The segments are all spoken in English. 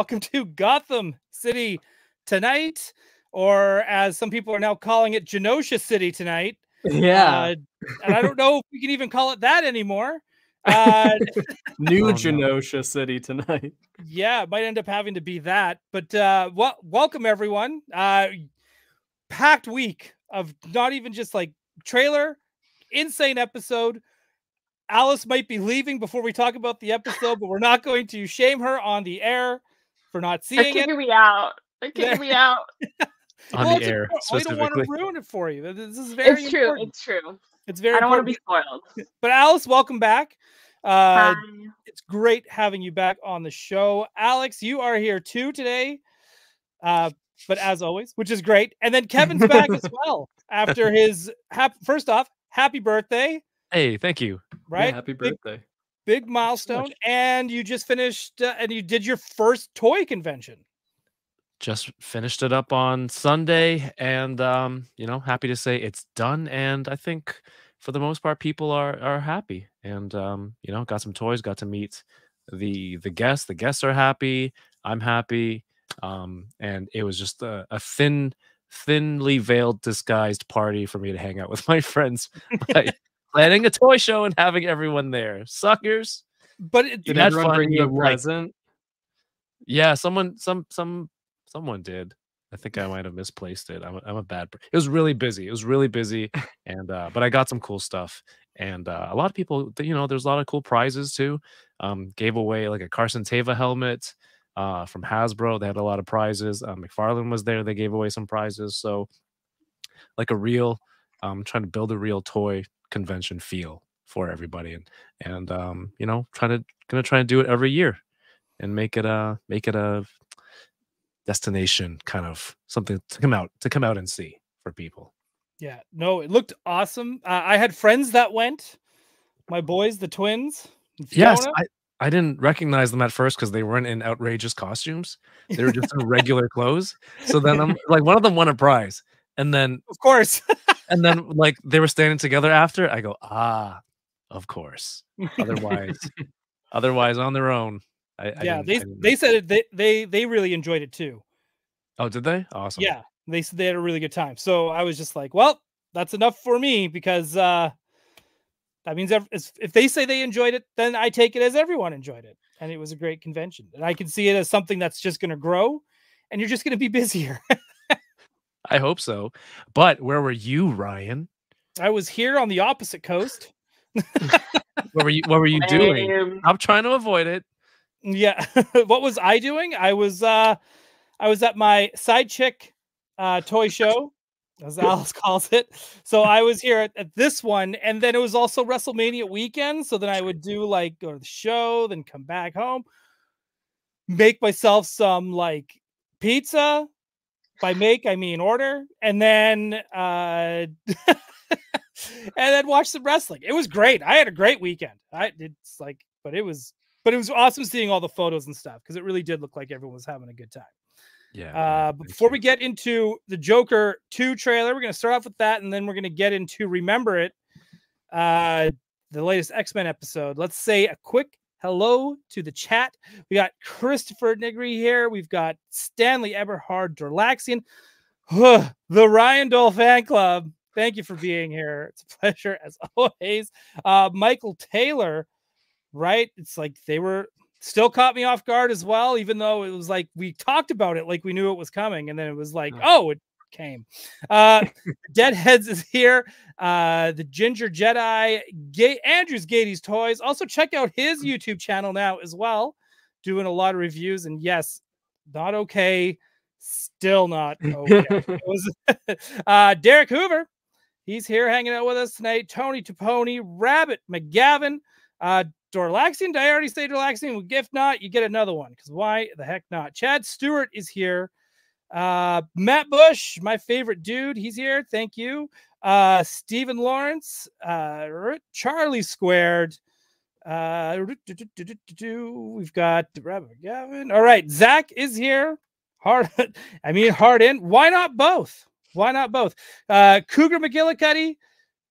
welcome to Gotham City tonight, or as some people are now calling it, Genosha City tonight. Yeah. And I don't know if we can even call it that anymore. New Genosha City tonight. Yeah, it might end up having to be that. But welcome, everyone. Packed week of not even just like trailer, insane episode. Alice might be leaving before we talk about the episode, but we're not going to shame her on the air for not seeing it. They're kicking me out. On the air, specifically. We don't want to ruin it for you. This is very important. It's true. I don't want to be spoiled. But Alice, welcome back. Hi. It's great having you back on the show. Alex, you are here too today, but as always, which is great. And then Kevin's back as well after his first off, happy birthday. Hey, thank you. Right? Yeah, happy birthday. Big milestone. So and you just finished and you did your first toy convention. Just finished it up on Sunday, and you know, happy to say it's done, and I think for the most part people are happy, and you know, got some toys, got to meet the guests. The guests are happy, I'm happy, and it was just a thinly veiled disguised party for me to hang out with my friends, like planning a toy show and having everyone there, suckers. But that's fun. You present? Yeah, someone did. I think I might have misplaced it. I'm a bad person. It was really busy. And but I got some cool stuff. And a lot of people, you know, there's a lot of cool prizes too. Gave away like a Carson Teva helmet from Hasbro. They had a lot of prizes. McFarlane was there. They gave away some prizes. So like a real, trying to build a real toy convention feel for everybody. And you know, gonna try and do it every year, and make it a destination, kind of something to come out and see for people. Yeah, no, it looked awesome. I had friends that went, my boys, the twins. Yes, I didn't recognize them at first because they weren't in outrageous costumes. They were just in regular clothes. So then I'm like, one of them won a prize, and then of course, and then like they were standing together after. I go, ah, of course. Otherwise on their own. They said it, they really enjoyed it too. Oh, did they? Awesome. Yeah, they said they had a really good time. So I was just like, well, that's enough for me, because that means if they say they enjoyed it, then I take it as everyone enjoyed it, and it was a great convention, and I can see it as something that's just going to grow, and you're just going to be busier. I hope so. But where were you, Ryan? I was here on the opposite coast. What were you doing? I'm trying to avoid it. Yeah. What was I doing? I was at my side chick toy show, as Alice calls it. So I was here at this one, and then it was also WrestleMania weekend. So then I would do like go to the show, then come back home, make myself some like pizza. By make, I mean order, and then and then watch some wrestling. It was great. I had a great weekend. But it was awesome seeing all the photos and stuff, because it really did look like everyone was having a good time. Yeah. But before we get into the Joker 2 trailer, we're going to start off with that, and then we're going to get into Remember It, the latest X-Men episode. Let's say a quick hello to the chat. We got Christopher Nigri here. We've got Stanley Eberhard Dorlaxian, the Ryan Dole Fan Club. Thank you for being here. It's a pleasure as always. Michael Taylor. Right, it's like they were still caught me off guard as well, even though it was like we talked about it, like we knew it was coming, and then it was like, oh, it came. Deadheads is here, the Ginger Jedi, Andrew's Gaty's Toys. Also, check out his YouTube channel now as well, doing a lot of reviews. And yes, not okay, still not okay. It was, Derek Hoover, he's here hanging out with us tonight. Tony Taponi, Rabbit McGavin, Dorlaxian, did I already say Dorlaxian? Well, if not, you get another one, because why the heck not? Chad Stewart is here. Matt Bush, my favorite dude, he's here. Thank you. Stephen Lawrence, Charlie Squared. We've got Robert Gavin. All right, Zach is here. Hard in. Why not both? Cougar McGillicuddy,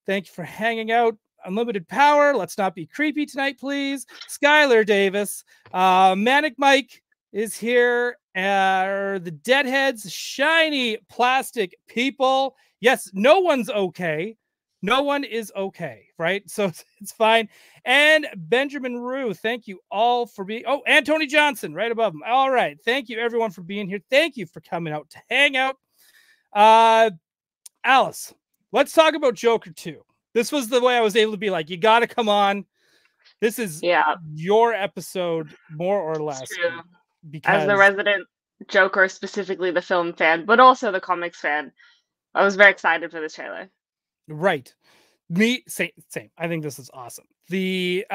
thank you for hanging out. Unlimited Power, let's not be creepy tonight, please. Skylar Davis, Manic Mike, is here. The Deadheads, shiny plastic people. Yes, no one's okay. No one is okay, right? So it's fine. And Benjamin Rue, thank you all for being... Oh, and Tony Johnson right above him. All right. Thank you, everyone, for being here. Thank you for coming out to hang out. Alice, let's talk about Joker 2. This was the way I was able to be like, you got to come on. This is your episode, more or less. Because... as the resident Joker, specifically the film fan, but also the comics fan, I was very excited for this trailer. Right. Me, same. I think this is awesome. The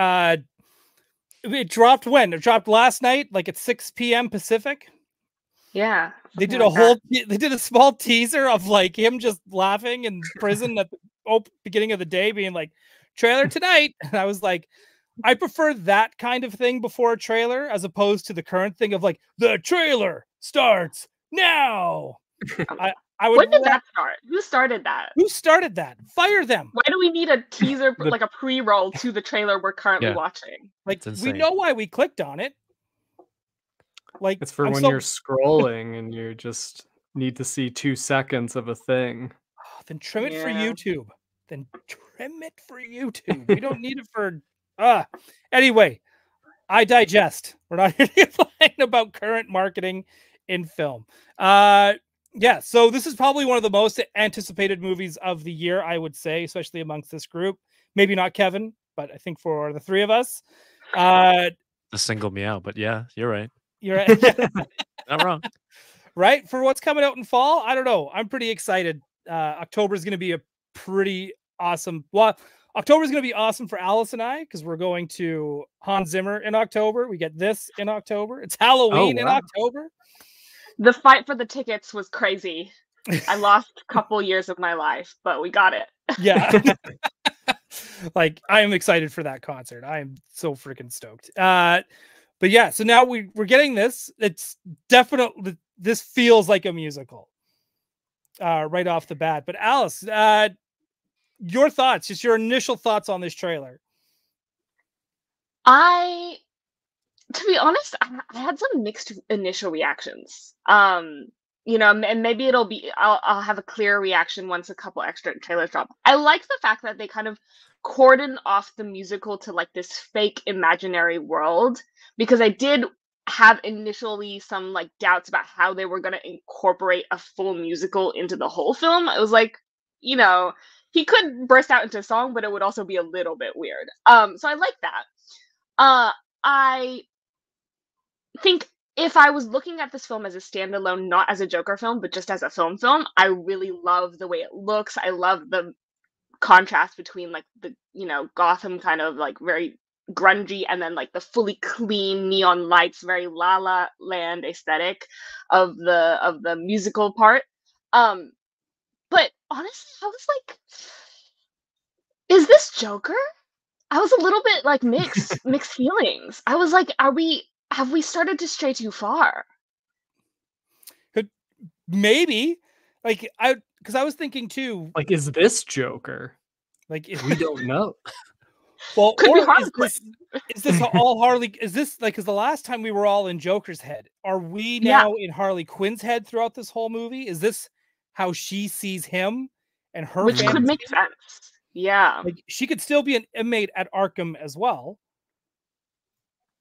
it dropped when? It dropped last night, like at 6 p.m. Pacific. Yeah. They did they did a small teaser of like him just laughing in prison at the beginning of the day, being like, trailer tonight. And I was like, I prefer that kind of thing before a trailer as opposed to the current thing of like the trailer starts now. I would. When did that start? Who started that? Who started that? Fire them. Why do we need a teaser, like a pre-roll to the trailer we're currently watching? Like, we know why we clicked on it. Like, it's for you're scrolling and you just need to see 2 seconds of a thing. Oh, then trim it for YouTube. Then trim it for YouTube. We don't need it for. Anyway, I digest. We're not here to complain about current marketing in film. Yeah, so this is probably one of the most anticipated movies of the year, I would say, especially amongst this group. Maybe not Kevin, but I think for the three of us. Single me out, but yeah, you're right. You're right. Not wrong. Right? For what's coming out in fall, I don't know. I'm pretty excited. October is going to be a pretty awesome... Well, October is going to be awesome for Alice and I, because we're going to Hans Zimmer in October. We get this in October. It's Halloween in October. The fight for the tickets was crazy. I lost a couple years of my life, but we got it. Yeah. Like, I am excited for that concert. I am so freaking stoked. But yeah, so now we're getting this. It's definitely, this feels like a musical right off the bat. But Alice, your thoughts, just your initial thoughts on this trailer. To be honest, I had some mixed initial reactions. You know, and maybe it'll be, I'll have a clear reaction once a couple extra trailers drop. I like the fact that they kind of cordoned off the musical to like this fake imaginary world, because I did have initially some like doubts about how they were going to incorporate a full musical into the whole film. It was like, you know, he could burst out into a song, but it would also be a little bit weird. So I like that. I think if I was looking at this film as a standalone, not as a Joker film, but just as a film, I really love the way it looks. I love the contrast between like the, you know, Gotham kind of like very grungy and then like the fully clean neon lights, very La La Land aesthetic of the musical part. But honestly, I was like, is this Joker? I was a little bit like mixed feelings. I was like, have we started to stray too far? Maybe. Like, because I was thinking too. Like, is this Joker? Like, we don't know. Well, could or is this all Harley? Is this like, because the last time we were all in Joker's head, are we now in Harley Quinn's head throughout this whole movie? Is this how she sees him and her? Which could make sense. Yeah. Like, she could still be an inmate at Arkham as well.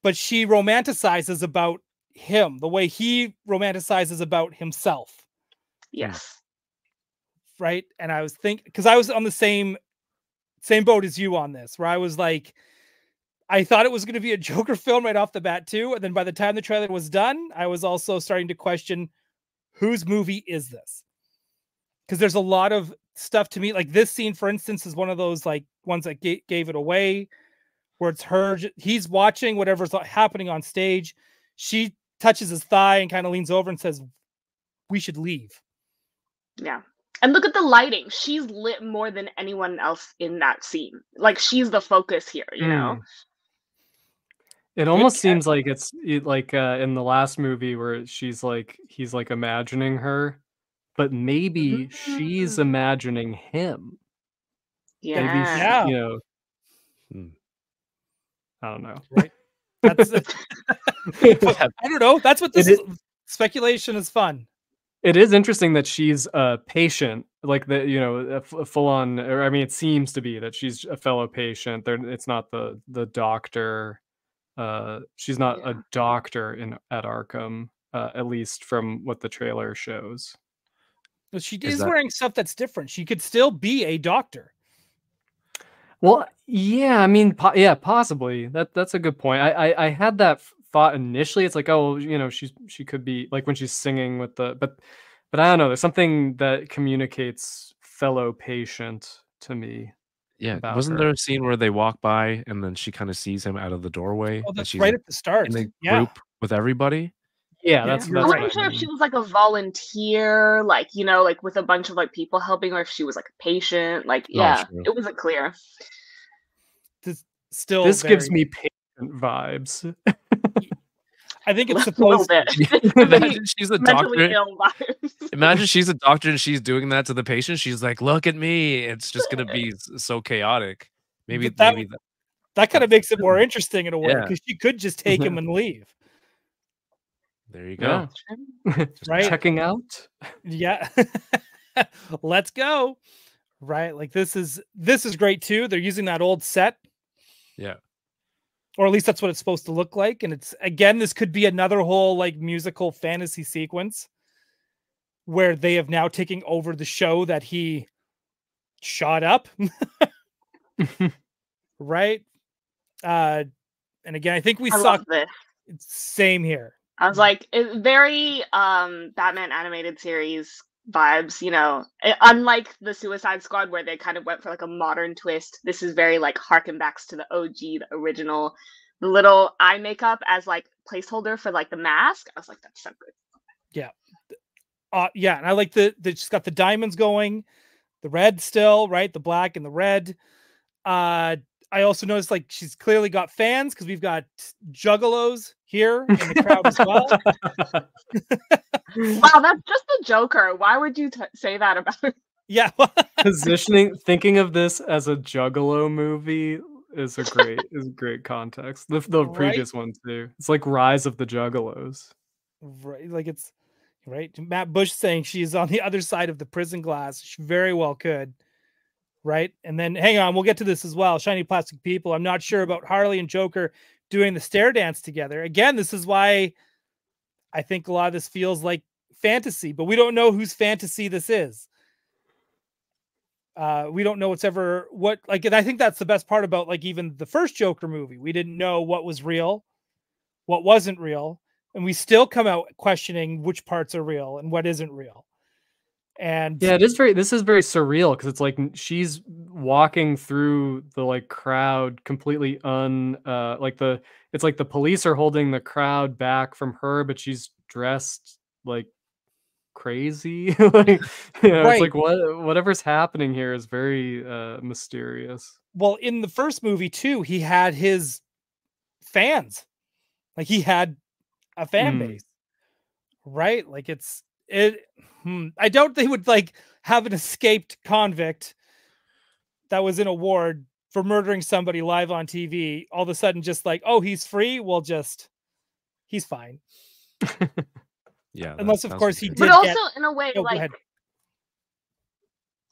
But she romanticizes about him the way he romanticizes about himself. Yes. Right. And I was thinking, because I was on the same boat as you on this, where I was like, I thought it was going to be a Joker film right off the bat too. And then by the time the trailer was done, I was also starting to question, whose movie is this? Because there's a lot of stuff to me. Like this scene, for instance, is one of those like ones that gave it away. Where it's her, he's watching whatever's happening on stage. She touches his thigh and kind of leans over and says, we should leave. Yeah. And look at the lighting. She's lit more than anyone else in that scene. Like, she's the focus here, you know? It almost seems like it's like in the last movie where she's like, he's like imagining her, but maybe she's imagining him. Yeah. Maybe, you know. I don't know. Right. That's I don't know. That's what this is. Speculation is fun. It is interesting that she's a patient, like that, you know, a full on, or I mean, it seems to be that she's a fellow patient. There, it's not the doctor. She's not a doctor at Arkham, at least from what the trailer shows. But she is wearing stuff that's different. She could still be a doctor. Well, yeah, I mean, possibly. That's a good point. I had that thought initially. It's like, oh, you know, she could be like when she's singing with the, but I don't know. There's something that communicates fellow patient to me. Yeah, wasn't there a scene where they walk by and then she kind of sees him out of the doorway? Oh, that's right at the start. In the group with everybody. Yeah, that's right. I wasn't sure if she was like a volunteer, like, you know, like with a bunch of like people helping, or if she was like a patient. Like, it wasn't clear. This gives me patient vibes. I think it's supposed to. Imagine she's a doctor. Imagine she's a doctor and she's doing that to the patient. She's like, "Look at me! It's just gonna be so chaotic." Maybe that kind of makes it more interesting in a way, because she could just take him and leave. There you go. Yeah. Right? Checking out. Yeah. Let's go. Right. Like this is great too. They're using that old set. Yeah. Or at least that's what it's supposed to look like. And it's, again, this could be another whole like musical fantasy sequence where they have now taken over the show that he shot up. Right. And again, I think we saw this. Same here. I was like, it's very Batman animated series vibes, you know, unlike the Suicide Squad where they kind of went for like a modern twist. This is very like harken backs to the OG, the original, the little eye makeup as like placeholder for like the mask. I was like, that's so good. Yeah. Yeah. And I like they just got the diamonds going, the red still, right? The black and the red. I also noticed like she's clearly got fans, because we've got juggalos here in the crowd as well. Wow, that's just the Joker. Why would you say that about her? Yeah. Positioning, thinking of this as a juggalo movie is a great context. The previous ones too. It's like Rise of the Juggalos. Right. Like it's right. Matt Bush saying she is on the other side of the prison glass. She very well could. Right. And then hang on, we'll get to this as well. Shiny Plastic People. I'm not sure about Harley and Joker doing the stair dance together. Again, this is why I think a lot of this feels like fantasy, but we don't know whose fantasy this is. We don't know what's ever what, like, and I think that's the best part about like even the first Joker movie. We didn't know what was real, what wasn't real. And we still come out questioning which parts are real and what isn't real. And yeah, this is very surreal, because it's like she's walking through the like crowd completely it's like the police are holding the crowd back from her, but she's dressed like crazy. Like, you know, it's like whatever's happening here is very mysterious. Well, in the first movie too, he had his fans, like he had a fan base, right? Like I doubt they would like have an escaped convict that was in a ward for murdering somebody live on TV. All of a sudden, just like, oh, he's free. Well, he's fine. Yeah. Unless, of course, he did. But also, in a way, like,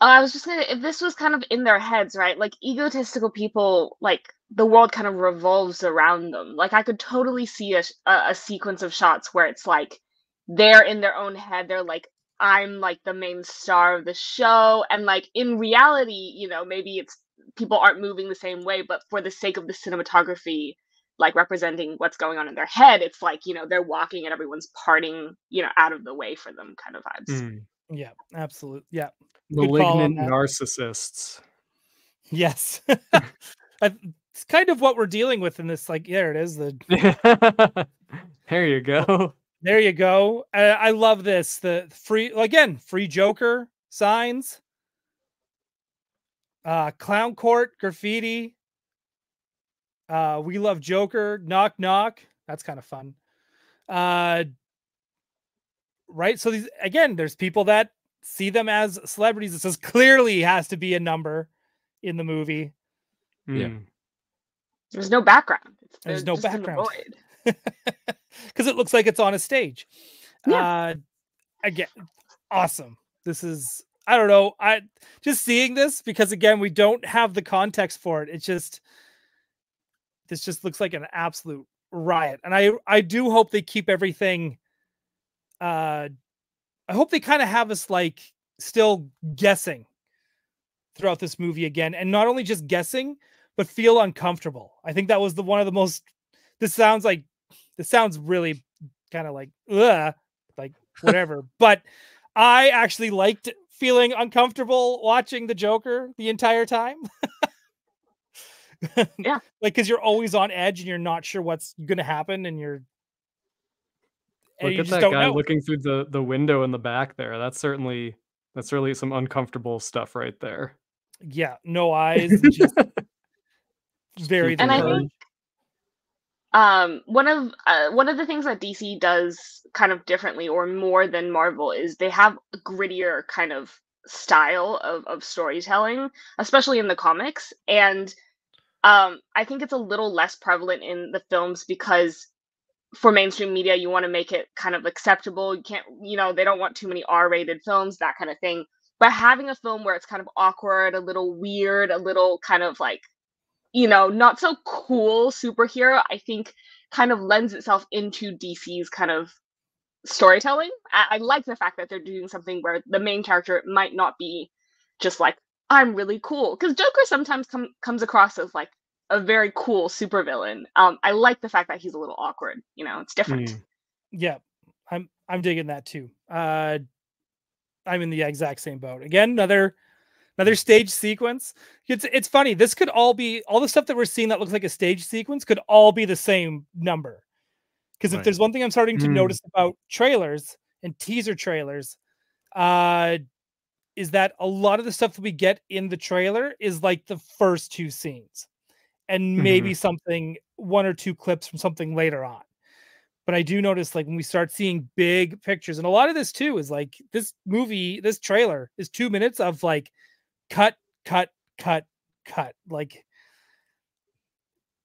I was just gonna, if this was kind of in their heads, right? Like egotistical people, like the world kind of revolves around them. Like I could totally see a sequence of shots where it's like, they're in their own head. They're like, I'm like the main star of the show. And like in reality, you know, maybe it's people aren't moving the same way, but for the sake of the cinematography, like representing what's going on in their head, it's like, you know, they're walking and everyone's parting, you know, out of the way for them kind of vibes. Yeah, absolutely. Yeah. Malignant narcissists. Yes. It's kind of what we're dealing with in this. Like, there it is. There you go. There you go. I love this. The free Joker signs, clown court graffiti. We love Joker. Knock knock. That's kind of fun. Right. So these, again, there's people that see them as celebrities. This is clearly has to be a number in the movie. Yeah. There's no background. There's no background. Because it looks like it's on a stage. Yeah. Again, awesome. This is, I don't know. I just seeing this, because again, we don't have the context for it. It's just, this just looks like an absolute riot. And I do hope they keep everything. I hope they kind of have us like still guessing throughout this movie again. And not only just guessing, but feel uncomfortable. I think that was the one of the most, this sounds really kind of like, ugh, like whatever, but I actually liked feeling uncomfortable watching the Joker the entire time. Yeah. Like, cause you're always on edge and you're not sure what's going to happen. And you're, look at that guy looking through the window in the back there. That's certainly some uncomfortable stuff right there. Yeah. No eyes. Just very. And I think one of the things that DC does kind of differently or more than Marvel is they have a grittier kind of style of storytelling, especially in the comics. And I think it's a little less prevalent in the films because for mainstream media, you want to make it kind of acceptable. You can't, you know, they don't want too many R-rated films, that kind of thing. But having a film where it's kind of awkward, a little weird, a little kind of like, you know, not so cool superhero, I think kind of lends itself into DC's kind of storytelling. I like the fact that they're doing something where the main character might not be just like, I'm really cool. Because Joker sometimes comes across as like a very cool supervillain. I like the fact that he's a little awkward. You know, it's different. Mm. Yeah, I'm digging that too. I'm in the exact same boat. Again, another stage sequence. It's funny. This could all be, all the stuff that we're seeing that looks like a stage sequence could all be the same number. Because if there's one thing I'm starting to notice about trailers and teaser trailers, is that a lot of the stuff that we get in the trailer is like the first two scenes and maybe something, one or two clips from something later on. But I do notice like when we start seeing big pictures, and a lot of this too is like this movie, this trailer is 2 minutes of like, cut, cut, cut, cut. Like,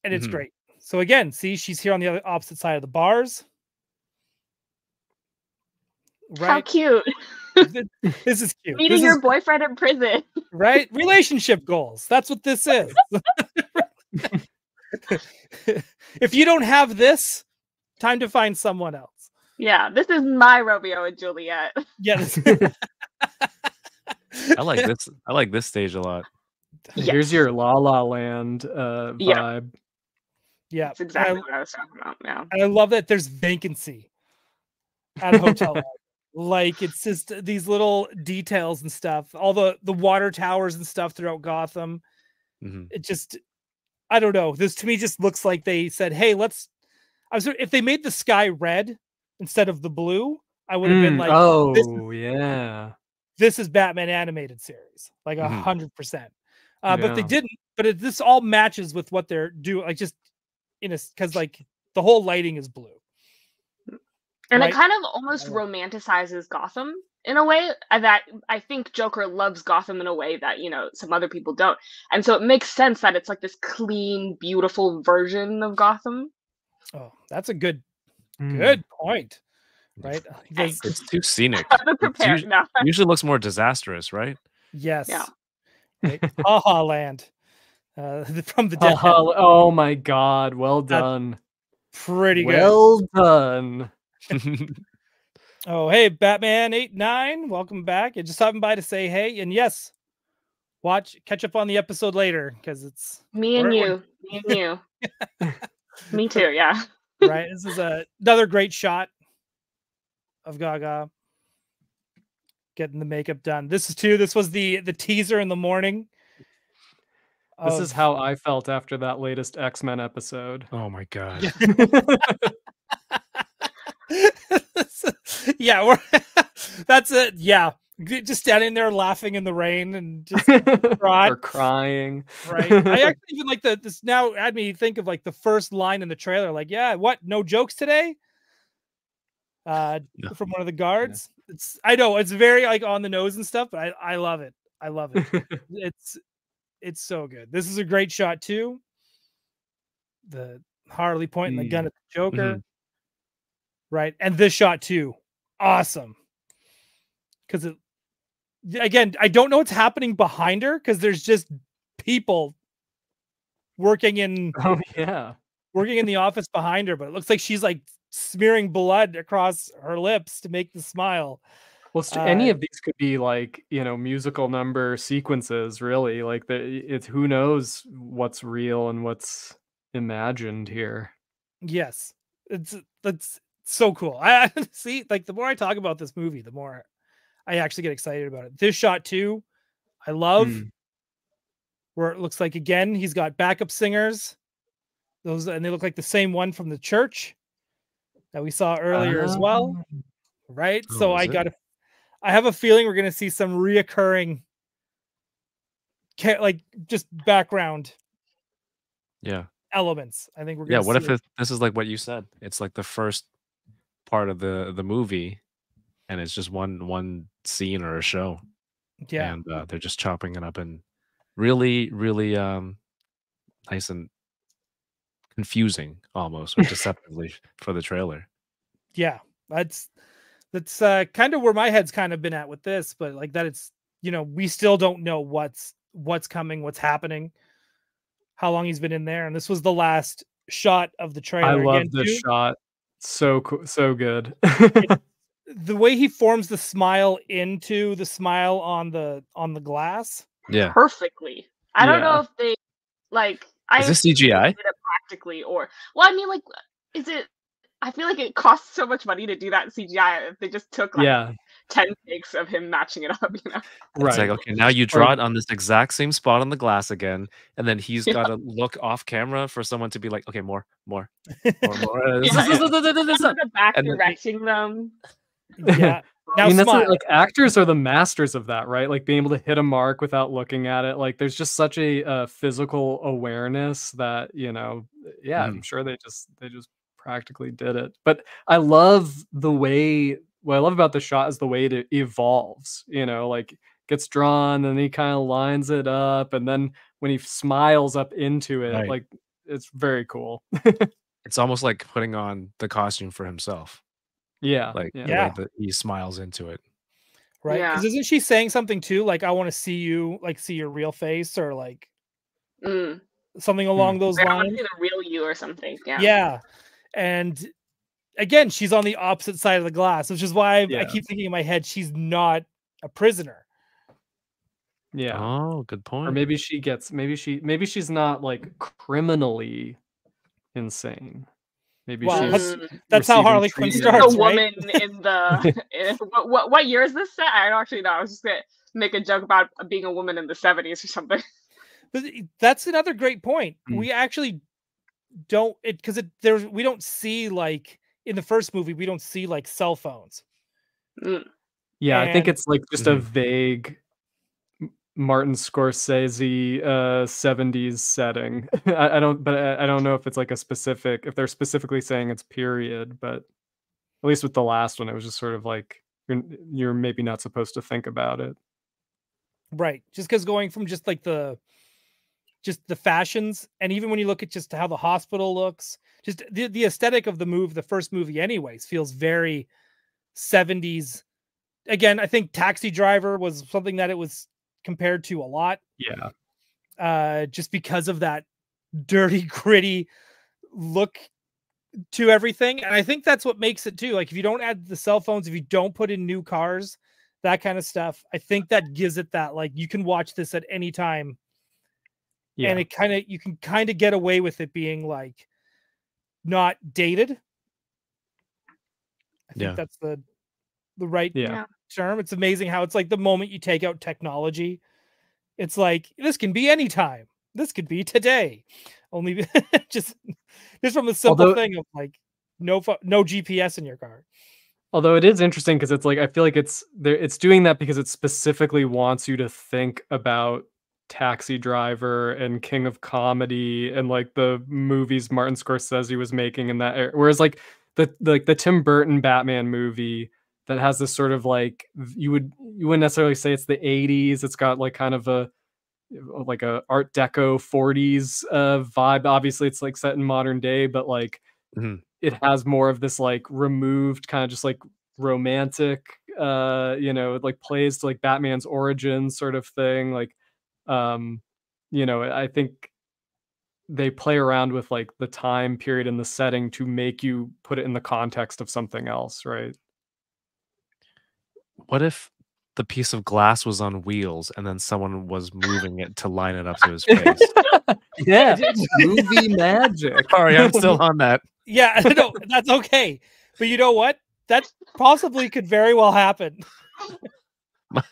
and it's great. So again, see, she's here on the other opposite side of the bars. Right? How cute. This is cute. Meeting your boyfriend in prison. Right? Relationship goals. That's what this is. If you don't have this, time to find someone else. Yeah, this is my Romeo and Juliet. Yes. I like this stage a lot. Yes. Here's your La La Land vibe. Yeah, that's exactly what I was talking about now. And I love that there's vacancy at a hotel. Like, it's just these little details and stuff. All the water towers and stuff throughout Gotham. It just, I don't know. This to me just looks like they said, hey, if they made the sky red instead of the blue, I would have been like, this is Batman animated series, like 100%. But they didn't. But this all matches with what they're doing. Like just in a, because like the whole lighting is blue, and right? It kind of almost romanticizes Gotham in a way that I think Joker loves Gotham in a way that, you know, some other people don't, and so it makes sense that it's like this clean, beautiful version of Gotham. Oh, that's a good point. Right, it's too scenic. Usually looks more disastrous, right? Yes. Yeah. Right. Haha Land, from the dead. Oh my God! Well done. Pretty good. Well done. Oh, hey, Batman 89, welcome back. And just stopping by to say hey, and yes, catch up on the episode later because it's me and you. Me too. Yeah. Right. This is another great shot of Gaga getting the makeup done. This was the teaser in the morning. This is how I felt after that latest X-Men episode. Oh my God. Yeah, that's it. Yeah, just standing there laughing in the rain and just crying. Right. I actually even like this now had me think of like the first line in the trailer. Like, yeah, what? No jokes today? From one of the guards. Yeah. I know it's very like on the nose and stuff, but I love it. I love it. It's so good. This is a great shot too. the Harley pointing the gun at the Joker. Right. And this shot too. Awesome. Because it, again, I don't know what's happening behind her, because there's just people working in working in the office behind her, but it looks like she's like smearing blood across her lips to make the smile. Well, any of these could be like, you know, musical number sequences, really. Like, it's who knows what's real and what's imagined here. Yes, it's so cool. I see, like, the more I talk about this movie, the more I actually get excited about it. This shot too, I love, where it looks like, again, he's got backup singers, those, and they look like the same one from the church that we saw earlier as well, right? Oh, so I have a feeling we're gonna see some reoccurring, like, just background, elements. I think we're gonna see this is like what you said. It's like the first part of the movie, and it's just one scene or a show. Yeah, and they're just chopping it up and really nice and confusing, almost, or deceptively for the trailer. Yeah, that's kind of where my head's kind of been at with this, but like that, it's, you know, we still don't know what's coming, what's happening, how long he's been in there, and this was the last shot of the trailer. I love this shot. So cool, so good. The way he forms the smile into the smile on the glass, perfectly. I don't know if they like. Is this CGI? Practically, or, well, I mean, like, is it? I feel like it costs so much money to do that CGI. If they just took like 10 takes of him matching it up, you know? Right. It's like, okay, now you draw it on this exact same spot on the glass again, and then he's got to look off camera for someone to be like, okay, more. The back directing them. Yeah. Now, I mean, that's like, actors are the masters of that, right? Like, being able to hit a mark without looking at it. Like, there's just such a physical awareness that, you know, I'm sure they just practically did it. But I love the way, what I love about the shot is the way it evolves, you know, like, gets drawn and he kind of lines it up. And then when he smiles up into it, like, it's very cool. It's almost like putting on the costume for himself. Yeah, like he smiles into it, right? Because isn't she saying something too? Like, I want to see you, like, see your real face, or like something along those lines. I want to see the real you, or something. Yeah. And again, she's on the opposite side of the glass, which is why I keep thinking in my head she's not a prisoner. Yeah. Oh, good point. Or maybe she gets. Maybe she's not like criminally insane. Maybe that's how Harley Quinn starts. The woman in the what year is this set? I don't actually know. I was just gonna make a joke about being a woman in the 70s or something. But that's another great point. We actually don't we don't see, like, in the first movie we don't see like cell phones. Yeah, and I think it's like just a vague Martin Scorsese 70s setting. I don't know if it's like a specific, if they're specifically saying it's period, but at least with the last one, it was just sort of like, you're maybe not supposed to think about it. Right. Just because going from just like the fashions, and even when you look at just how the hospital looks, just the aesthetic of the first movie anyways, feels very 70s. Again, I think Taxi Driver was something that it was compared to a lot, just because of that dirty, gritty look to everything. And I think that's what makes it too, like, if you don't add the cell phones, if you don't put in new cars, that kind of stuff, I think that gives it that, like, you can watch this at any time, and it kind of, you can kind of get away with it being like not dated. I think that's the right term. It's amazing how it's like the moment you take out technology, it's like, this can be anytime. This could be today. Only just from the simple thing of like no GPS in your car. Although it is interesting, because it's like, I feel like it's doing that because it specifically wants you to think about Taxi Driver and King of Comedy and like the movies Martin Scorsese was making in that era. Whereas like the Tim Burton Batman movie that has this sort of like, you wouldn't necessarily say it's the 80s. It's got like kind of a like a Art Deco 40s vibe. Obviously it's like set in modern day, but like it has more of this like removed kind of just like romantic, you know, like plays to like Batman's origins sort of thing. Like, you know, I think they play around with like the time period and the setting to make you put it in the context of something else, right? What if the piece of glass was on wheels and then someone was moving it to line it up to his face? Yeah, movie magic. Sorry, I'm still on that. Yeah, no, that's okay. But you know what? That possibly could very well happen.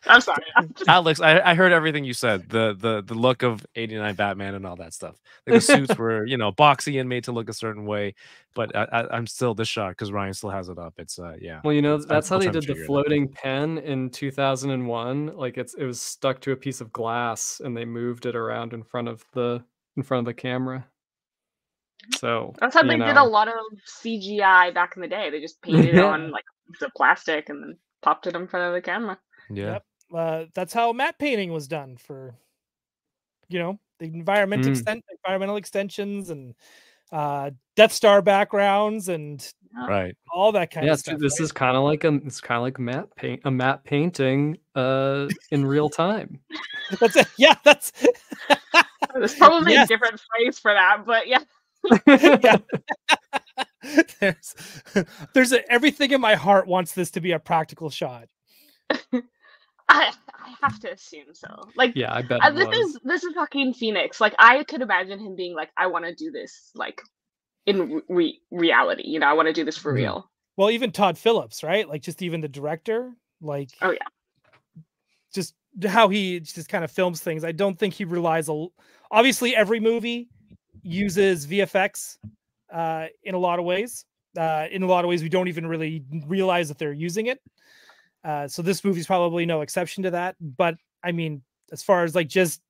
I'm sorry, Alex. I heard everything you said. The look of '89 Batman and all that stuff. Like the suits were, you know, boxy and made to look a certain way. But I'm still this shocked because Ryan still has it up. It's yeah. Well, you know, that's how they did the floating pen in 2001. Like it was stuck to a piece of glass and they moved it around in front of the camera. So that's how they did a lot of CGI back in the day. They just painted it on like the plastic and then popped it in front of the camera. Yeah, yep. That's how matte painting was done for, you know, the environmental extensions and Death Star backgrounds and all that kind of stuff. This is kind of like a matte painting in real time. That's it. Yeah, that's there's probably a different phrase for that, but yeah. Yeah. there's everything in my heart wants this to be a practical shot. I have to assume so. Like, yeah, I bet this is fucking Phoenix. Like, I could imagine him being like, I want to do this like in reality. You know, I want to do this for real. Well, even Todd Phillips, right? Like, just even the director, like, oh yeah, just how he just kind of films things. I don't think he relies on. Obviously, every movie uses VFX in a lot of ways. In a lot of ways, we don't even really realize that they're using it. So this movie's probably no exception to that. But I mean, as far as like just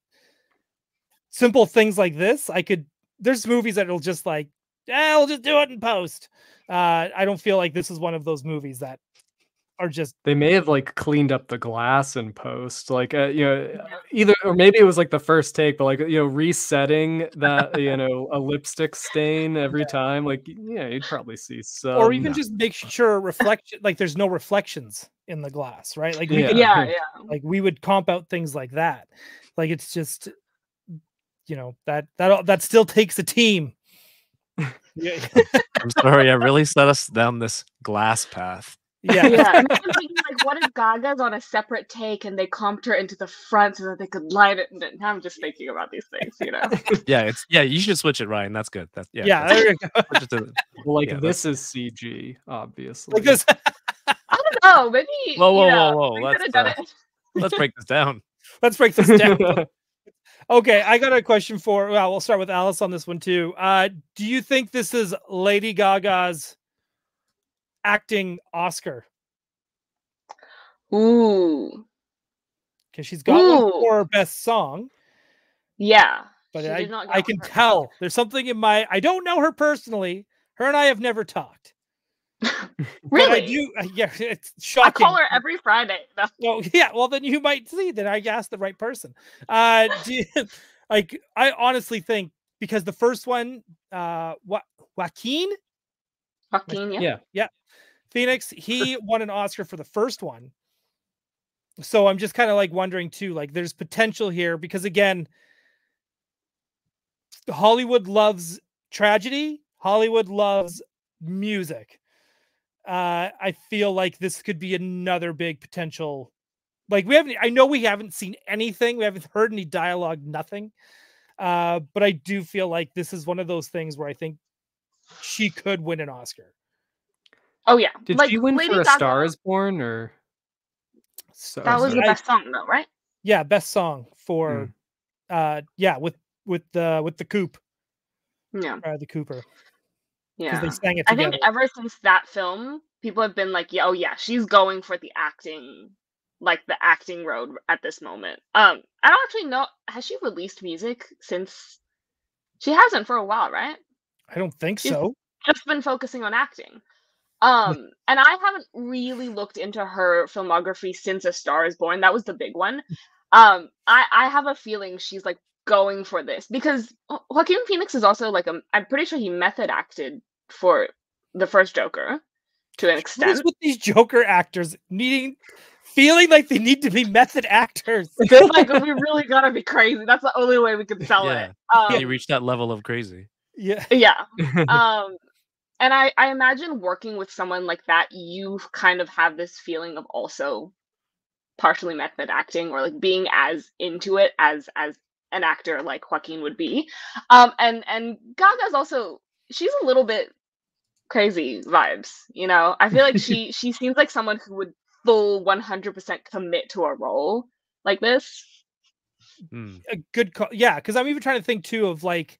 simple things like this, there's movies that will just like, we'll just do it in post. I don't feel like this is one of those movies that are just, they may have like cleaned up the glass in post, like, you know, either, or maybe it was like the first take, but like, you know, resetting that, you know, a lipstick stain every time, like, yeah, you'd probably see some. Or even just make sure reflection, like there's no reflections in the glass, right? Like, like we would comp out things like that. Like, it's just, you know, that still takes a team. Yeah. I'm sorry, I really set us down this glass path. Yeah, I'm thinking like, what if Gaga's on a separate take and they comped her into the front so that they could light it? And I'm just thinking about these things, you know. Yeah, you should switch it, Ryan. That's good. That's there you go. This is CG, obviously. Like this. I don't know. Maybe. Whoa! Let's break this down. Okay, I got a question for. Well, we'll start with Alice on this one too. Do you think this is Lady Gaga's acting Oscar? Ooh, because she's got one for best song. Yeah, but I can tell there's something in my. I don't know her personally. Her and I have never talked. Really? I do. Yeah, it's shocking. I call her every Friday. Well, yeah. Well, then you might see that I asked the right person. I honestly think because the first one, Joaquin, yeah. Phoenix, he won an Oscar for the first one. So I'm just kind of like wondering too, like there's potential here because again, Hollywood loves tragedy. Hollywood loves music. I feel like this could be another big potential. Like we haven't seen anything. We haven't heard any dialogue, nothing. But I do feel like this is one of those things where I think she could win an Oscar. Oh yeah, did like, she win Lady for Gaga. A Star Is Born? Or so, that was the best song though, right? Yeah, best song for with the Coop. Yeah, the Cooper. Yeah, they sang it together. I think ever since that film, people have been like, "Yeah, oh yeah, she's going for the acting, like the acting road at this moment." I don't actually know. Has she released music since? She hasn't for a while, right? I don't think so. Just been focusing on acting. And I haven't really looked into her filmography since A Star Is Born. That was the big one. I have a feeling she's like going for this because Joaquin Phoenix is also like I'm pretty sure he method acted for the first Joker to an extent. What is with these Joker actors feeling like they need to be method actors? Like, we really gotta be crazy. That's the only way we can sell it. You reach that level of crazy. Yeah. Yeah. And I imagine working with someone like that, you kind of have this feeling of also partially method acting, or like being as into it as an actor like Joaquin would be. And Gaga's also, she's a little bit crazy vibes, you know? I feel like she seems like someone who would full 100% commit to a role like this. A good call. Yeah, because I'm even trying to think too of like,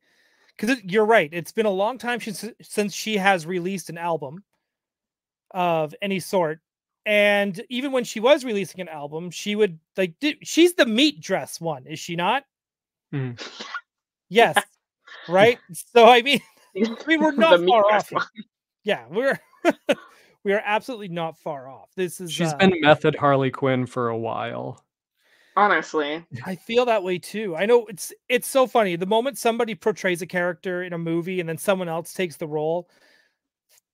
because you're right, it's been a long time since she has released an album of any sort. And even when she was releasing an album, she would like, she's the meat dress one, is she not? Yes. Right. So I mean we're not far off. Yeah, we are absolutely not far off. This is she's been method Harley Quinn for a while. Honestly, I feel that way too. I know it's so funny. The moment somebody portrays a character in a movie and then someone else takes the role,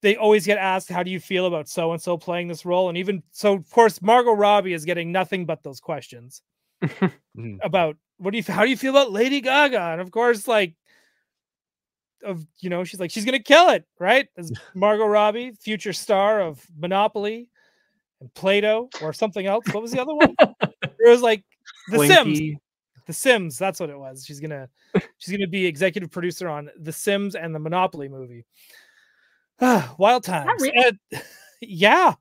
they always get asked, "How do you feel about so and so playing this role?" And even so, of course, Margot Robbie is getting nothing but those questions about how do you feel about Lady Gaga? And of course, like, she's like, she's gonna kill it, right? As Margot Robbie, future star of Monopoly and Play-Doh or something else. What was the other one? It was like The Sims. The Sims, that's what it was. She's gonna be executive producer on The Sims and the Monopoly movie. Wild times. Really? Yeah.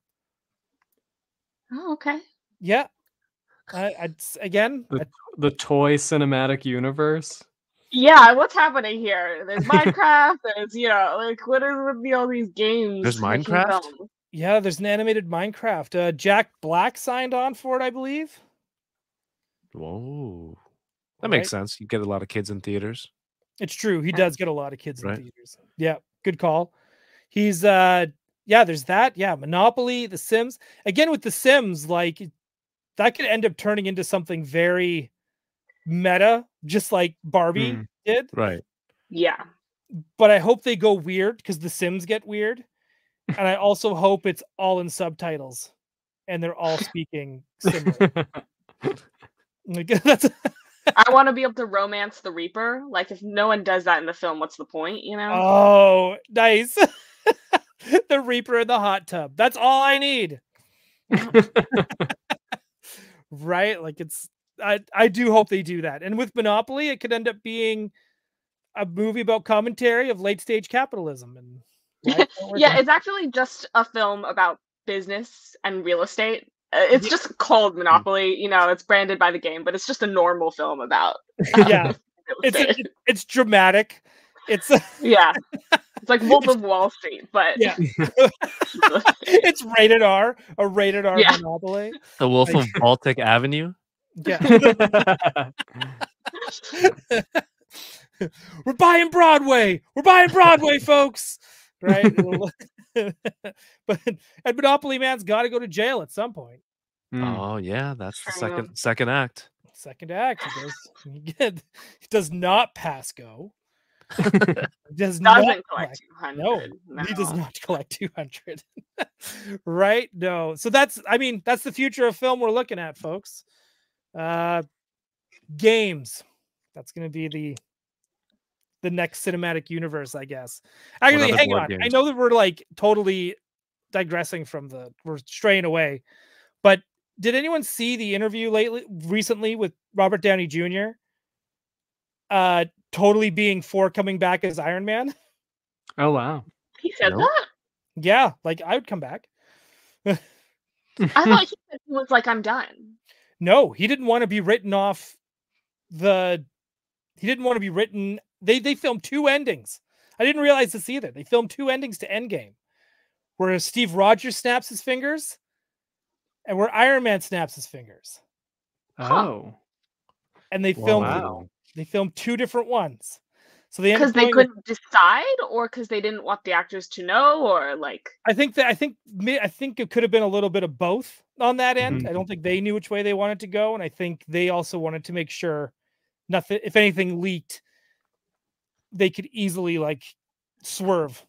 Oh, okay. Yeah. The toy cinematic universe. Yeah, what's happening here? There's Minecraft. There's like, what is with all these games? There's Minecraft. Yeah, there's an animated Minecraft. Jack Black signed on for it, I believe. Whoa, that makes sense. You get a lot of kids in theaters. It's true. He does get a lot of kids in theaters. Yeah, good call. He's there's that. Yeah, Monopoly, The Sims. Again, with The Sims, like that could end up turning into something very meta, just like Barbie did. Right. Yeah. But I hope they go weird because The Sims get weird. And I also hope it's all in subtitles and they're all speaking similar. I want to be able to romance the Reaper. Like, if no one does that in the film, what's the point, you know? Oh, nice. The Reaper in the hot tub. That's all I need. Right? Like, I do hope they do that. And with Monopoly, it could end up being a movie about commentary of late stage capitalism. And it's actually just a film about business and real estate. It's just called Monopoly, it's branded by the game, but it's just a normal film about it's dramatic. It's it's like Wolf of Wall Street, but it's rated R, a rated R Monopoly. The Wolf of Baltic Avenue. Yeah. We're buying Broadway. We're buying Broadway, folks. Right. But Monopoly Man's got to go to jail at some point. Oh yeah, that's the second act. Second act. He does not pass go. Doesn't collect 200. No, he does not collect 200. Right? No. So that's the future of film we're looking at, folks. Games. That's going to be the next cinematic universe, I guess. Actually, hang on. Games. I know that we're like totally digressing we're straying away, but did anyone see the interview recently with Robert Downey Jr. Totally being for coming back as Iron Man? Oh, wow. He said that? Yeah. Like, I would come back. I thought he said he was like, I'm done. No, he didn't want to be written off. He didn't want to be written. They filmed two endings. I didn't realize this either. They filmed two endings to Endgame, where Steve Rogers snaps his fingers, and where Iron Man snaps his fingers. Oh, and they filmed two different ones. So they because they couldn't decide, or because they didn't want the actors to know, or like I think it could have been a little bit of both on that end. I don't think they knew which way they wanted to go, and I think they also wanted to make sure nothing, if anything, leaked. They could easily like swerve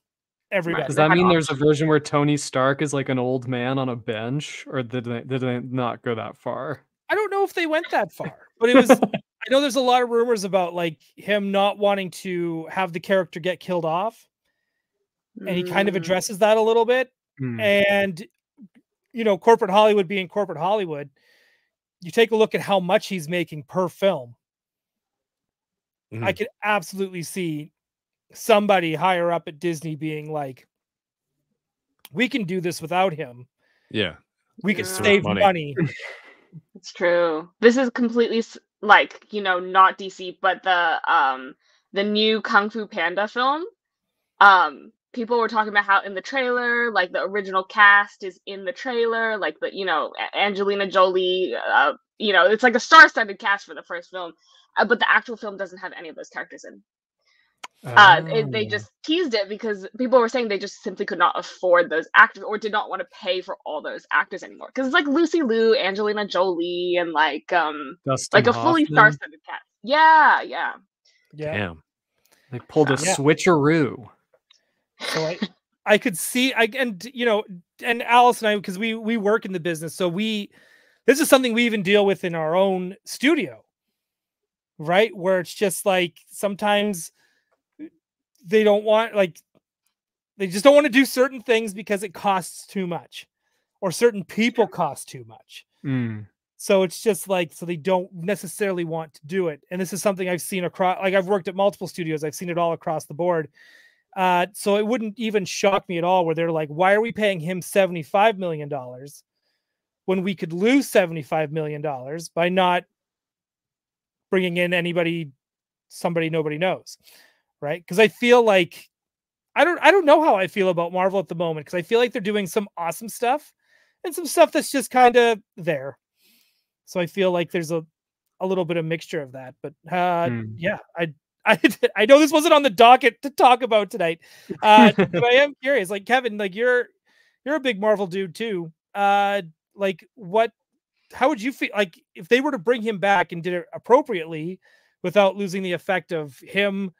everybody. Does that mean there's a version where Tony Stark is like an old man on a bench, or did they not go that far? I don't know if they went that far, but it was. I know there's a lot of rumors about like him not wanting to have the character get killed off, and he kind of addresses that a little bit. And you know, corporate Hollywood being corporate Hollywood, you take a look at how much he's making per film. I could absolutely see somebody higher up at Disney being like, we can do this without him. Yeah. We can save money. It's true. This is completely like, you know, not DC, but the new Kung Fu Panda film. People were talking about how in the trailer, like the original cast is in the trailer, like the, you know, Angelina Jolie, you know, it's like a star-studded cast for the first film. But the actual film doesn't have any of those characters in. They just teased it because people were saying they just simply could not afford those actors or did not want to pay for all those actors anymore. Because it's like Lucy Liu, Angelina Jolie, and like a fully star-studded cast. Yeah, yeah. Damn. They pulled a switcheroo. So I could see, and you know, and Alice and I, because we work in the business, so this is something we even deal with in our own studio. Right, where it's just like sometimes they don't want, like they just don't want to do certain things because it costs too much, or certain people cost too much. So it's just like, so they don't necessarily want to do it. And this is something I've seen across, like I've worked at multiple studios, I've seen it all across the board. So it wouldn't even shock me at all where they're like, why are we paying him $75 million when we could lose $75 million by not bringing in somebody nobody knows, right? Because I feel like I don't know how I feel about Marvel at the moment, because I feel like they're doing some awesome stuff and some stuff that's just kind of there. So I feel like there's a little bit of mixture of that. But yeah, I know this wasn't on the docket to talk about tonight, but I am curious. Like Kevin, like you're a big Marvel dude too. Like what? How would you feel like if they were to bring him back and did it appropriately without losing the effect of him,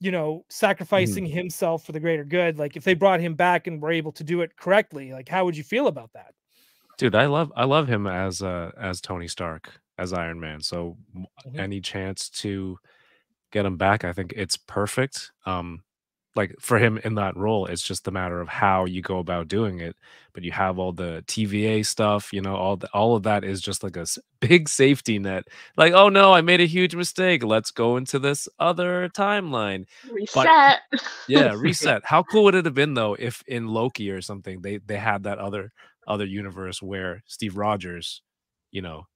you know, sacrificing himself for the greater good? Like if they brought him back and were able to do it correctly, like how would you feel about that? Dude, I love him as Tony Stark, as Iron Man. So any chance to get him back, I think it's perfect. Like for him in that role, it's just a matter of how you go about doing it. But you have all the TVA stuff, you know, all of that is just like a big safety net. Like, oh no, I made a huge mistake. Let's go into this other timeline. Reset. But, yeah, reset. How cool would it have been though if in Loki or something they had that other universe where Steve Rogers, you know,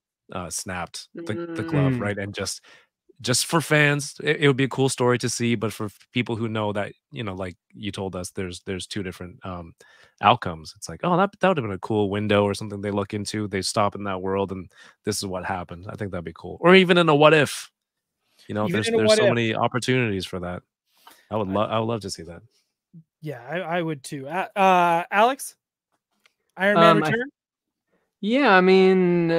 snapped the glove, right, and just for fans, it would be a cool story to see. But for people who know that, you know, like you told us, there's two different outcomes. It's like, oh, that would have been a cool window or something they look into. They stop in that world, and this is what happened. I think that'd be cool. Or even in a what if, you know, there's so many opportunities for that. I would love to see that. Yeah, I would too. Alex, Iron Man Return. Yeah, I mean.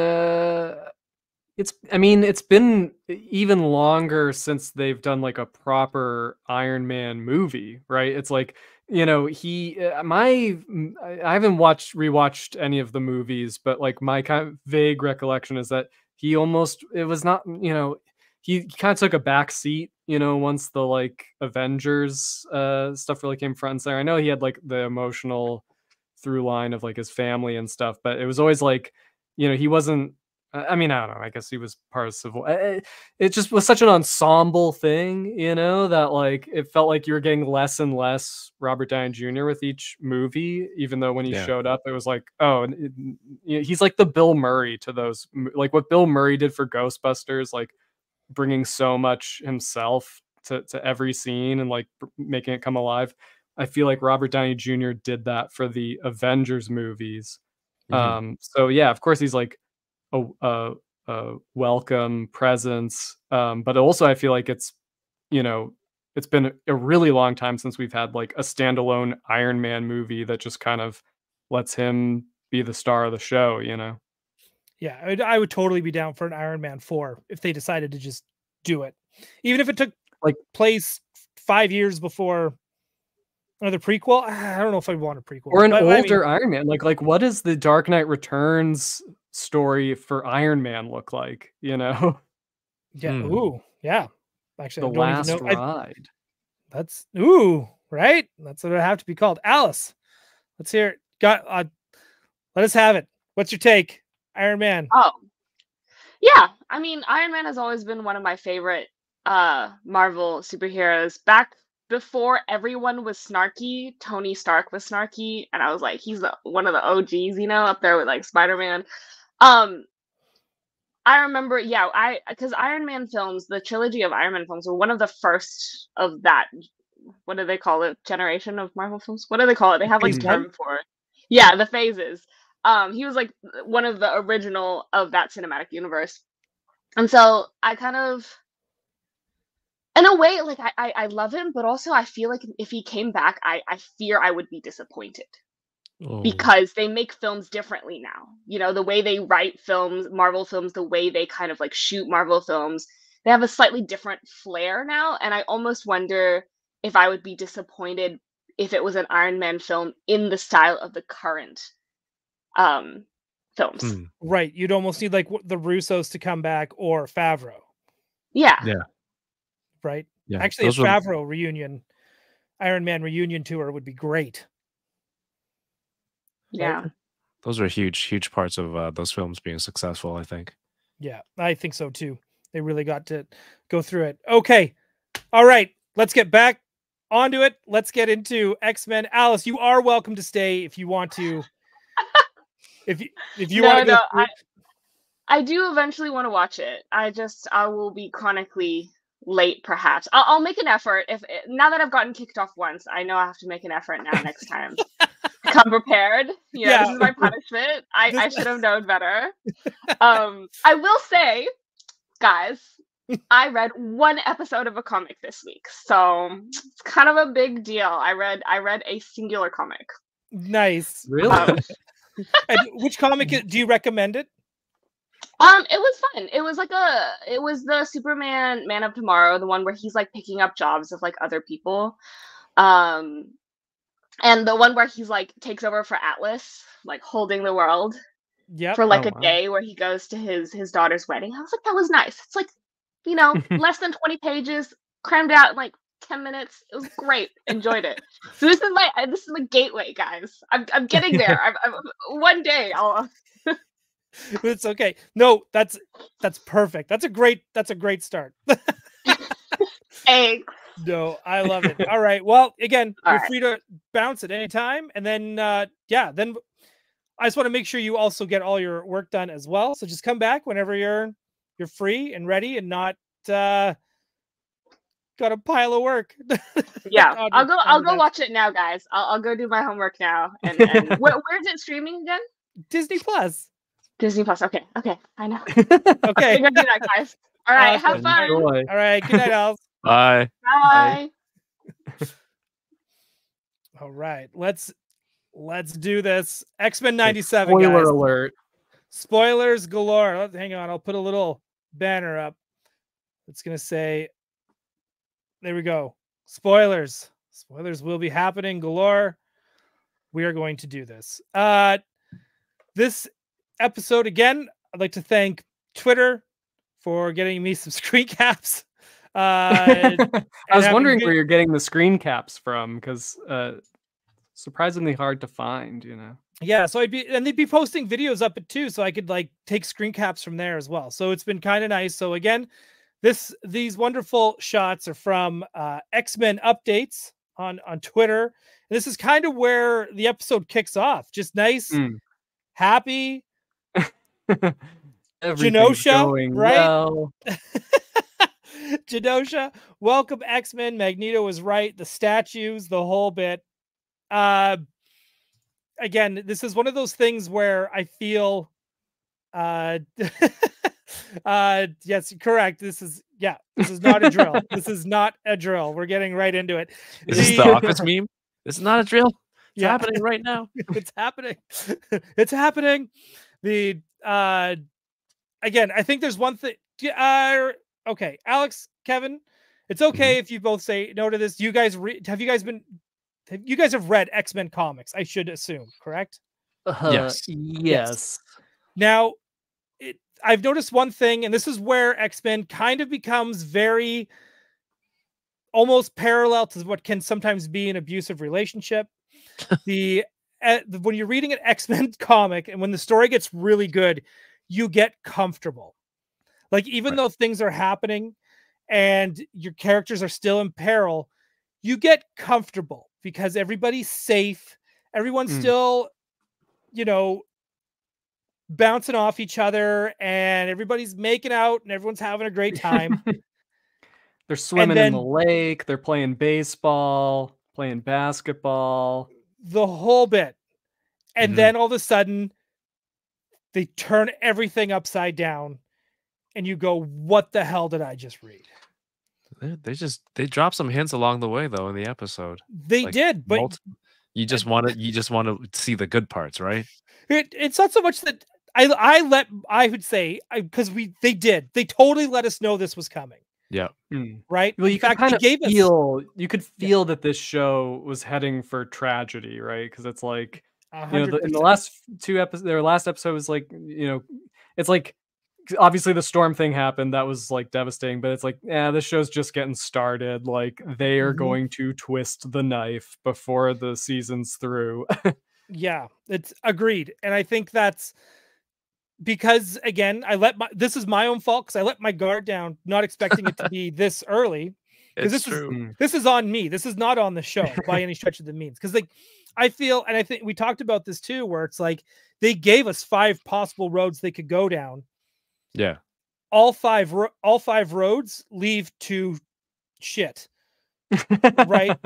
It's been even longer since they've done like a proper Iron Man movie, right? It's like, you know, I haven't rewatched any of the movies, but like my kind of vague recollection is that he kind of took a back seat, you know, once the like Avengers stuff really came front and center. I know he had like the emotional through line of like his family and stuff, but it was always like, you know, he wasn't, I mean, I don't know. I guess he was part of Civil. It just was such an ensemble thing, you know, that like it felt like you were getting less and less Robert Downey Jr. with each movie. Even though when he showed up, it was like, oh, he's like the Bill Murray to those, like what Bill Murray did for Ghostbusters, like bringing so much himself to every scene and like making it come alive. I feel like Robert Downey Jr. did that for the Avengers movies. So yeah, of course he's like a welcome presence, but also I feel like it's you know, it's been a really long time since we've had like a standalone Iron Man movie that just kind of lets him be the star of the show, you know? Yeah, I would totally be down for an Iron Man 4 if they decided to just do it. Even if it took like place 5 years before another prequel, I don't know if I'd want a prequel. Or an older Iron Man. Like what does the Dark Knight Returns story for Iron Man look like, you know? Yeah, ooh, yeah. Actually, the Last Ride. That's, ooh, right? That's what it would have to be called. Alice, let's hear it. Let us have it. What's your take? Iron Man. Oh, yeah. I mean, Iron Man has always been one of my favorite Marvel superheroes. Back before everyone was snarky, Tony Stark was snarky, and I was like, he's one of the OGs, you know, up there with like Spider-Man. I remember, yeah, because Iron Man films, the trilogy of Iron Man films were one of the first of that, what do they call it? Generation of Marvel films? What do they call it? They have like a term for it. Yeah, the phases. He was like one of the original of that cinematic universe. And so I kind of, in a way, like I love him, but also I feel like if he came back, I fear I would be disappointed. Oh. Because they make films differently now. You know, the way they write films, Marvel films, the way they kind of like shoot Marvel films, they have a slightly different flair now. And I almost wonder if I would be disappointed if it was an Iron Man film in the style of the current films. Mm. Right. You'd almost need like the Russos to come back or Favreau. Yeah. Yeah. Right. Yeah. Actually, those a Favreau reunion, Iron Man reunion tour would be great. Yeah, those are huge parts of those films being successful, I think. Yeah, I think so too. They really got to go through it. Okay, all right, let's get back onto it. Let's get into X-Men. Alice, you are welcome to stay if you want to. if you no, want to. No, I do eventually want to watch it. I will be chronically late, perhaps. I'll make an effort. If now that I've gotten kicked off once, I know I have to make an effort now next time. Come prepared. You know, yeah, this is my punishment. I should have known better. I will say, guys, I read one episode of a comic this week, so it's kind of a big deal. I read a singular comic. Nice, really. And which comic do you recommend it? It was fun. It was the Superman Man of Tomorrow, the one where he's like picking up jobs of like other people. And the one where he's like takes over for Atlas, like holding the world, for like a day, where he goes to his daughter's wedding. I was like, that was nice. It's like, you know, less than 20 pages, crammed out in like 10 minutes. It was great. Enjoyed it. So this is my gateway, guys. I'm getting there. I'm one day I'll. It's okay. No, that's perfect. That's a great start. Thanks. No, I love it. All right. Well, again, you're free to bounce at any time. And then, then I just want to make sure you also get all your work done as well. So just come back whenever you're free and ready and not got a pile of work. Yeah, I'll go watch it now, guys. I'll go do my homework now. And where's it streaming again? Disney Plus. Okay. I know. Okay. We're gonna do that, guys. All right. Awesome. Have fun. Enjoy. All right. Good night, all. Bye. All right, let's do this. X-Men 97. Spoiler alert! Spoilers galore. Hang on, I'll put a little banner up. It's gonna say, "There we go." Spoilers. Spoilers will be happening galore. We are going to do this. This episode again. I'd like to thank Twitter for getting me some screen caps. I was wondering where you're getting the screen caps from, because surprisingly hard to find, you know. Yeah, so they'd be posting videos up it too, so I could like take screen caps from there as well. So it's been kind of nice. So again, these wonderful shots are from X-Men updates on Twitter. And this is kind of where the episode kicks off. Just nice, happy, Genosha, right? Well. Genosha, welcome X-Men. Magneto was right. The statues, the whole bit. Again, this is one of those things where I feel yes, correct. This is Yeah, this is not a drill. This is not a drill. We're getting right into it. Is this the office meme? This is not a drill. It's happening right now. It's happening. It's happening. The again, I think there's one thing. Okay, Alex, Kevin, it's okay if you both say no to this. You guys have read X-Men comics, I should assume, correct? Yes. Now, I've noticed one thing, and this is where X-Men kind of becomes very almost parallel to what can sometimes be an abusive relationship. When you're reading an X-Men comic and when the story gets really good, you get comfortable. Like, even though things are happening and your characters are still in peril, you get comfortable because everybody's safe. Everyone's still, you know, bouncing off each other, and everybody's making out and everyone's having a great time. They're swimming in the lake. They're playing baseball, playing basketball, the whole bit. And then all of a sudden they turn everything upside down and you go, what the hell did I just read? They dropped some hints along the way though in the episode. They did, but you just want to see the good parts, right? It's not so much that I would say, because they did. They totally let us know this was coming. Yeah. Right. Well, you could feel that this show was heading for tragedy, right? Because it's like, 100%. You know, in the last two episodes, their last episode was like, you know, it's like, obviously the storm thing happened. That was like devastating, but it's like, yeah, this show's just getting started. Like, they are going to twist the knife before the season's through. Yeah, it's agreed. And I think that's because, again, this is my own fault because I let my guard down, not expecting it to be this early. This is on me. This is not on the show by any stretch of the means. Because, like, I feel, and I think we talked about this too, where it's like they gave us 5 possible roads they could go down. Yeah. All five roads lead to shit. Right?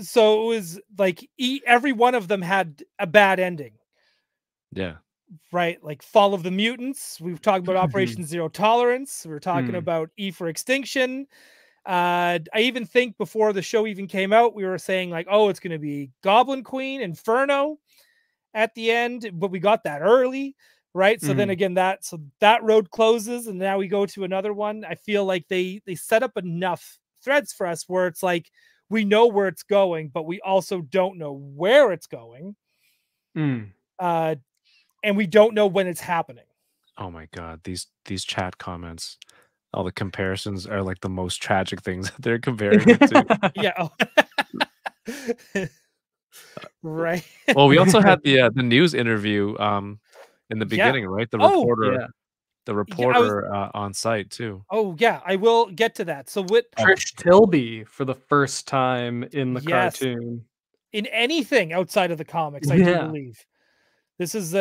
So it was like every one of them had a bad ending. Yeah. Right. Like Fall of the Mutants. We were talking about Operation Zero Tolerance. We were talking about E for Extinction. I even think before the show even came out, we were saying like, oh, it's going to be Goblin Queen, Inferno at the end. But we got that early. Right. So then again, that road closes and now we go to another one. I feel like they set up enough threads for us where it's like, we know where it's going, but we also don't know where it's going. And we don't know when it's happening. Oh my God. These chat comments, all the comparisons are like the most tragic things that they're comparing it to. Yeah. Right. Well, we also had the news interview in the beginning, right? The reporter on site too. Oh yeah, I will get to that. So with Trish Tilby for the first time in the cartoon, in anything outside of the comics, I do believe this is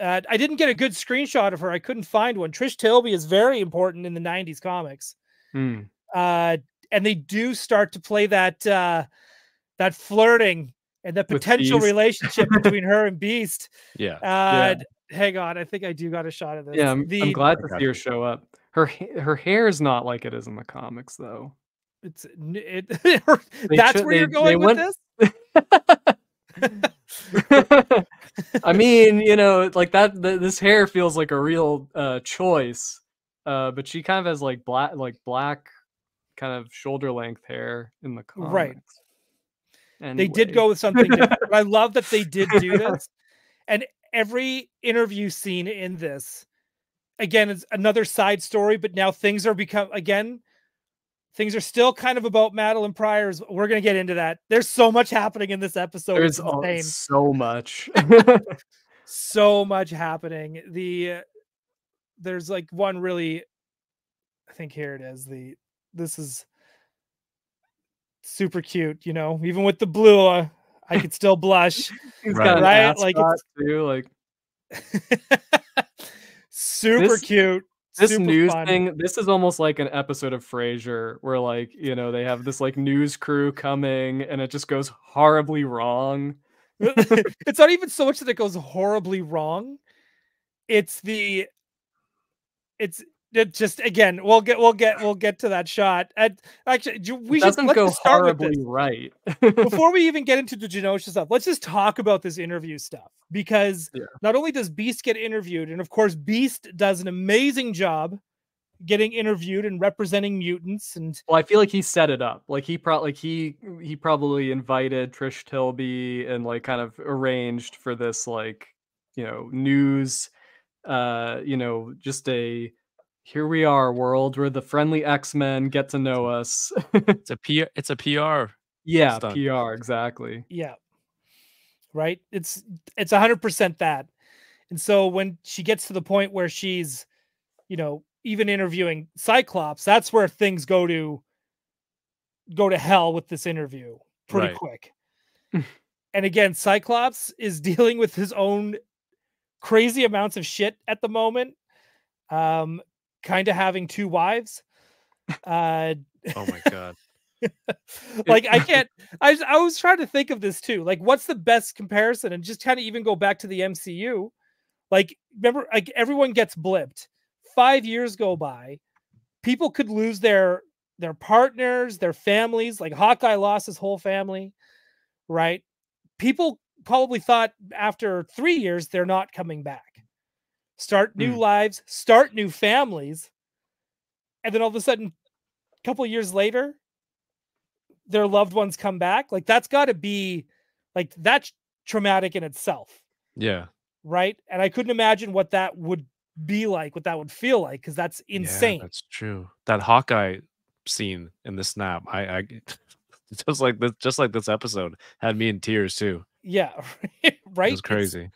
I didn't get a good screenshot of her. I couldn't find one. Trish Tilby is very important in the '90s comics, and they do start to play that that flirting and the potential relationship between her and Beast. Yeah. Hang on, I think I do got a shot of this. Yeah, I'm glad to see her show up. Her hair is not like it is in the comics, though. That's where you're going with this. I mean, you know, like that. This hair feels like a real choice, but she kind of has like black, kind of shoulder length hair in the comics. Right. Anyway. They did go with something different. I love that they did do this, and every interview scene in this, again, is another side story, but now things are things are still kind of about Madeline Pryor's. We're going to get into that. There's so much happening in this episode. There's so much, so much happening. There's like one really, I think here it is. This is super cute. You know, even with the blue, I could still blush. He's got right? Like, it's too, like... super cute. This super news fun. Thing. This is almost like an episode of Frasier where, like, you know, they have this like news crew coming and it just goes horribly wrong. It's not even so much that it goes horribly wrong. It's It just again, we'll get to that shot. And actually, we should start horribly right before we even get into the Genosha stuff. Let's just talk about this interview stuff, because not only does Beast get interviewed, and of course Beast does an amazing job getting interviewed and representing mutants. And well, I feel like he set it up. Like he probably invited Trish Tilby and like kind of arranged for this, like, you know, news, you know, just a. Here we are, world, where the friendly X-Men get to know us. It's a PR. Yeah, stunt. PR, exactly. Yeah. Right? It's 100% that. And so when she gets to the point where she's, you know, even interviewing Cyclops, that's where things go to hell with this interview pretty quick. And again, Cyclops is dealing with his own crazy amounts of shit at the moment. Kind of having two wives. Oh my god. Like I was trying to think of this too. Like, what's the best comparison? And just kind of even go back to the MCU. Like, remember, like everyone gets blipped. 5 years go by. People could lose their partners, their families. Like Hawkeye lost his whole family, right? People probably thought after 3 years they're not coming back. Start new lives, start new families. And then all of a sudden, a couple of years later, their loved ones come back. Like, that's got to be, like, that's traumatic in itself. Yeah. Right? And I couldn't imagine what that would be like, what that would feel like, because that's insane. Yeah, that's true. That Hawkeye scene in the snap, I just like this episode, had me in tears too. Yeah. Right? It was crazy.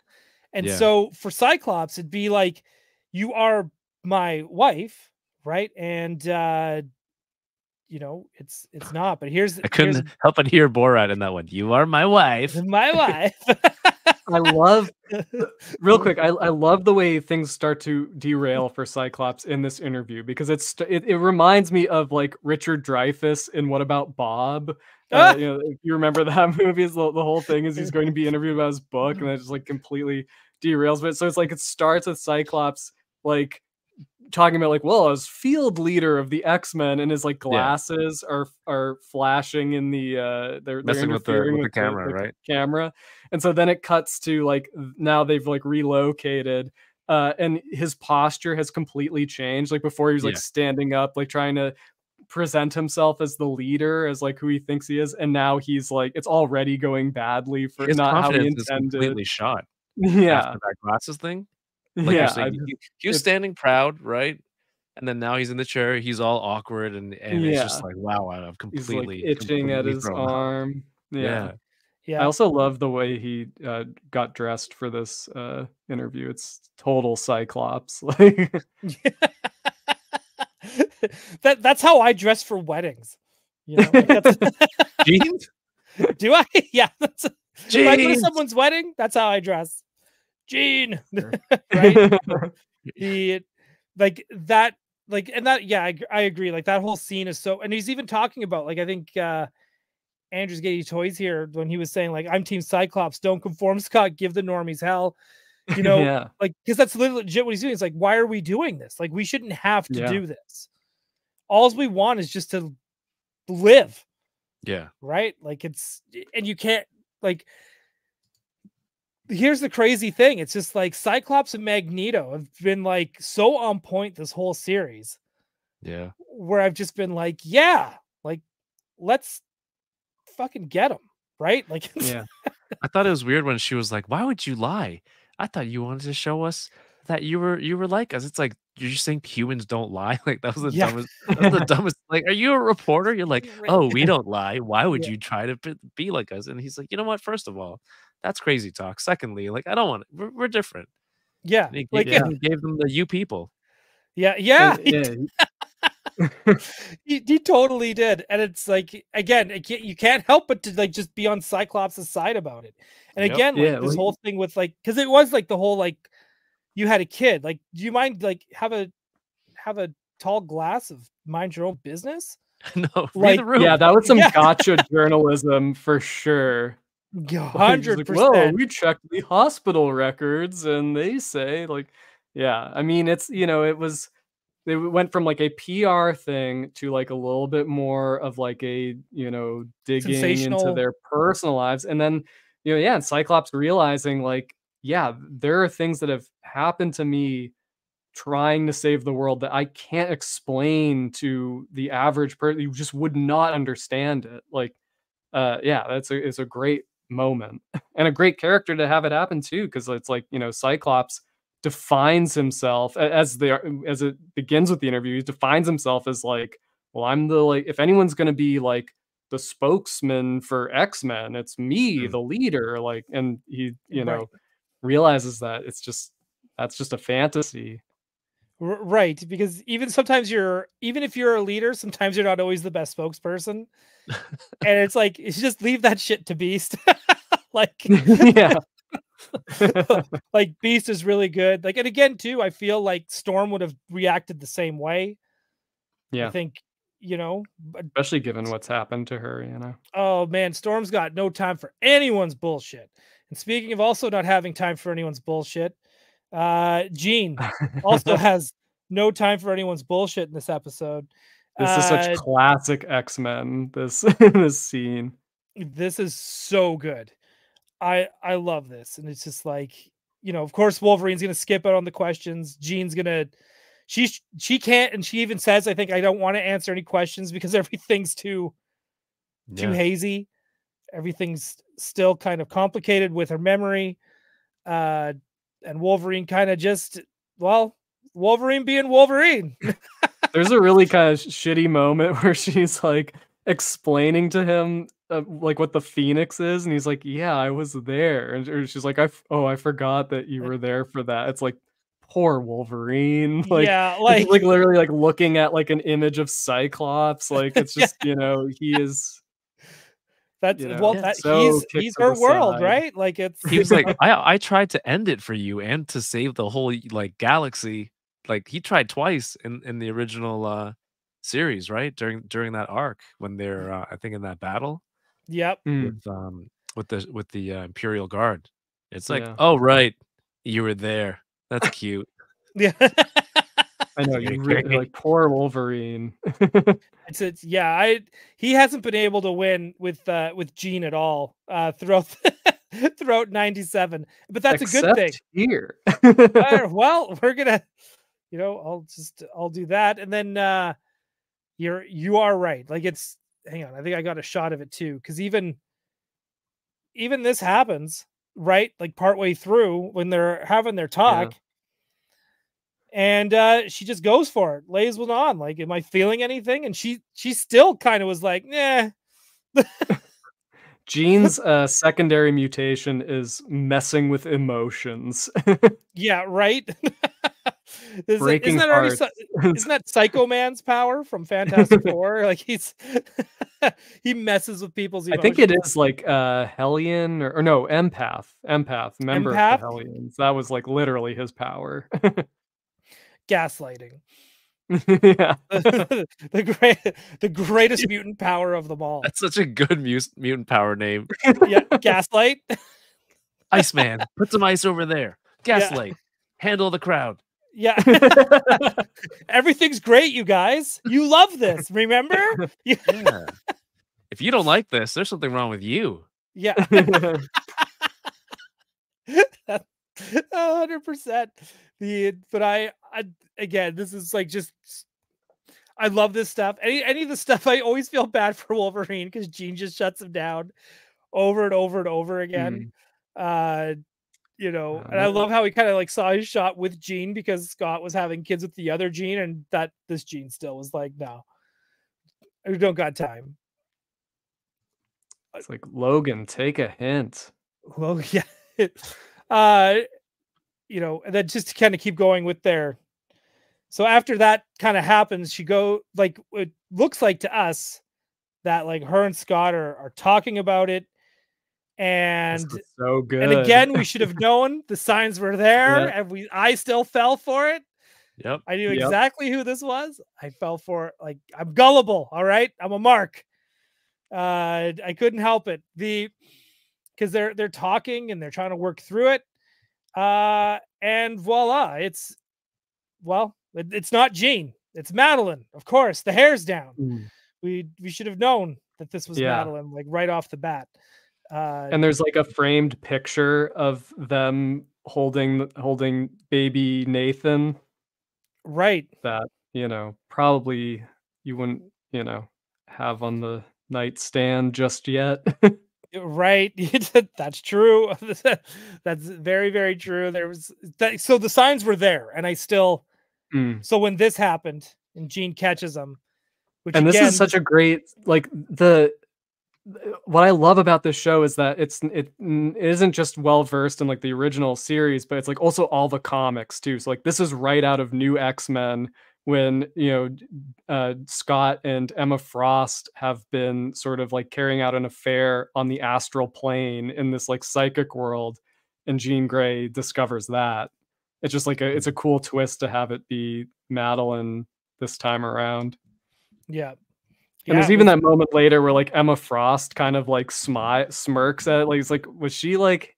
And so for Cyclops, it'd be like, you are my wife, right? And, you know, it's not. But here's... I couldn't help but hear Borat in that one. You are my wife. My wife. I love... Real quick, I love the way things start to derail for Cyclops in this interview, because it reminds me of, like, Richard Dreyfuss in What About Bob? You know, if you remember that movie, the whole thing is he's going to be interviewed about his book, and that just like completely derails it. So it's like it starts with Cyclops like talking about like, well, I was field leader of the X-Men, and his like glasses are flashing in the they're messing with the camera, right? Camera, and so then it cuts to like now they've like relocated. And his posture has completely changed. Like before, he was like standing up, like trying to present himself as the leader, as like who he thinks he is, and now he's like it's already going badly for not how he intended. His confidence is completely shot. Yeah, after that glasses thing. Like you're saying, he was standing proud, right? And then now he's in the chair. He's all awkward, and it's just like, wow, I've completely he's like itching completely at his arm. Yeah. I also love the way he got dressed for this interview. It's total Cyclops. Like. That's how I dress for weddings, you know. Like jeans? Do I? Yeah. That's, if I go to someone's wedding, that's how I dress. Jean, right? I agree. Like that whole scene is so. And he's even talking about like I think Andrew's Getty Toys here when he was saying like I'm Team Cyclops, don't conform, Scott, give the normies hell. You know, like because that's legit what he's doing. It's like, why are we doing this? Like, we shouldn't have to do this. All we want is just to live. Yeah. Right. Like and you can't like. Here's the crazy thing. It's just like Cyclops and Magneto have been like so on point this whole series. Yeah. Where I've just been like, yeah, like let's fucking get them. Right. Like, yeah. I thought it was weird when she was like, why would you lie? I thought you wanted to show us that you were like us. It's like, you're just saying humans don't lie. Like that was the dumbest. That was the dumbest. Like, are you a reporter? You're like, oh, we don't lie. Why would you try to be like us? And he's like, you know what? First of all, that's crazy talk. Secondly, like, I don't want it. We're different. Yeah. And he gave them the you people. Yeah. Yeah. He totally did. And it's like, again, you can't help but to like just be on Cyclops' side about it. And again, like, this whole thing with like, because it was like the whole like, you had a kid, like, do you mind like have a tall glass of mind your own business? No, like, that was some gotcha journalism for sure. 100%. Like, well, we checked the hospital records and they say like, I mean, it's, you know, it was they went from like a PR thing to like a little bit more of like a, you know, digging into their personal lives. And then, you know, yeah. And Cyclops realizing like, yeah, there are things that have happened to me trying to save the world that I can't explain to the average person. You just would not understand it. Like, yeah, it's a great moment and a great character to have it happen too. Cause it's like, you know, Cyclops defines himself as they are, as it begins with the interview, he defines himself as like, well, I'm the, like, if anyone's going to be like the spokesman for X-Men, it's me, the leader. Like, and he, you know, realizes that it's just, that's just a fantasy. Right. Because even sometimes you're, even if you're a leader, sometimes you're not always the best spokesperson. And it's like, it's just leave that shit to Beast. Like, yeah. Like Beast is really good. Like, and again, too, I feel like Storm would have reacted the same way. Yeah. I think, you know, especially given what's happened to her, you know. Oh man, Storm's got no time for anyone's bullshit. And speaking of also not having time for anyone's bullshit, Jean also has no time for anyone's bullshit in this episode. This is such classic X-Men, this scene. This is so good. I love this. And it's just like, you know, of course, Wolverine's going to skip out on the questions. Jean's going to, she can't. And she even says, I think I don't want to answer any questions because everything's too hazy. Everything's still kind of complicated with her memory. And Wolverine kind of just, well, Wolverine being Wolverine. There's a really kind of shitty moment where she's like explaining to him like what the Phoenix is, and he's like, yeah, I was there, and she's like, I forgot that you were there for that. It's like, poor Wolverine. Like, yeah, like literally like looking at like an image of Cyclops. Like, it's just, you know, he is, that's, you know, well, that, so he's her world, right? Like, it's, he was like, I tried to end it for you and to save the whole like galaxy. Like, he tried twice in the original series, right? During that arc when they're I think in that battle. Yep. With the Imperial Guard. It's like, oh right, you were there. That's cute. Yeah. I know, you really, like, poor Wolverine. it's yeah, he hasn't been able to win with Jean at all throughout 97. But that's except a good thing. Here. Well, we're gonna, you know, I'll do that. And then you are right. Like, it's, hang on, I think I got a shot of it too, because even this happens, right? Like partway through when they're having their talk, and she just goes for it, lays one on, like, am I feeling anything? And she still kind of was like, nah. Jean's secondary mutation is messing with emotions. Yeah, right. Isn't that Psycho Man's power from Fantastic Four? Like, he's he messes with people's emotions. I think it is like Hellion or no, Empath, member of the Hellions. That was like literally his power. Gaslighting. Yeah. the greatest mutant power of them all. That's such a good mutant power name. Yeah, Gaslight. Iceman, put some ice over there. Gaslight, handle the crowd. Yeah. Everything's great, you guys. You love this, remember? Yeah. If you don't like this, there's something wrong with you. Yeah. 100%. But I again, this is like, just, I love this stuff. Any of the stuff, I always feel bad for Wolverine because Jean just shuts him down over and over and over again. You know, and I love how he kind of like saw his shot with Jean because Scott was having kids with the other Jean, and that this Jean still was like, no, I don't got time. It's like, Logan, take a hint. Well, yeah. You know, and then just to kind of keep going with their. So after that kind of happens, she go, like, it looks like to us that like her and Scott are talking about it. And so good. And again, we should have known, the signs were there, and I still fell for it. Yep. I knew exactly who this was. I fell for it. Like, I'm gullible. All right. I'm a mark. I couldn't help it. Because they're talking and they're trying to work through it. And voila, it's, well, It's not Jean. It's Madeline, of course. The hair's down. Mm. We should have known that this was Madeline, like right off the bat. And there's like a framed picture of them holding baby Nathan. Right. That, you know, probably you wouldn't, you know, have on the nightstand just yet. Right. That's true. That's very, very true. There was that, so the signs were there, and I still. Mm. So when this happened and Jean catches him, which and again, this is such a great, like, the what I love about this show is that it isn't just well versed in like the original series, but it's like also all the comics too. So like this is right out of New X-Men, when, you know, Scott and Emma Frost have been sort of like carrying out an affair on the astral plane in this like psychic world, and Jean Grey discovers that. It's just like it's a cool twist to have it be Madeline this time around. Yeah. And there's even that moment later where like Emma Frost kind of like smirks at it. Like, it's like, was she like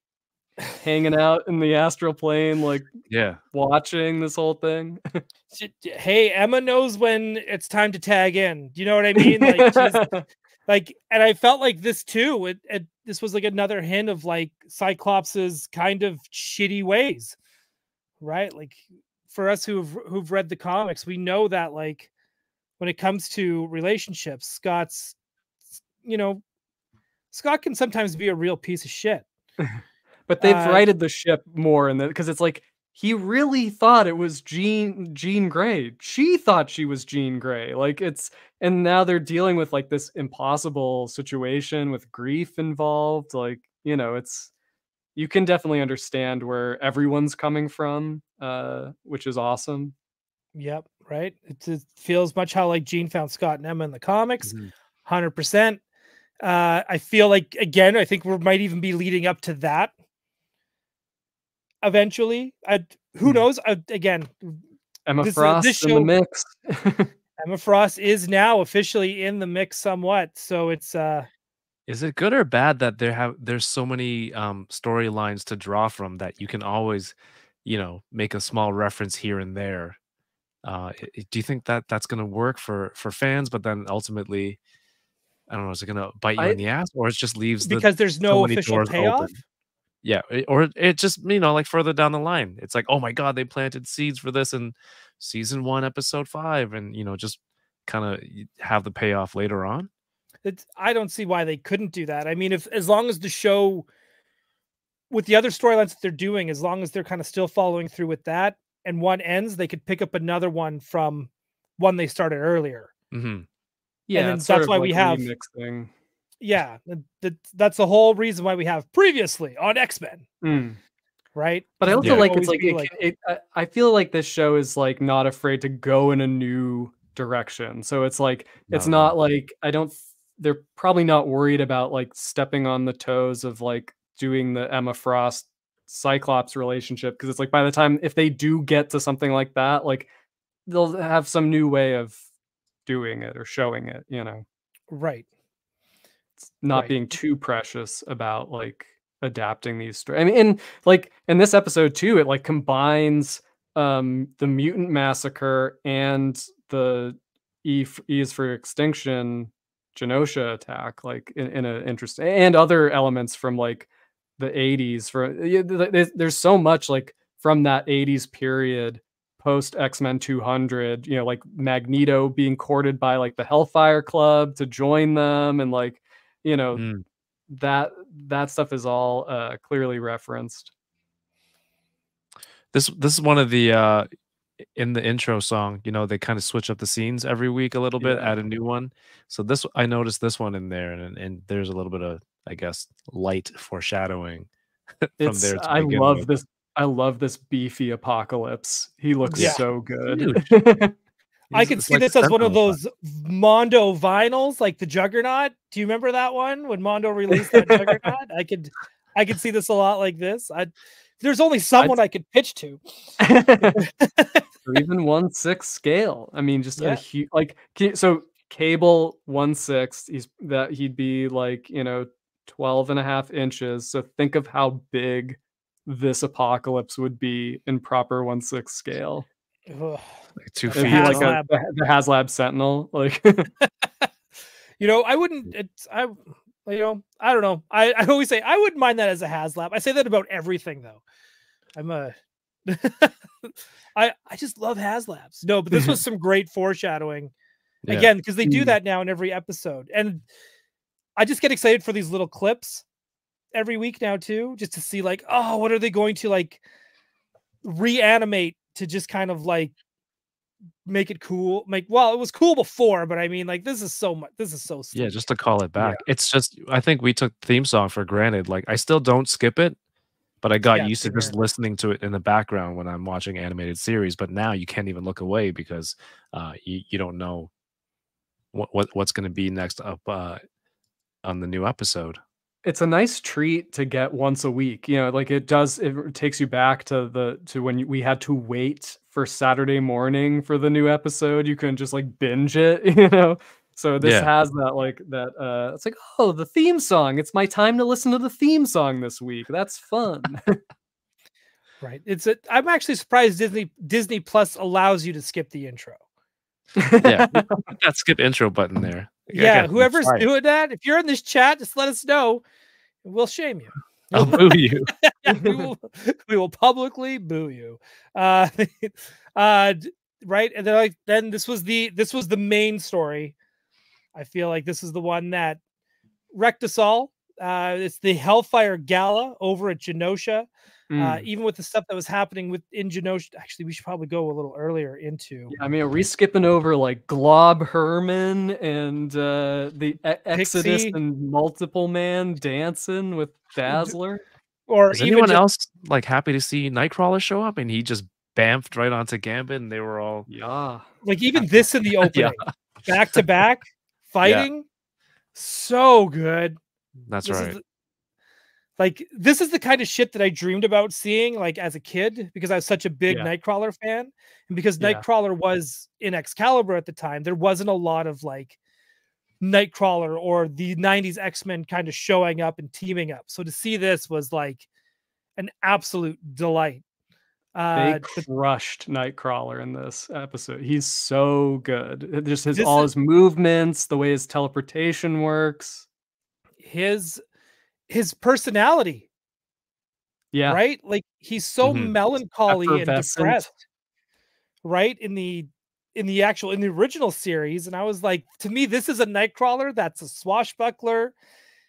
hanging out in the astral plane? Like, yeah, watching this whole thing. Hey, Emma knows when it's time to tag in. Do you know what I mean? Like, she's, like, and I felt like this too. This was like another hint of like Cyclops's kind of shitty ways, right? Like for us who've read the comics, we know that like, when it comes to relationships, Scott can sometimes be a real piece of shit. But they've righted the ship more in that, because it's like he really thought it was Jean Grey. She thought she was Jean Grey. Like and now they're dealing with like this impossible situation with grief involved. Like, you know, you can definitely understand where everyone's coming from, which is awesome. Yep. Right. It feels much how like Jean found Scott and Emma in the comics. 100%. I feel like, again, I think we might even be leading up to that eventually. Who knows? Again, Emma Frost, this show, in the mix. Emma Frost is now officially in the mix somewhat. So it's, is it good or bad that there's so many storylines to draw from that you can always, you know, make a small reference here and there? Do you think that that's going to work for fans, but then ultimately, I don't know, is it going to bite you in the ass, or it just leaves because there's no official payoff? Open? Yeah. Or it just, you know, like further down the line, it's like, oh my God, they planted seeds for this in season 1, episode 5. And, you know, just kind of have the payoff later on. I don't see why they couldn't do that. I mean, as long as the show with the other storylines that they're doing, as long as they're kind of still following through with that, and one ends, they could pick up another one from one they started earlier. Mm-hmm. Yeah, and that's why like we have remixing. Yeah, that's the whole reason why we have previously on X-Men, right? But I also like it's like, I feel like this show is like not afraid to go in a new direction. So it's like it's not like they're probably not worried about like stepping on the toes of like doing the Emma Frost Cyclops relationship, because it's like by the time if they do get to something like that, like they'll have some new way of doing it or showing it, you know. Right. It's not being too precious about like adapting these stories. I mean, and like in this episode too, it like combines the mutant massacre and the E is for Extinction Genosha attack, like in an interesting, and other elements from like the 80s. There's so much like from that 80s period post X-Men 200, you know, like Magneto being courted by like the Hellfire Club to join them, and like, you know, that stuff is all clearly referenced. This is one of the in the intro song, you know, they kind of switch up the scenes every week a little bit, add a new one. So this, I noticed this one in there, and there's a little bit of, I guess, light foreshadowing from there. I love this beefy Apocalypse. He looks so good. I could see like this as one of those Mondo vinyls, like the Juggernaut. Do you remember that one when Mondo released that Juggernaut? I could see this a lot like this. There's only someone I could pitch to. Or even 1/6 scale. I mean, just a huge, like, so Cable 1/6, he'd be like, you know, 12.5 inches. So think of how big this Apocalypse would be in proper 1/6 scale. Ugh. Like 2 feet. Like the HasLab Sentinel. Like, you know, I wouldn't. It's, you know, I don't know. I always say I wouldn't mind that as a HasLab. I say that about everything though. I'm a. I just love HasLabs. No, but this was some great foreshadowing. Yeah. Again, because they do that now in every episode, and I just get excited for these little clips every week now too, just to see like, oh, what are they going to like reanimate to just kind of like make it cool? Like, well, it was cool before, but I mean, like, this is so much. This is so stupid. Yeah, just to call it back. Yeah. It's just, I think we took the theme song for granted. Like, I still don't skip it, but I got used to just listening to it in the background when I'm watching animated series. But now you can't even look away because you don't know what's going to be next up on the new episode. It's a nice treat to get once a week. You know, like it does. It takes you back to when we had to wait for Saturday morning for the new episode. You can just like binge it. You know. So this has that, like, that, it's like, oh, the theme song. It's my time to listen to the theme song this week. That's fun. Right. It's a, I'm actually surprised Disney Plus allows you to skip the intro. Yeah. That skip intro button there. Yeah. Whoever's doing that, if you're in this chat, just let us know. We'll shame you. I'll boo you. we will publicly boo you. Right. And then, like, then this was the main story. I feel like this is the one that wrecked us all. It's the Hellfire Gala over at Genosha. Even with the stuff that was happening within Genosha, actually, we should probably go a little earlier into. Yeah, I mean, are we skipping over like Glob Herman and the Exodus Pixie, and Multiple Man dancing with Dazzler? Or is anyone else like happy to see Nightcrawler show up? And he just bamfed right onto Gambit, and they were all like even this in the opening, back to back. Fighting so good. That's this right. Like, this is the kind of shit that I dreamed about seeing like as a kid, because I was such a big Nightcrawler fan, and because Nightcrawler was in Excalibur at the time, there wasn't a lot of like Nightcrawler or the 90s X-Men kind of showing up and teaming up. So to see this was like an absolute delight. They crushed Nightcrawler in this episode. He's so good. Just all his movements, the way his teleportation works, his personality. Yeah, right. Like, he's so melancholy and depressed. Right in the original series, and I was like, to me, this is a Nightcrawler that's a swashbuckler.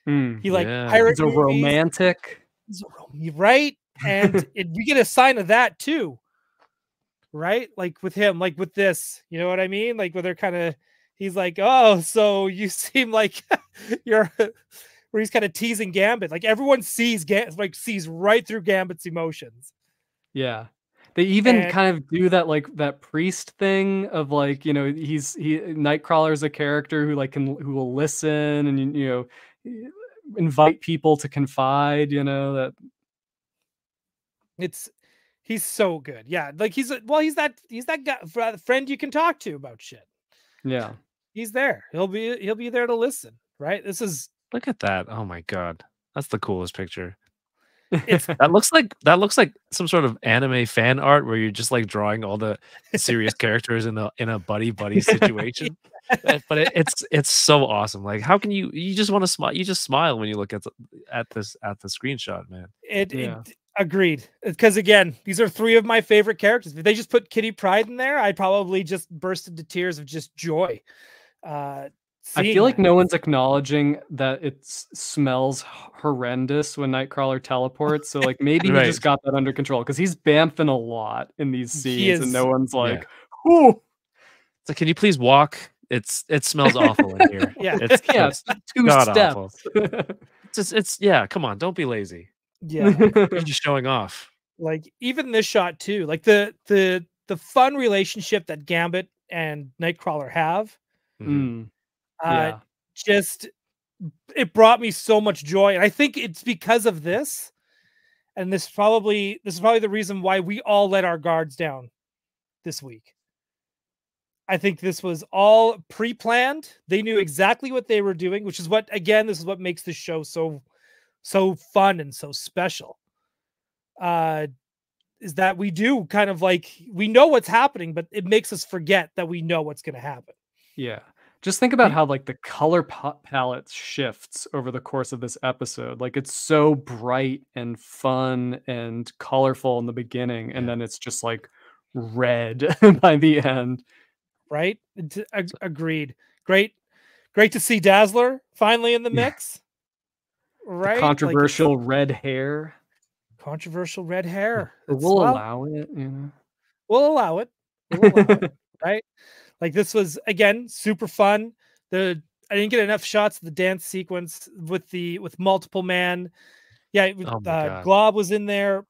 He like pirates. He's a romantic. He's a, right. And we get a sign of that too, right? Like with him, like with this, you know what I mean? Like where they're kind of, he's like, oh, so you seem like you're, where he's kind of teasing Gambit. Like everyone sees right through Gambit's emotions. Yeah. They even kind of do that, like that priest thing of like, you know, Nightcrawler's a character who like who will listen and, you know, invite people to confide, you know, that. He's so good. Yeah. Like he's that guy, friend you can talk to about shit. Yeah. He's there. He'll be there to listen. Right. This is, look at that. Oh my God. That's the coolest picture. That looks like some sort of anime fan art where you're just like drawing all the serious characters in a buddy situation. But it's so awesome. Like, how can you just want to smile? You just smile when you look at the screenshot, man. Agreed. Because again, these are three of my favorite characters. If they just put Kitty Pryde in there, I'd probably just burst into tears of just joy. I feel like no one's acknowledging that it smells horrendous when Nightcrawler teleports. So like maybe he just got that under control, because he's bamfing a lot in these scenes, and no one's like, "Ooh, so can you please walk? It smells awful in here." It's 2 steps. It's come on, don't be lazy. You're just showing off. Like even this shot too, like the fun relationship that Gambit and Nightcrawler have, just, it brought me so much joy. And I think it's because of this, and this is probably the reason why we all let our guards down this week. I think this was all pre-planned. They knew exactly what they were doing, which is what, again, this is what makes this show so fun and so special. is that we do kind of like, we know what's happening, but it makes us forget that we know what's going to happen. Yeah. Just think about how like the color palette shifts over the course of this episode. Like it's so bright and fun and colorful in the beginning. And then it's just like red by the end. Right. Agreed. Great. Great to see Dazzler finally in the mix. Yeah. Right. The controversial like, red hair. Controversial red hair. We'll allow it. You know. We'll allow it. We'll allow it. Right. Like this was again super fun. I didn't get enough shots of the dance sequence with Multiple Man. Yeah, oh Glob was in there.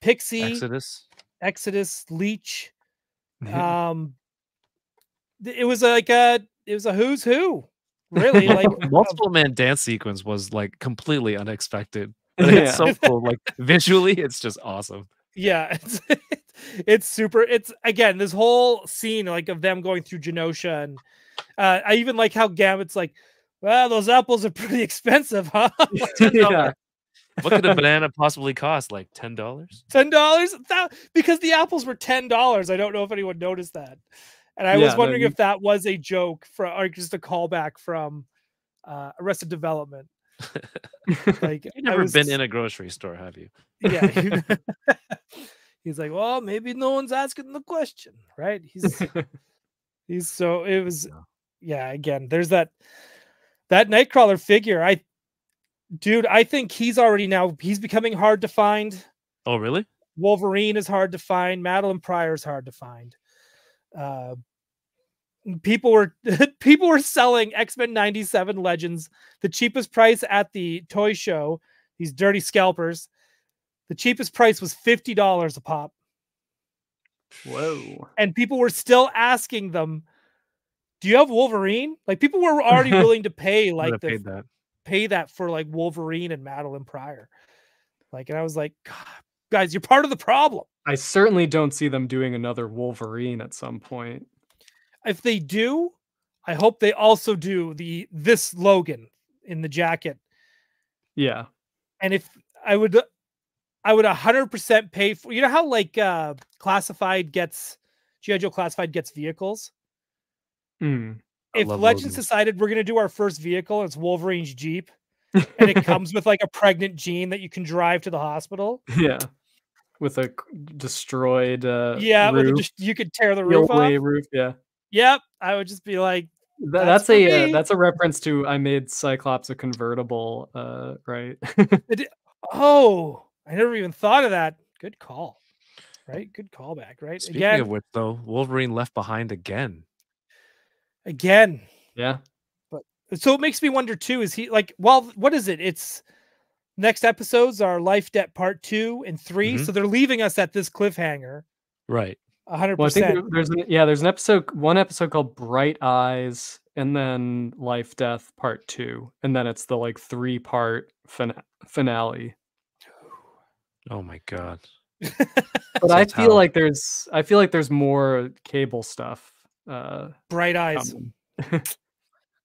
Pixie, Exodus, Leech. It was like a who's who, really. Like Multiple Man dance sequence was like completely unexpected. But it's so cool. Like visually, it's just awesome. Yeah. It's super. It's again this whole scene like of them going through Genosha, and I even like how Gambit's like, well, those apples are pretty expensive, huh? Yeah. What could a banana possibly cost? Like $10? $10? Because the apples were $10. I don't know if anyone noticed that, and I was wondering if that was a joke from or just a callback from Arrested Development. Like you've never been in a grocery store, have you? Yeah. He's like, well, maybe no one's asking the question, right? He's so it was, yeah. Again, there's that Nightcrawler figure. I think he's already now he's becoming hard to find. Oh, really? Wolverine is hard to find. Madeline Pryor is hard to find. People were selling X-Men 97 Legends the cheapest price at the toy show. These dirty scalpers. The cheapest price was $50 a pop. Whoa. And people were still asking them, do you have Wolverine? Like people were already willing to pay like pay that for like Wolverine and Madeline Pryor. Like, and I was like, God, guys, you're part of the problem. I certainly don't see them doing another Wolverine at some point. If they do, I hope they also do this Logan in the jacket. Yeah. And if I would 100% pay for, you know how like G.I. Joe Classified gets vehicles. If Legends decided we're going to do our first vehicle, and it's Wolverine's Jeep, and it comes with like a pregnant Jean that you can drive to the hospital. Yeah, with a destroyed roof. You could tear the roof off. Roof, yeah. Yep, I would just be like, that's a reference to I made Cyclops a convertible, right? Oh. I never even thought of that. Good call. Right? Good callback, right? Speaking of which, though, Wolverine left behind again. Again. Yeah. But so it makes me wonder too, is he like, well, what is it? It's next episodes are Life Debt Part 2 and 3. So they're leaving us at this cliffhanger. Right. 100%. Well, I think there's one episode called Bright Eyes, and then Life Death Part 2. And then it's the like 3-part finale. Oh my God. But I feel like there's more Cable stuff. Bright Eyes.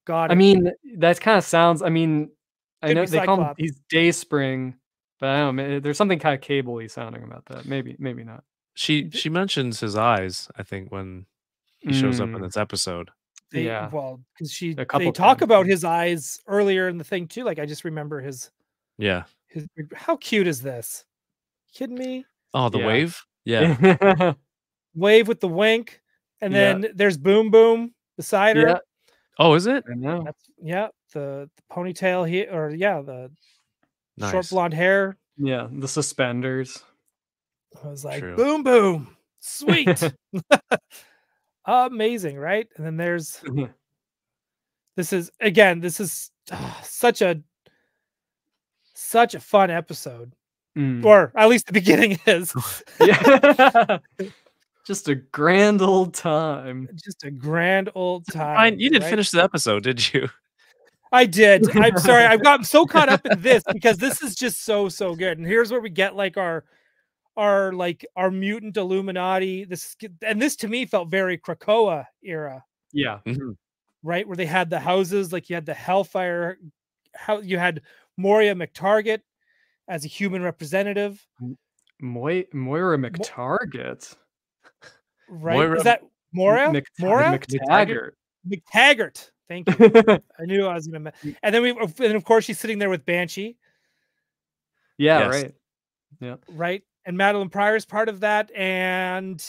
God. I mean, that kind of sounds, I know they call him, he's Dayspring, but I don't know, there's something kind of Cable-y sounding about that. Maybe not. She mentions his eyes, I think, when he shows up in this episode. Well, because they talk about his eyes earlier in the thing too. Like I just remember his how cute is this? Kidding me? Oh, the wave? Yeah. Wave with the wink. And then there's Boom Boom beside her. Oh, is it? I know. The ponytail here, or the short blonde hair. Yeah, the suspenders. I was like, Boom Boom. Sweet. Amazing, right? And then there's this is such a fun episode. Or at least the beginning is. Just a grand old time. Just a grand old time. You didn't finish the episode, did you? I did. I'm sorry. I've gotten so caught up in this because this is just so good. And here's where we get like our mutant Illuminati. This to me felt very Krakoa era. Yeah. Right, where they had the houses, like you had the Hellfire, you had Moira MacTaggert as a human representative. Moira MacTaggert. Right? Moira, is that Moira? Moira MacTaggert. MacTaggert. Thank you. I knew I was gonna. And then of course, she's sitting there with Banshee. Yeah. Yes. Right. Yeah. Right. And Madeline Pryor is part of that. And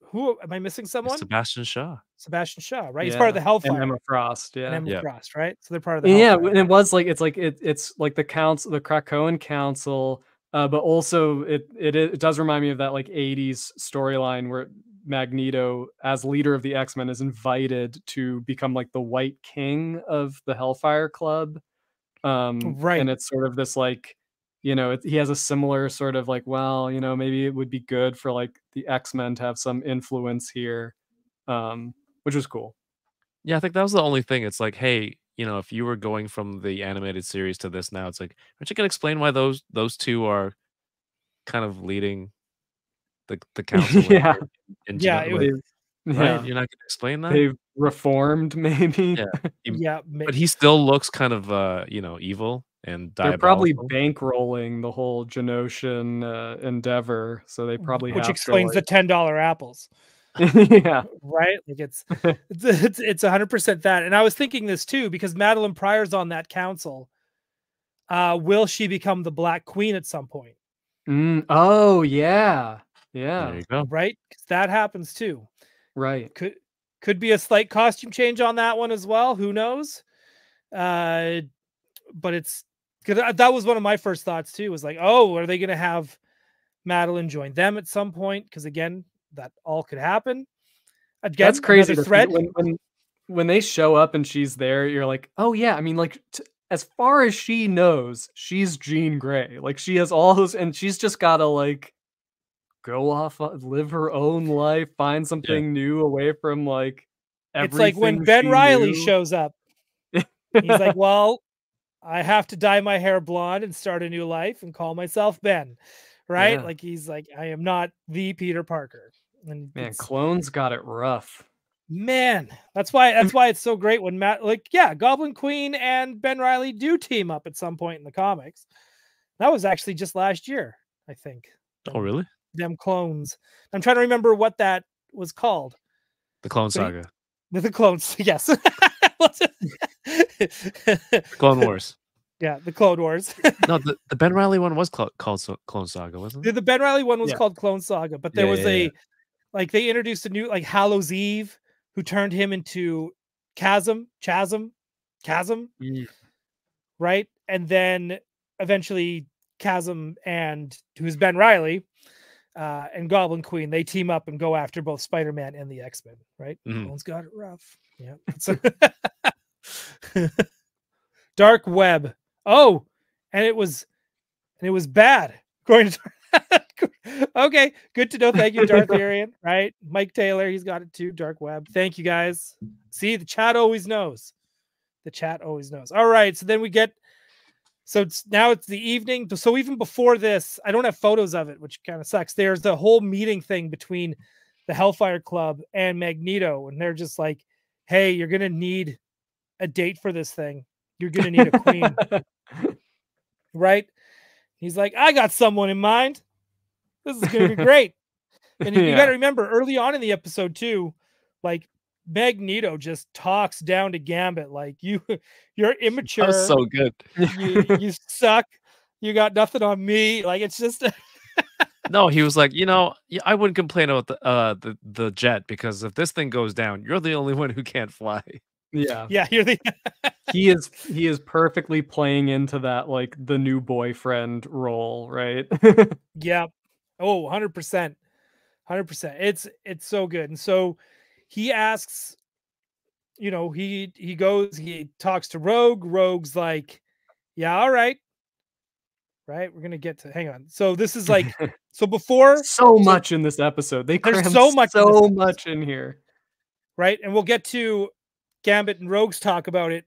who am I missing? Someone? Sebastian Shaw. Sebastian Shaw, right? Yeah. He's part of the Hellfire. And Emma Frost, yeah. And Emma Frost, right? So they're part of the Hellfire. Yeah, and it was like it's like the council, the Krakoan Council, but also it does remind me of that like '80s storyline where Magneto, as leader of the X-Men, is invited to become like the White King of the Hellfire Club, right? And it's sort of this like, you know, he has a similar sort of like, well, you know, maybe it would be good for like the X-Men to have some influence here, which was cool. Yeah, I think that was the only thing. It's like, hey, you know, if you were going from the animated series to this now, it's like, aren't you gonna explain why those two are kind of leading the council? Yeah, right? You're not gonna explain that. They've reformed, maybe. Yeah, but he still looks kind of you know, evil. And they're probably bankrolling the whole Genosian endeavor, so they probably which have explains to, like... the $10 apples. Yeah, right. Like it's 100% that. And I was thinking this too, because Madeline Pryor's on that council. Will she become the Black Queen at some point? Oh yeah, yeah. There you go. Right, because that happens too. Right. Could be a slight costume change on that one as well. Who knows? But it's. Because that was one of my first thoughts too, was like, oh, are they going to have Madeline join them at some point? Because again, that all could happen. Again, that's crazy. When they show up and she's there, you're like, oh yeah. I mean, like as far as she knows, she's Jean Grey. Like she has all those, and she's just gotta like go off, live her own life, find something new away from like everything. It's like when Ben Reilly shows up, he's like, well, I have to dye my hair blonde and start a new life and call myself Ben, right? Yeah. Like he's like, I am not the Peter Parker. And man, clones got it rough. Man, that's why it's so great when Goblin Queen and Ben Reilly do team up at some point in the comics. That was actually just last year, I think. Oh, really? Them clones. I'm trying to remember what that was called. The Clone Saga. The Clones, yes. Clone Wars. Yeah, the Clone Wars. No, the Ben Reilly one was called Clone Saga, wasn't it? The Ben Reilly one was called Clone Saga, but there was like they introduced a new like Hallows Eve, who turned him into Chasm, right? And then eventually Chasm and who's Ben Reilly and Goblin Queen, they team up and go after both Spider-Man and the X-Men, right? Clones got it rough. Yeah. Dark Web. Oh, and it was bad. Okay, good to know. Thank you, Darth Arian. Right, Mike Taylor. He's got it too. Dark Web. Thank you guys. See, the chat always knows. The chat always knows. All right. So then we get. So now it's the evening. So even before this, I don't have photos of it, which kind of sucks. There's the whole meeting thing between the Hellfire Club and Magneto, and they're just like, "Hey, you're gonna need a date for this thing. You're gonna need a queen." Right? He's like, I got someone in mind. This is gonna be great. And you gotta remember early on in the episode too, like Magneto just talks down to Gambit, like you're immature. That was so good. you suck. You got nothing on me. Like it's just no, he was like, you know, I wouldn't complain about the jet, because if this thing goes down, you're the only one who can't fly. Yeah. Yeah. He is perfectly playing into that, like the new boyfriend role, right? Yeah. Oh, 100%. 100%. It's so good. And so he asks, you know, he talks to Rogue. Rogue's like, yeah, all right. Right. We're going to get to, hang on. So this is like, so before so much in this episode, they crammed so much in here. Right. And we'll get to Gambit and Rogue's talk about it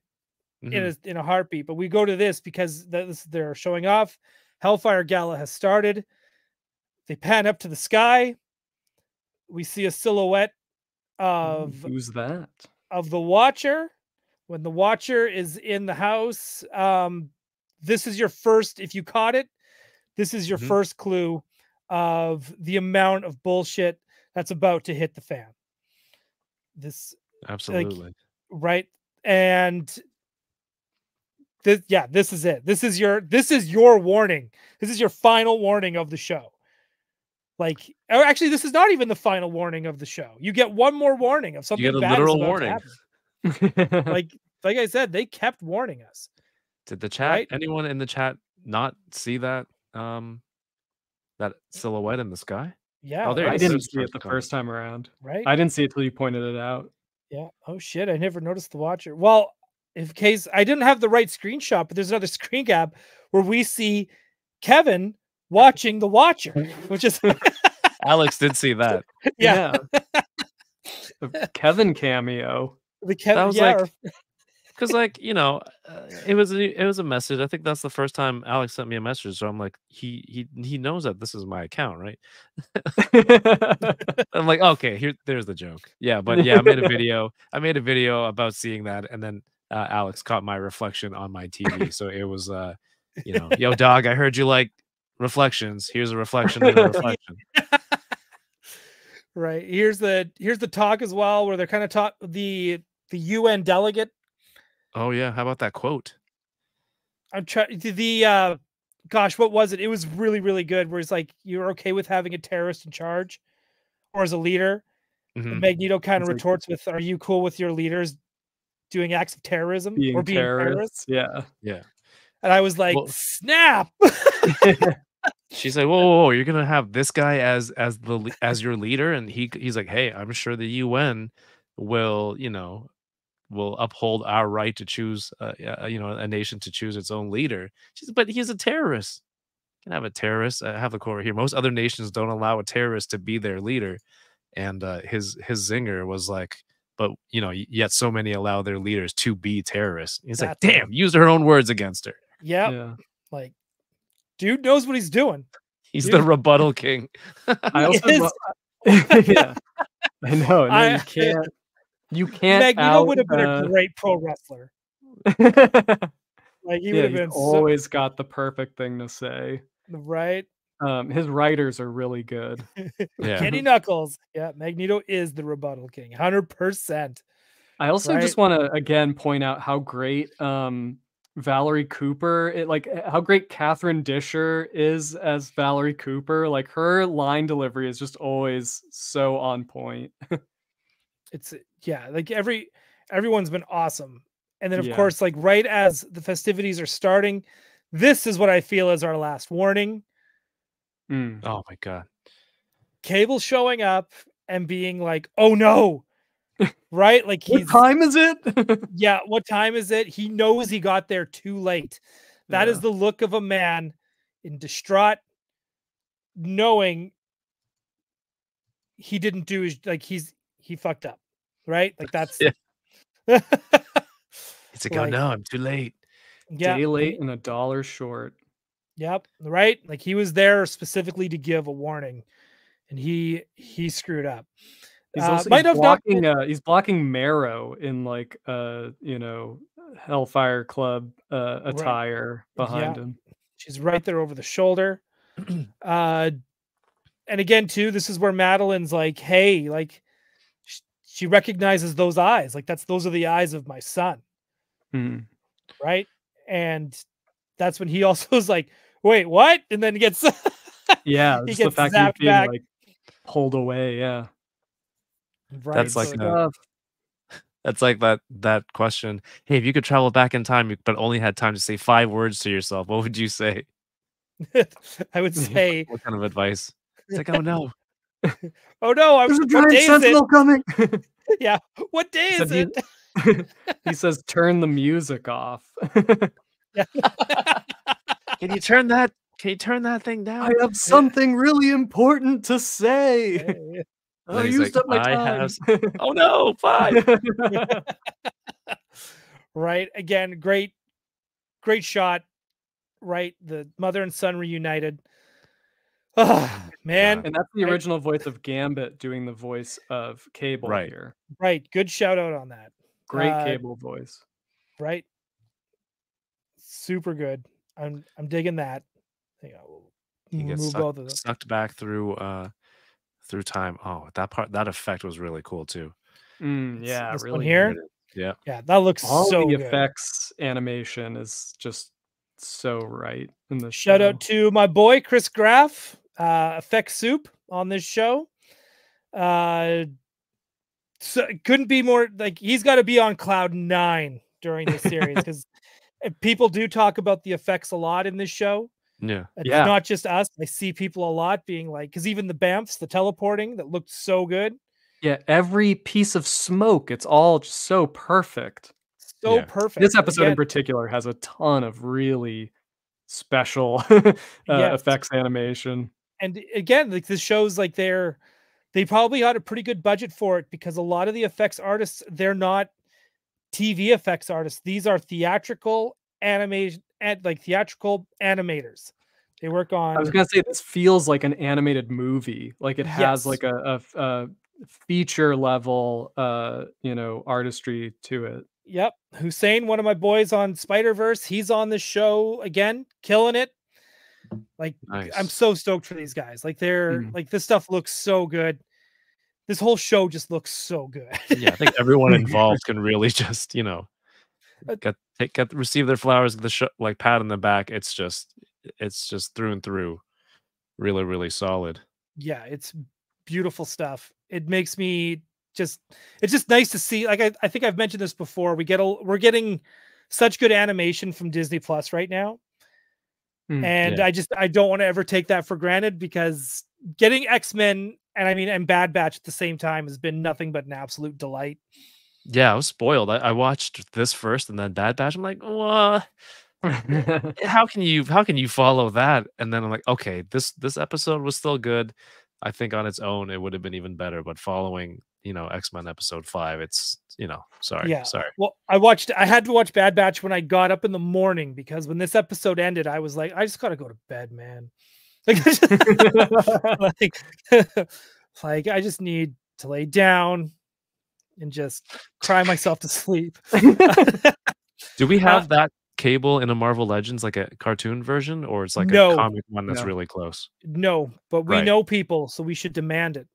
in a heartbeat, but we go to this because they're showing off. Hellfire Gala has started. They pan up to the sky. We see a silhouette of who's that? Of the Watcher. When the Watcher is in the house, this is your first. If you caught it, this is your first clue of the amount of bullshit that's about to hit the fan. This absolutely like, right, and this, yeah, this is it. This is your warning. This is your final warning of the show. Like, or actually, this is not even the final warning of the show. You get one more warning of something. You get a literal warning. Like I said, they kept warning us. Did the chat? Right? Anyone in the chat not see that that silhouette in the sky? Yeah, oh, there I didn't see it the first time around. Right, I didn't see it till you pointed it out. Yeah. Oh shit! I never noticed the Watcher. Well, in case I didn't have the right screenshot, but there's another screen grab where we see Kevin watching the Watcher, which is Alex did see that. Yeah. The Kevin cameo. The Kevin. Yeah. Like, because like, you know, it was a message. I think that's the first time Alex sent me a message. So I'm like, he knows that this is my account, right? I'm like, okay, there's the joke. Yeah, but yeah, I made a video about seeing that, and then Alex caught my reflection on my TV. So it was, you know, yo dog, I heard you like reflections. Here's a reflection of a reflection. Right. Here's the talk as well, where they're kind of talk the UN delegate. Oh yeah, how about that quote? I'm trying the gosh, what was it? It was really, really good. Where it's like, you're okay with having a terrorist in charge, or as a leader. Mm-hmm. Magneto kind of retorts with, "Are you cool with your leaders doing acts of terrorism or being terrorists?" Yeah, yeah. And I was like, well, "Snap!" She's like, "Whoa, whoa, whoa, you're gonna have this guy as your leader?" And he's like, "Hey, I'm sure the UN will, you know, will uphold our right to choose, you know, a nation to choose its own leader." She said, "But he's a terrorist. You can have a terrorist. Have the quote here. Most other nations don't allow a terrorist to be their leader." And his zinger was like, "But you know, yet so many allow their leaders to be terrorists." He's like, "Damn, use her own words against her." Yep. Yeah, like, dude knows what he's doing. He's the rebuttal king. I also, yeah, I know. No, you can't. You can't. Magneto would have been a great pro wrestler. Like, he would have been always got the perfect thing to say. Right. His writers are really good. Yeah. Kenny Knuckles. Yeah, Magneto is the rebuttal king, 100%. I also just want to again point out how great Valerie Cooper, how great Catherine Disher is as Valerie Cooper. Like, her line delivery is just always so on point. It's, yeah, like everyone's been awesome. And then of course, like right as the festivities are starting, this is what I feel is our last warning. Mm. Oh my god. Cable showing up and being like, "Oh no." Right? Like, what time is it? Yeah, what time is it? He knows he got there too late. That is the look of a man in distraught, knowing he didn't do his, like, he fucked up, right? Like, that's it's like, "Oh no, I'm too late." Yeah. Day late and $1 short. Yep. Right. Like, he was there specifically to give a warning, and he screwed up. He's also he's blocking Marrow in like you know, Hellfire Club attire behind him. She's right there over the shoulder. And again, too, this is where Madeline's like, "Hey, like." She recognizes those eyes, like, those are the eyes of my son. Hmm. Right. And that's when he also is like, "Wait, what?" And then gets he gets the fact that he's being, like, pulled away. Yeah, right. That's like that's like that question. Hey, if you could travel back in time, but only had time to say 5 words to yourself, what would you say? I would say, what kind of advice? It's like, "Oh no." "Oh no, I'm a giant sentinel coming." Yeah, what day is it? He says, "Turn the music off." Can you turn that thing down? I have something really important to say. Yeah. I used up my time. Oh no, 5. Right. Again, great shot. Right. The mother and son reunited. Oh, man. And that's the original voice of Gambit doing the voice of Cable here. Right. Good shout out on that. Great Cable voice. Right. Super good. I'm digging that. He gets sucked back through through time. Oh, that part, that effect was really cool too. Yeah, this really one here. Yeah, yeah, that looks all so good. Effects animation is just so right in the show. Shout out to my boy Chris Graff, Effect Soup on this show. So couldn't be more like he's got to be on cloud nine during the series because people do talk about the effects a lot in this show. Yeah, it's not just us. I see people a lot being like, because even the BAMFs, the teleporting that looked so good. Yeah, every piece of smoke, it's all just so perfect. So perfect. This episode in particular has a ton of really special effects animation. And again, like this shows like they probably had a pretty good budget for it because a lot of the effects artists, they're not TV effects artists. These are theatrical animation and like theatrical animators. They work on. I was gonna say this feels like an animated movie. Like it has like a feature level, you know, artistry to it. Yep. Hussein, one of my boys on Spider-Verse, he's on the show again, killing it. Like I'm so stoked for these guys. Like they're like this stuff looks so good. This whole show just looks so good. Yeah, I think everyone involved can really just, you know, receive their flowers, the show, like pat on the back. It's just through and through really, really solid. Yeah, it's beautiful stuff. It makes me just, it's just nice to see. Like I think I've mentioned this before. We're getting such good animation from Disney Plus right now. And I don't want to ever take that for granted, because getting X-Men and Bad Batch at the same time has been nothing but an absolute delight. Yeah, I was spoiled. I watched this first and then Bad Batch. I'm like, what? how can you follow that? And then I'm like, okay, this episode was still good. I think on its own it would have been even better, but following, you know, X-Men episode 5, it's, you know, sorry. Well, I had to watch Bad Batch when I got up in the morning, because when this episode ended, I was like, I just gotta go to bed, man. Like, like I just need to lay down and just cry myself to sleep. Do we have that Cable in a Marvel Legends, like a cartoon version, or it's like a comic one that's really close? No, but we know people, so we should demand it.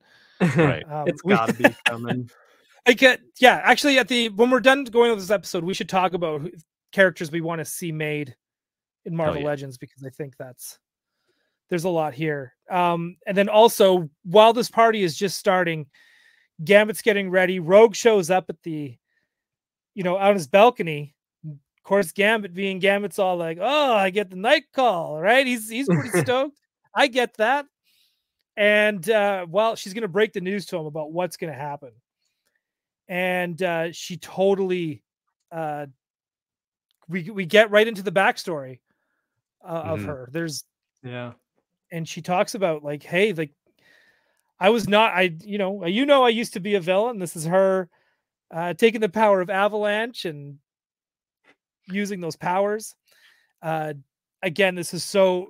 Right, it's gotta be coming. Actually, when we're done going over this episode, we should talk about characters we want to see made in Marvel Legends, because I think there's a lot here. And then also, while this party is just starting, Gambit's getting ready. Rogue shows up at the, you know, out his balcony. Of course, Gambit's all like, "Oh, I get the night call, right?" He's pretty stoked. I get that. And well, she's gonna break the news to him about what's gonna happen, and she totally we get right into the backstory of her. There's and she talks about like, hey, like I used to be a villain. This is her taking the power of Avalanche and using those powers. Again, this is so.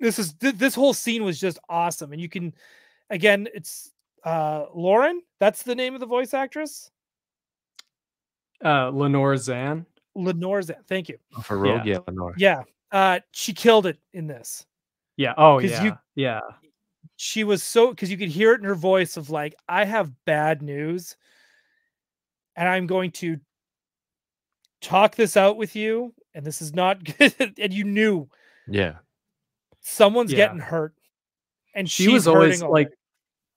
This whole scene was just awesome. And you can, again, it's Lauren. That's the name of the voice actress. Lenore Zan. Lenore Zan. Thank you. For Rogue, Lenore. Yeah. She killed it in this. Yeah. Oh, yeah. She was so, because you could hear it in her voice of like, I have bad news and I'm going to talk this out with you. And this is not good. And you knew. Yeah. Someone's getting hurt, and she was always like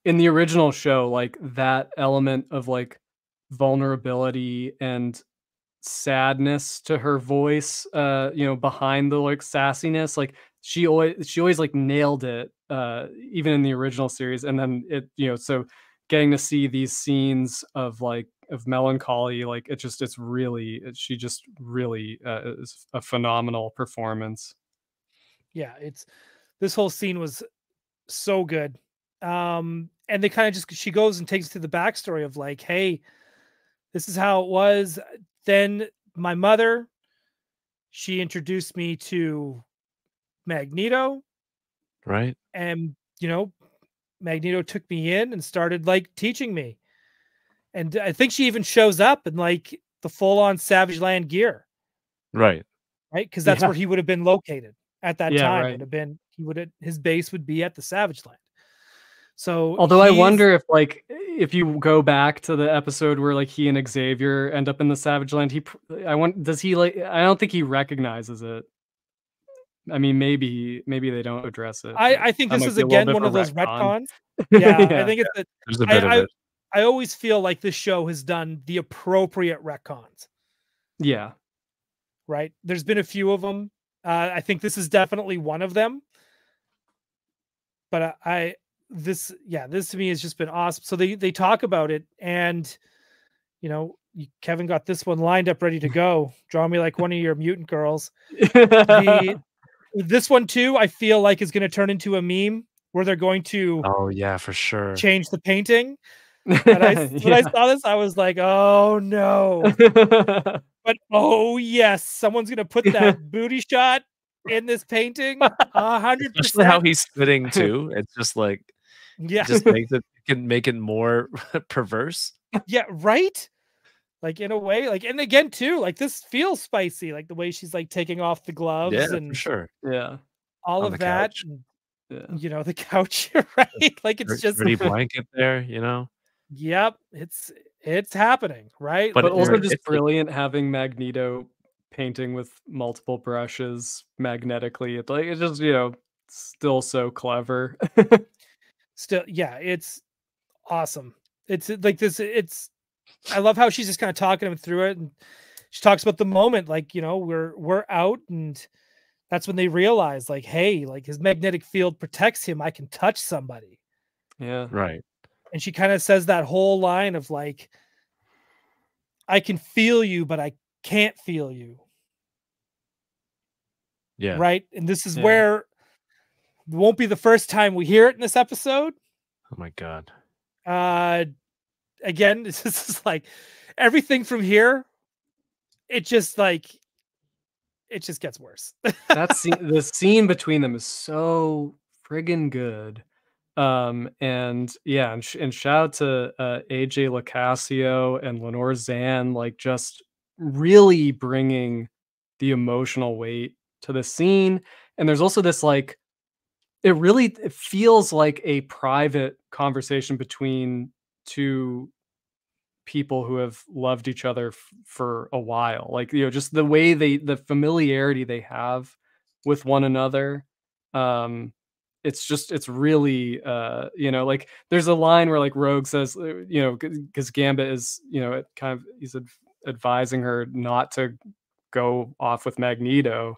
in the original show, like that element of like vulnerability and sadness to her voice, you know, behind the like sassiness, like she always like nailed it, even in the original series. And then it, you know, so getting to see these scenes of like of melancholy, like she just really is a phenomenal performance. Yeah, this whole scene was so good. And they kind of she goes and takes to the backstory of like, hey, this is how it was. Then my mother, she introduced me to Magneto. Right. And, you know, Magneto took me in and started like teaching me. And I think she even shows up in like the full on Savage Land gear. Right. Right. Because that's where he would have been located. At that time, right. It would have been He would, his base would be at the Savage Land. So, although I wonder if, like, if you go back to the episode where, like, he and Xavier end up in the Savage Land, I don't think he recognizes it. I mean, maybe they don't address it. I think this is again one of those retcons. Yeah, yeah, I think it's. I always feel like this show has done the appropriate retcons. Yeah. Right. There's been a few of them. I think this is definitely one of them. But this to me has just been awesome. So they talk about it, and you know, Kevin got this one lined up, ready to go. Draw me like one of your mutant girls. This one too, I feel like is going to turn into a meme where they're going to. Oh yeah, for sure. Change the painting. And when I saw this, I was like, oh no. But oh yes, someone's going to put that booty shot in this painting. 100%. Especially how he's sitting too. It's just like, yeah, just makes it, can make it more perverse. Yeah, right. Like in a way, like, and again too, like this feels spicy, like the way she's like taking off the gloves, yeah, and for sure, yeah, all on of that, and, yeah, you know, the couch, right? Like it's just pretty blanket there, you know. Yep, it's happening, right? But also just brilliant having Magneto painting with multiple brushes magnetically. It's like, it's just, you know, still so clever. Still, yeah, it's awesome. It's like this. It's, I love how she's just kind of talking him through it, and she talks about the moment, like, you know, we're out, and that's when they realize, like, hey, like his magnetic field protects him. I can touch somebody. Yeah, right. And she kind of says that whole line of like, I can feel you, but I can't feel you. Yeah. Right. And this is where it won't be the first time we hear it in this episode. Oh my God. Again, this is like everything from here. It just gets worse. That scene, the scene between them is so friggin' good. And yeah, and shout out to AJ Lacasio and Lenore Zan, like just really bringing the emotional weight to the scene. And there's also this, like, it feels like a private conversation between two people who have loved each other for a while, like, you know, just the way the familiarity they have with one another. It's really, you know, like there's a line where, like, Rogue says, you know, because Gambit is, you know, he's advising her not to go off with Magneto,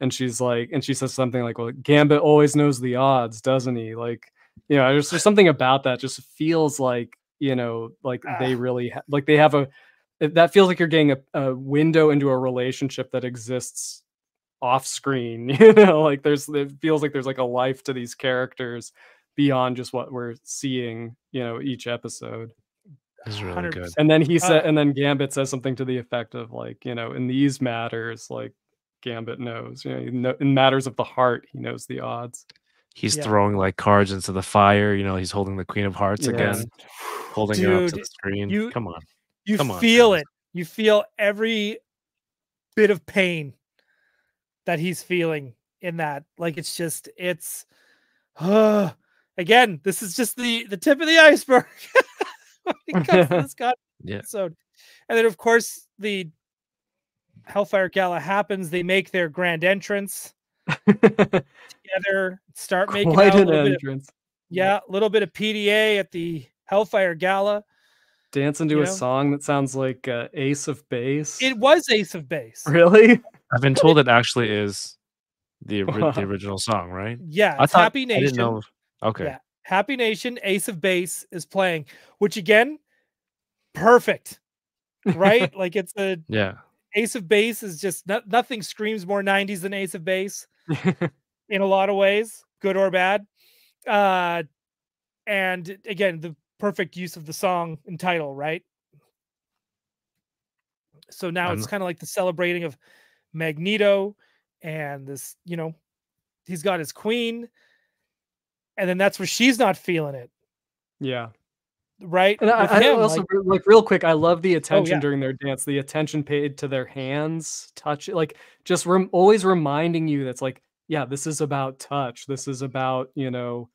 and she's like, and she says something like, well, Gambit always knows the odds, doesn't he? Like, you know, there's something about that just feels like, you know, like they really like they have that feels like you're getting a window into a relationship that exists off screen, you know, like it feels like there's like a life to these characters beyond just what we're seeing, you know, each episode. That's really good. And then he said, and then Gambit says something to the effect of, like, you know, in these matters, like Gambit knows, you know, in matters of the heart, he knows the odds. He's throwing like cards into the fire. You know, he's holding the Queen of Hearts again, holding her up to the screen. Come on. You feel it. You feel every bit of pain that he's feeling in that. Like, it's just, again, this is just the tip of the iceberg. Episode. And then, of course, the Hellfire Gala happens. They make their grand entrance. Together, start making quite out an entrance. A little bit of PDA at the Hellfire Gala. Dancing to a song that sounds like Ace of Base. It was Ace of Base. Really? I've been told it actually is the original song, right? Yeah, it's Happy Nation. I didn't know. Okay. Yeah. Happy Nation, Ace of Base is playing, which again, perfect. Right? Like it's a Ace of Base is just nothing screams more 90s than Ace of Base. In a lot of ways, good or bad. And again, the perfect use of the song and title, right? So now it's kind of like the celebrating of Magneto and this, you know, he's got his queen, and then that's where she's not feeling it. Yeah. Right. And I also, like, real quick, I love the attention during their dance, the attention paid to their hands, touch, like just always reminding you that's like yeah, this is about touch. This is about, you know,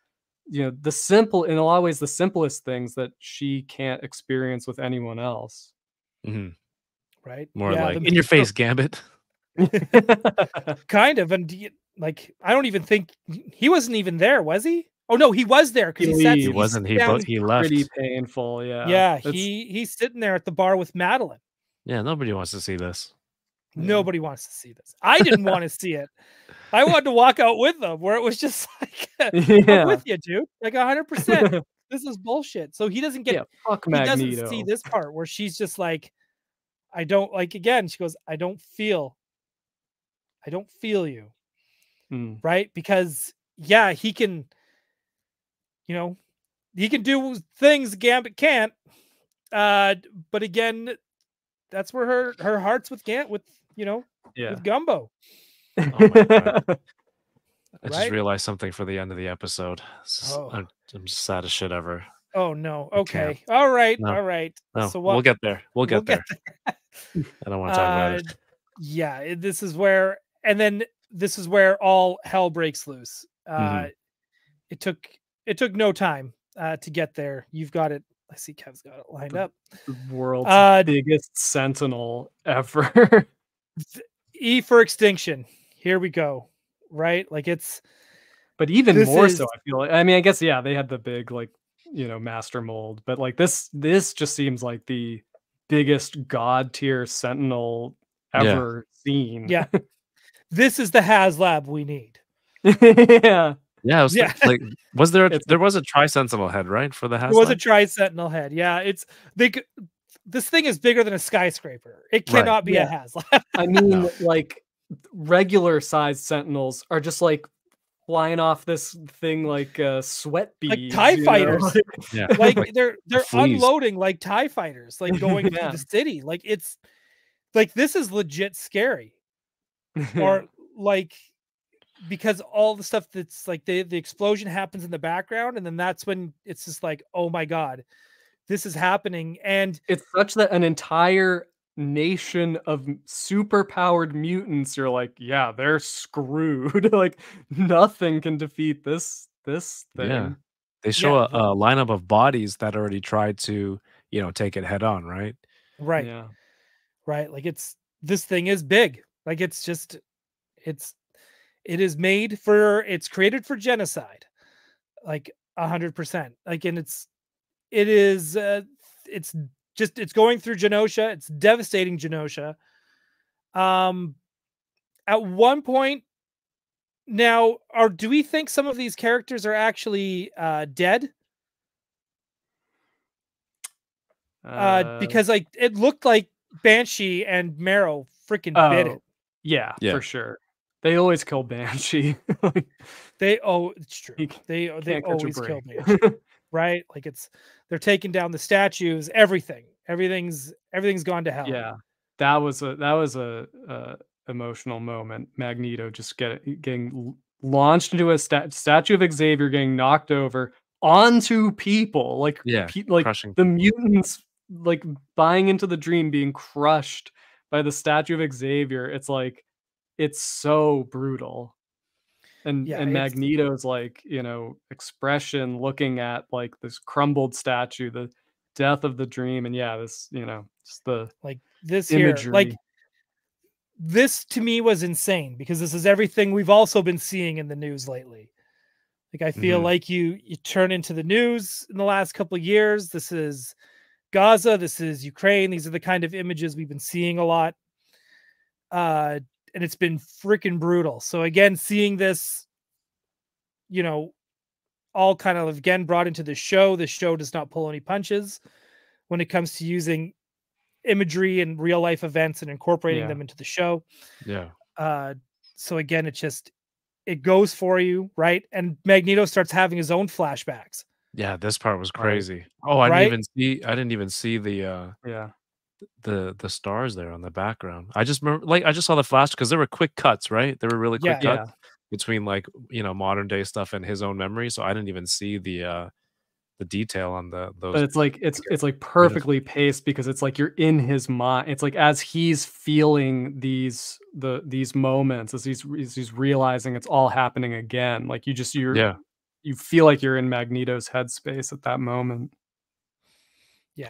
the simple, in a lot of ways, the simplest things that she can't experience with anyone else. Mm-hmm. Right. More like in your face, Gambit. Kind of. And like, I don't even think he wasn't even there, was he? Oh no, he was there because he wasn't. He left. Pretty painful. Yeah. Yeah. He's sitting there at the bar with Madeline. Yeah. Nobody wants to see this. Nobody wants to see this. I didn't want to see it. I wanted to walk out with them, where it was just like, I'm with you, dude. Like 100%. This is bullshit. So he doesn't get. Yeah, fuck Magneto. He doesn't see this part where she's just like, I don't like. Again, she goes, I don't feel you, right? Because yeah, he can, you know, he can do things Gambit can't. But again, that's where her heart's with Gant, with, you know, with Gumbo. Oh my God. I just realized something for the end of the episode. I'm just sad as shit ever. Oh no. Okay. All right. No. All right. No. So we'll get there. We'll get there. I don't want to talk about it. Yeah. This is where, and then this is where all hell breaks loose. It took no time to get there. You've got it. I see Kev's got it lined up. The world's biggest Sentinel ever. E for Extinction. Here we go. Right? Like it's... But even more so, I feel like. I mean, I guess, yeah, they had the big, like, you know, master mold. But, like, this just seems like the biggest god-tier Sentinel ever seen. Yeah. This is the HasLab we need. Yeah. Yeah, I was like, was there? There was a tri-sentinel head, right? For the house, there was a tri-sentinel head. Yeah, it's this thing is bigger than a skyscraper. It cannot be a HasLab. I mean, like regular sized sentinels are just like flying off this thing like sweat beads, like TIE fighters. Yeah. Like they're unloading like TIE fighters, like going into the city. Like it's like this is legit scary, or like. Because all the stuff that's like the explosion happens in the background, and then that's when it's just like, oh my God, this is happening. And it's such that an entire nation of superpowered mutants, you're like, yeah, they're screwed. Like nothing can defeat this thing. Yeah. They show a lineup of bodies that already tried to, you know, take it head on, right? Right. Yeah. Right. Like this thing is big. Like it is made for, it's created for genocide, like 100%. Like, and it's going through Genosha. It's devastating Genosha. At one point now, do we think some of these characters are actually dead? Because like it looked like Banshee and Marrow freaking bit it. Yeah, yeah, for sure. They always kill Banshee. It's true. They always kill Banshee, right? Like they're taking down the statues. Everything's gone to hell. Yeah, that was a emotional moment. Magneto just getting launched into a statue of Xavier, getting knocked over onto people. Like crushing the mutants, like buying into the dream, being crushed by the statue of Xavier. It's like. It's so brutal. And Magneto's like, you know, expression looking at like this crumbled statue, the death of the dream. And yeah, this, you know, just the like this imagery. Here, like this to me was insane because this is everything we've also been seeing in the news lately. Like I feel like you turn into the news in the last couple of years. This is Gaza, this is Ukraine. These are the kind of images we've been seeing a lot. And it's been freaking brutal. So again, seeing this, you know, all kind of again brought into the show. The show does not pull any punches when it comes to using imagery and real life events and incorporating them into the show. Yeah. So again, it goes for you, right? And Magneto starts having his own flashbacks. Yeah, this part was crazy. Oh, I didn't even see the the stars there on the background. I just remember, like, I just saw the flash because there were quick cuts, right? There were really quick cuts between, like, you know, modern day stuff and his own memory. So I didn't even see the detail on those. But it's like it's like perfectly paced, because it's like you're in his mind. It's like as he's feeling these moments, as he's realizing it's all happening again. Like you feel like you're in Magneto's headspace at that moment. Yeah,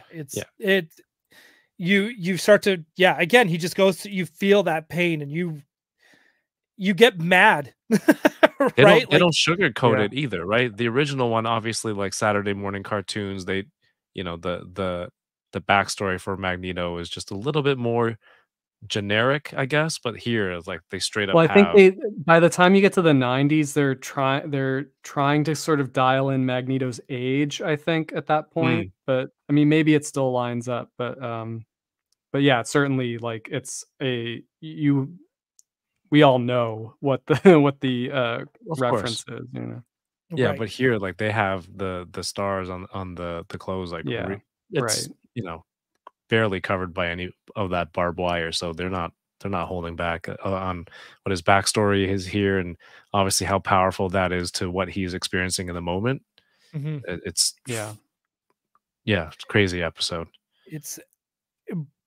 you start to, yeah, again, he just goes to, you feel that pain and you get mad. Right? They don't sugarcoat it either, right? The original one, obviously, like Saturday morning cartoons, they, you know, the backstory for Magneto is just a little bit more generic, I guess, but here is like they straight up. Well, I think by the time you get to the 90s, they're trying to sort of dial in Magneto's age, I think, at that point. But I mean, maybe it still lines up, but yeah, it's certainly like we all know what the reference is, you know. Yeah, right. But here, like, they have the stars on the clothes, like, yeah, it's, right, you know, barely covered by any of that barbed wire, so they're not holding back on what his backstory is here, and obviously how powerful that is to what he's experiencing in the moment. It's it's crazy episode. It's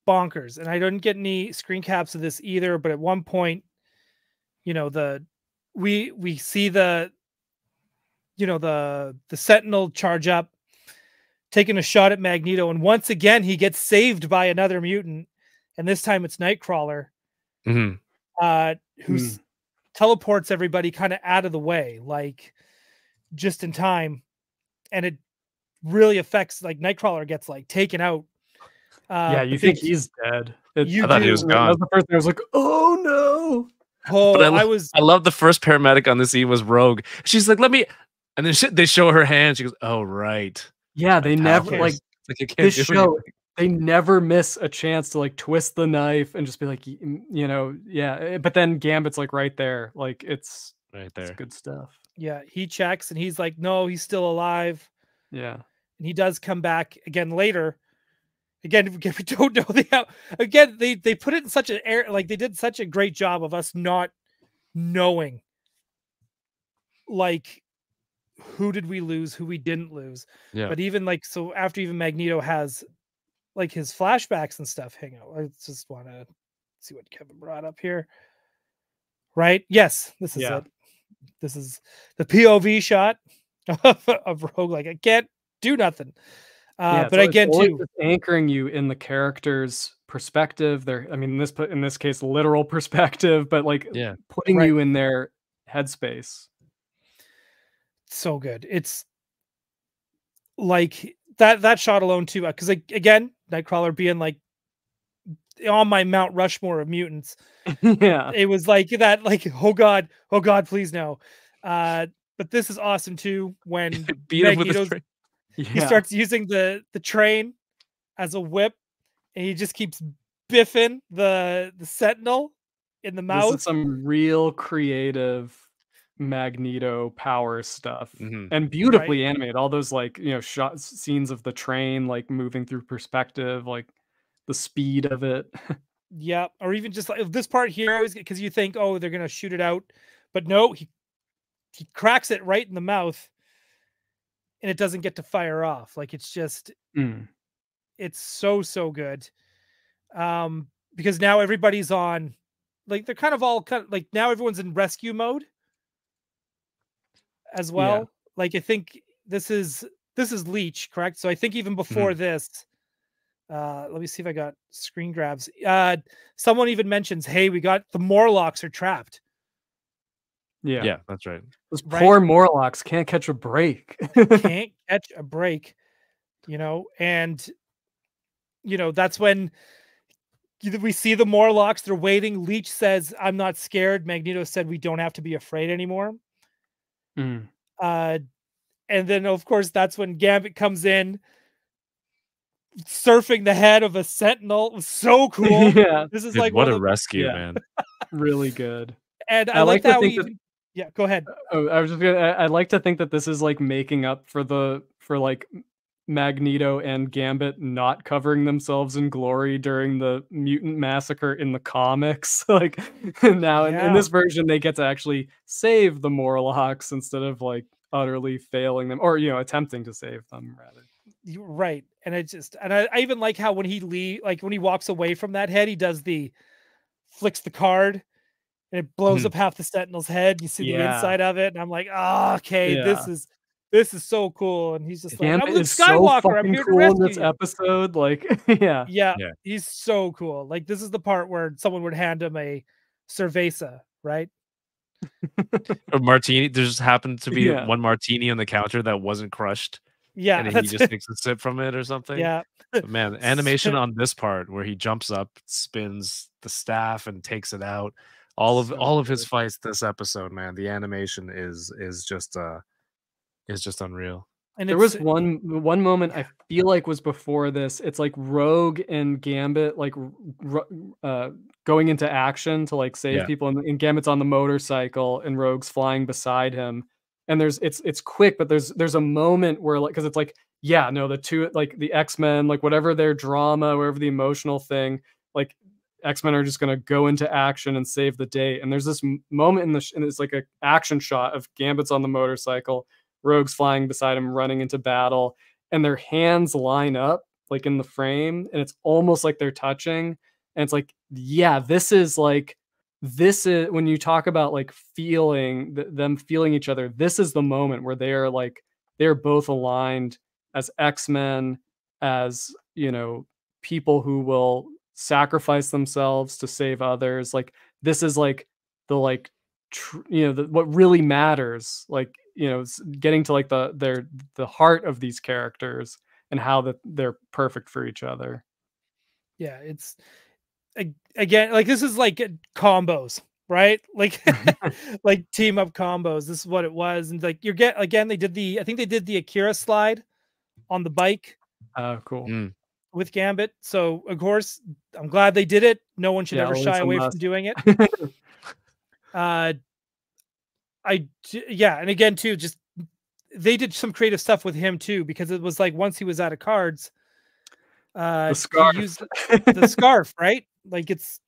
bonkers, and I didn't get any screen caps of this either. But at one point, you know, we see the Sentinel charge up, taking a shot at Magneto, and once again he gets saved by another mutant, and this time it's Nightcrawler, who teleports everybody kind of out of the way, like just in time, and it really affects, like, Nightcrawler gets like taken out. Yeah, you think he's dead. I thought he was gone. That was the first thing. I was like, oh no! Oh, but I love the first paramedic on this scene was Rogue. She's like, let me, and then they show her hand. She goes, oh right. Yeah, they never, like this show, they never miss a chance to like twist the knife and just be like, you know, yeah. But then Gambit's like right there, like it's right there. It's good stuff. Yeah, he checks and he's like, no, he's still alive. Yeah, and he does come back again later. Again, we don't know they put it in such an air, like they did such a great job of us not knowing, like, who did we lose, who we didn't lose. Yeah. But even like, so after even Magneto has like his flashbacks and stuff, hang on, I just want to see what Kevin brought up here. Right. Yes. This is it. This is the POV shot of Rogue. Like, I can't do nothing. But again, too, anchoring you in the character's perspective there. I mean, in this case, literal perspective, but like putting you in their headspace. So good. It's like that shot alone too, because like, again, Nightcrawler being like on my Mount Rushmore of mutants. Yeah, it was like that, like, oh god, please no. But this is awesome too, when Magneto's, he starts using the train as a whip, and he just keeps biffing the Sentinel in the mouth. This is some real creative Magneto power stuff, and beautifully animated. All those, like, you know, shot scenes of the train like moving through perspective, like the speed of it. Yeah, or even just like this part here, because you think, oh, they're gonna shoot it out, but no, he cracks it right in the mouth, and it doesn't get to fire off. Like, it's just it's so good, because now everybody's on, like, they're kind of like, now everyone's in rescue mode as well. Like, I think this is Leech, correct? So I think even before this, let me see if I got screen grabs. Someone even mentions, hey, we got the Morlocks are trapped. Yeah, that's right. Those poor Morlocks can't catch a break. Can't catch a break, you know. And you know, that's when we see the Morlocks, they're waiting. Leech says, I'm not scared. Magneto said, we don't have to be afraid anymore. And then, of course, that's when Gambit comes in, surfing the head of a Sentinel. It was so cool. Yeah, this is, dude, like, what a rescue, man. Really good. And I like that yeah, go ahead. Oh, I was just gonna. I like to think that this is like making up for like Magneto and Gambit not covering themselves in glory during the mutant massacre in the comics. Like, now in this version, they get to actually save the Morlocks instead of like, utterly failing them, or, you know, attempting to save them rather. You're right. And I just, and I even like how when he when he walks away from that head, he does the flicks the card and it blows up half the Sentinel's head. You see the inside of it. And I'm like, oh, okay, this is so cool. And he's just like, I'm Luke Skywalker. So I'm here to rescue in this episode. Like, yeah. He's so cool. Like, this is the part where someone would hand him a cerveza, right? A martini. There just happened to be one martini on the counter that wasn't crushed. Yeah. And he just takes a sip from it or something. Yeah. But man, the animation on this part where he jumps up, spins the staff and takes it out. All of his fights this episode, man, the animation is just unreal. And there was one moment I feel like was before this. It's like Rogue and Gambit like going into action to like save people, and Gambit's on the motorcycle and Rogue's flying beside him. And there's it's quick, but there's a moment where like, because it's like the two, like the X-Men, like whatever their drama, wherever the emotional thing, like X-Men are just going to go into action and save the day. And there's this moment and it's like an action shot of Gambit's on the motorcycle, Rogue's flying beside him, running into battle, and their hands line up like in the frame, and it's almost like they're touching. And it's like, this is when you talk about like feeling them feeling each other, this is the moment where they are like, they're both aligned as X-Men, as, you know, people who will sacrifice themselves to save others. Like, this is like the, like, what really matters, like, you know, getting to like the heart of these characters and how that they're perfect for each other. Yeah. It's again, like, this is like combos, right? Like, like team up combos. This is what it was. And like, they did the, I think they did the Akira slide on the bike. Oh, cool. With Gambit. So of course I'm glad they did it. No one should ever shy away from doing it. And again too, just they did some creative stuff with him too, because it was like once he was out of cards, the scarf. He used the scarf, right? Like, it's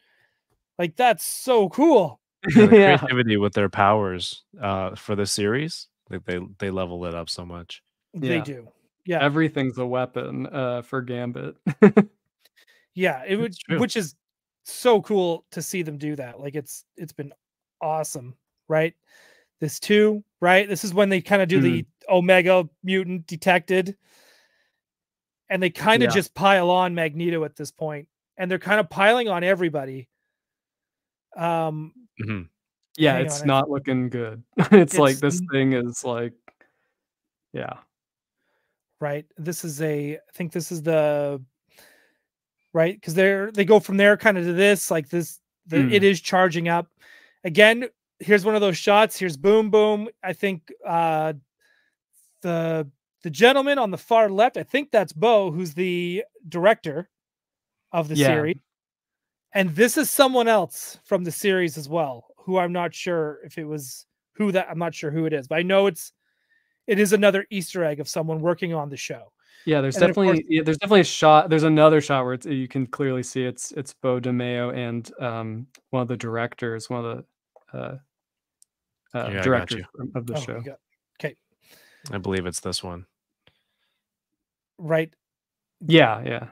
like, that's so cool. Yeah, the creativity with their powers for the series, like they level it up so much. They do. Yeah, everything's a weapon for Gambit. Which is so cool to see them do that. Like, it's been awesome, right? This too, right? This is when they kind of do the Omega mutant detected, and they kind of just pile on Magneto at this point, and they're kind of piling on everybody. It's not looking good. It's like, this thing is like, right, this is right, because they go from there kind of to this, like this, it is charging up again. Here's one of those shots. Here's Boom Boom. I think the gentleman on the far left, I think that's Bo, who's the director of the series, and this is someone else from the series as well, who I'm not sure if it was who that. I'm not sure who it is, but I know it is another Easter egg of someone working on the show. Yeah, there's definitely a shot. There's another shot where you can clearly see it's Bo DiMeo and one of the directors, directors of the show. Okay, I believe it's this one. Right. Yeah.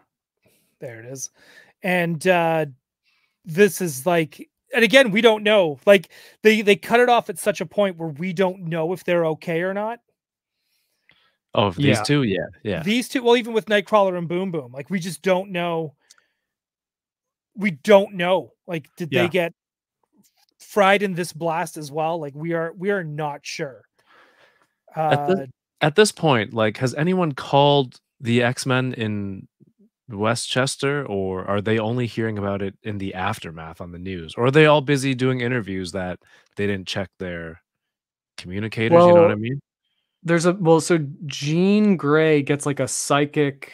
There it is, and this is like. And again, we don't know. Like they cut it off at such a point where we don't know if they're okay or not. Oh, these two, yeah. These two, well, even with Nightcrawler and Boom Boom, like we just don't know. We don't know. Like, did they get fried in this blast as well? Like we are not sure. At this point, like, has anyone called the X-Men in Westchester, or are they only hearing about it in the aftermath on the news, or are they all busy doing interviews that they didn't check their communicators? Well, you know what I mean? So Jean Grey gets like a psychic,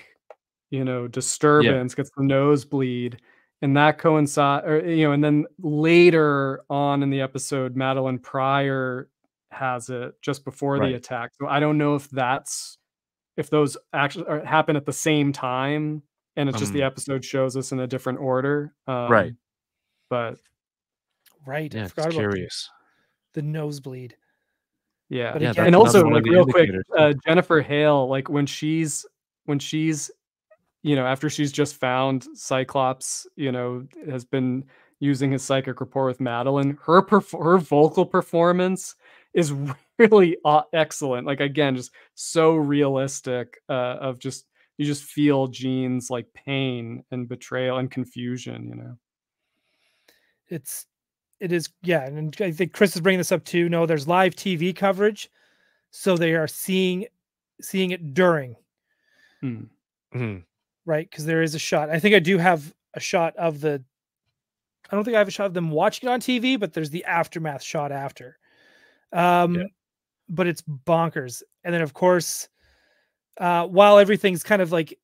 you know, disturbance, gets the nosebleed, and that coincides, or, you know, and then later on in the episode, Madeline Pryor has it just before the attack. So I don't know if those actually happen at the same time. And it's just the episode shows us in a different order. But I forgot about the nosebleed. Yeah. Yeah, and also, like, real quick, Jennifer Hale, like when she's, you know, after she's just found Cyclops, you know, has been using his psychic rapport with Madeline, her vocal performance is really excellent. Like, again, just so realistic, of just, you just feel Jean's like pain and betrayal and confusion, you know. It is, yeah, and I think Chris is bringing this up too. No, there's live TV coverage, so they are seeing it during, right? Because there is a shot. I think I do have a shot of the. I don't think I have a shot of them watching it on TV, but there's the aftermath shot after. Yeah. But it's bonkers, and then of course, while everything's kind of like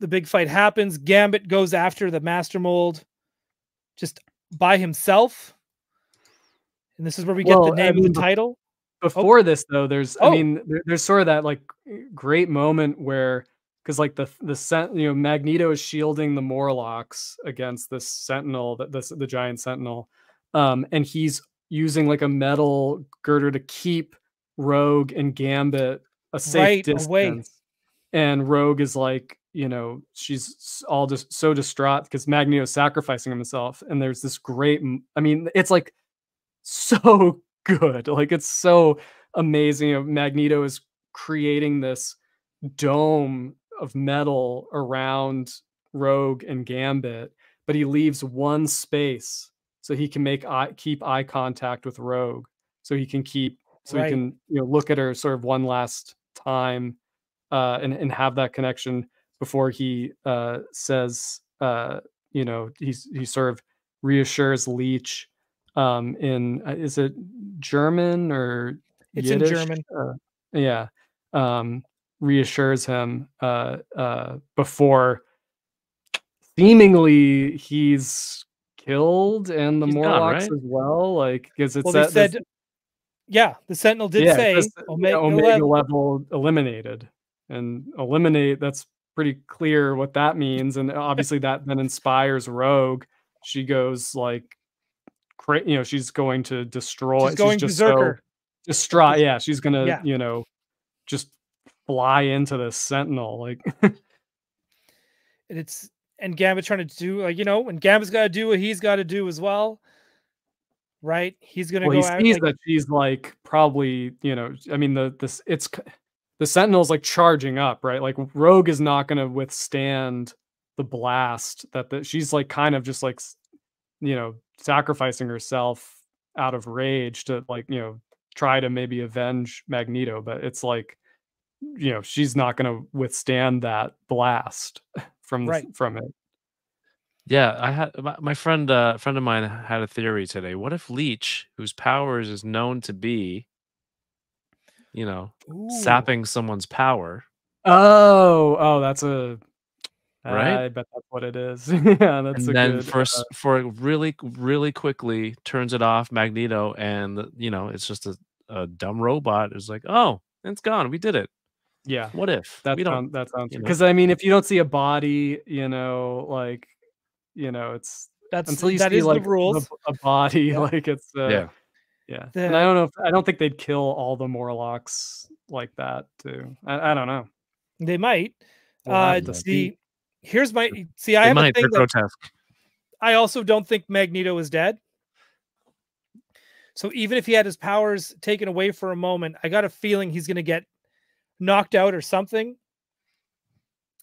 the big fight happens, Gambit goes after the Master Mold, just by himself, and this is where we get the name of the title. Before this, though, there's sort of that like great moment where, because like the Magneto is shielding the Morlocks against this Sentinel, the giant Sentinel, and he's using like a metal girder to keep Rogue and Gambit a safe distance away. And Rogue is like, you know, she's all just so distraught because Magneto's sacrificing himself. And there's this great, I mean, it's like so good. Like, it's so amazing. You know, Magneto is creating this dome of metal around Rogue and Gambit, but he leaves one space so he can keep eye contact with Rogue. So he can he can, you know, look at her sort of one last time, and have that connection before he says, you know, he sort of reassures Leech in, is it German or Yiddish? It's in German. Yeah. Reassures him before seemingly he's killed and the Morlocks as well. Like, because it's that, said, the Sentinel did say Omega level eliminated, and eliminate, that's pretty clear what that means, and obviously that then inspires Rogue. She goes like, you know, she's going to destroy. She's just berserker. So distraught. Yeah, she's gonna, you know, just fly into the Sentinel, like. and Gambit trying to do, like, you know, and Gambit's got to do what he's got to do as well, right? He's gonna go. He sees that she's like probably, you know, I mean the Sentinel's like charging up, right? Like Rogue is not going to withstand the blast she's like kind of just like, you know, sacrificing herself out of rage to, like, you know, try to maybe avenge Magneto. But it's like, you know, she's not going to withstand that blast from it. Yeah. I had my friend, a friend of mine had a theory today. What if Leech, whose powers is known to be, you know, sapping someone's power. Oh, that's a right. I bet that's what it is. Yeah, that's. And then for really, really quickly turns it off, Magneto, and you know it's just a dumb robot. It's like, oh, it's gone. We did it. Yeah. What if that? That sounds, because I mean, if you don't see a body, you know, like, you know, it's until you see like the rules. A body, like it's yeah. Yeah, and I don't think they'd kill all the Morlocks like that too. I don't know. They might. Here's my see. I have a thing that I also don't think Magneto is dead. So even if he had his powers taken away for a moment, I got a feeling he's going to get knocked out or something.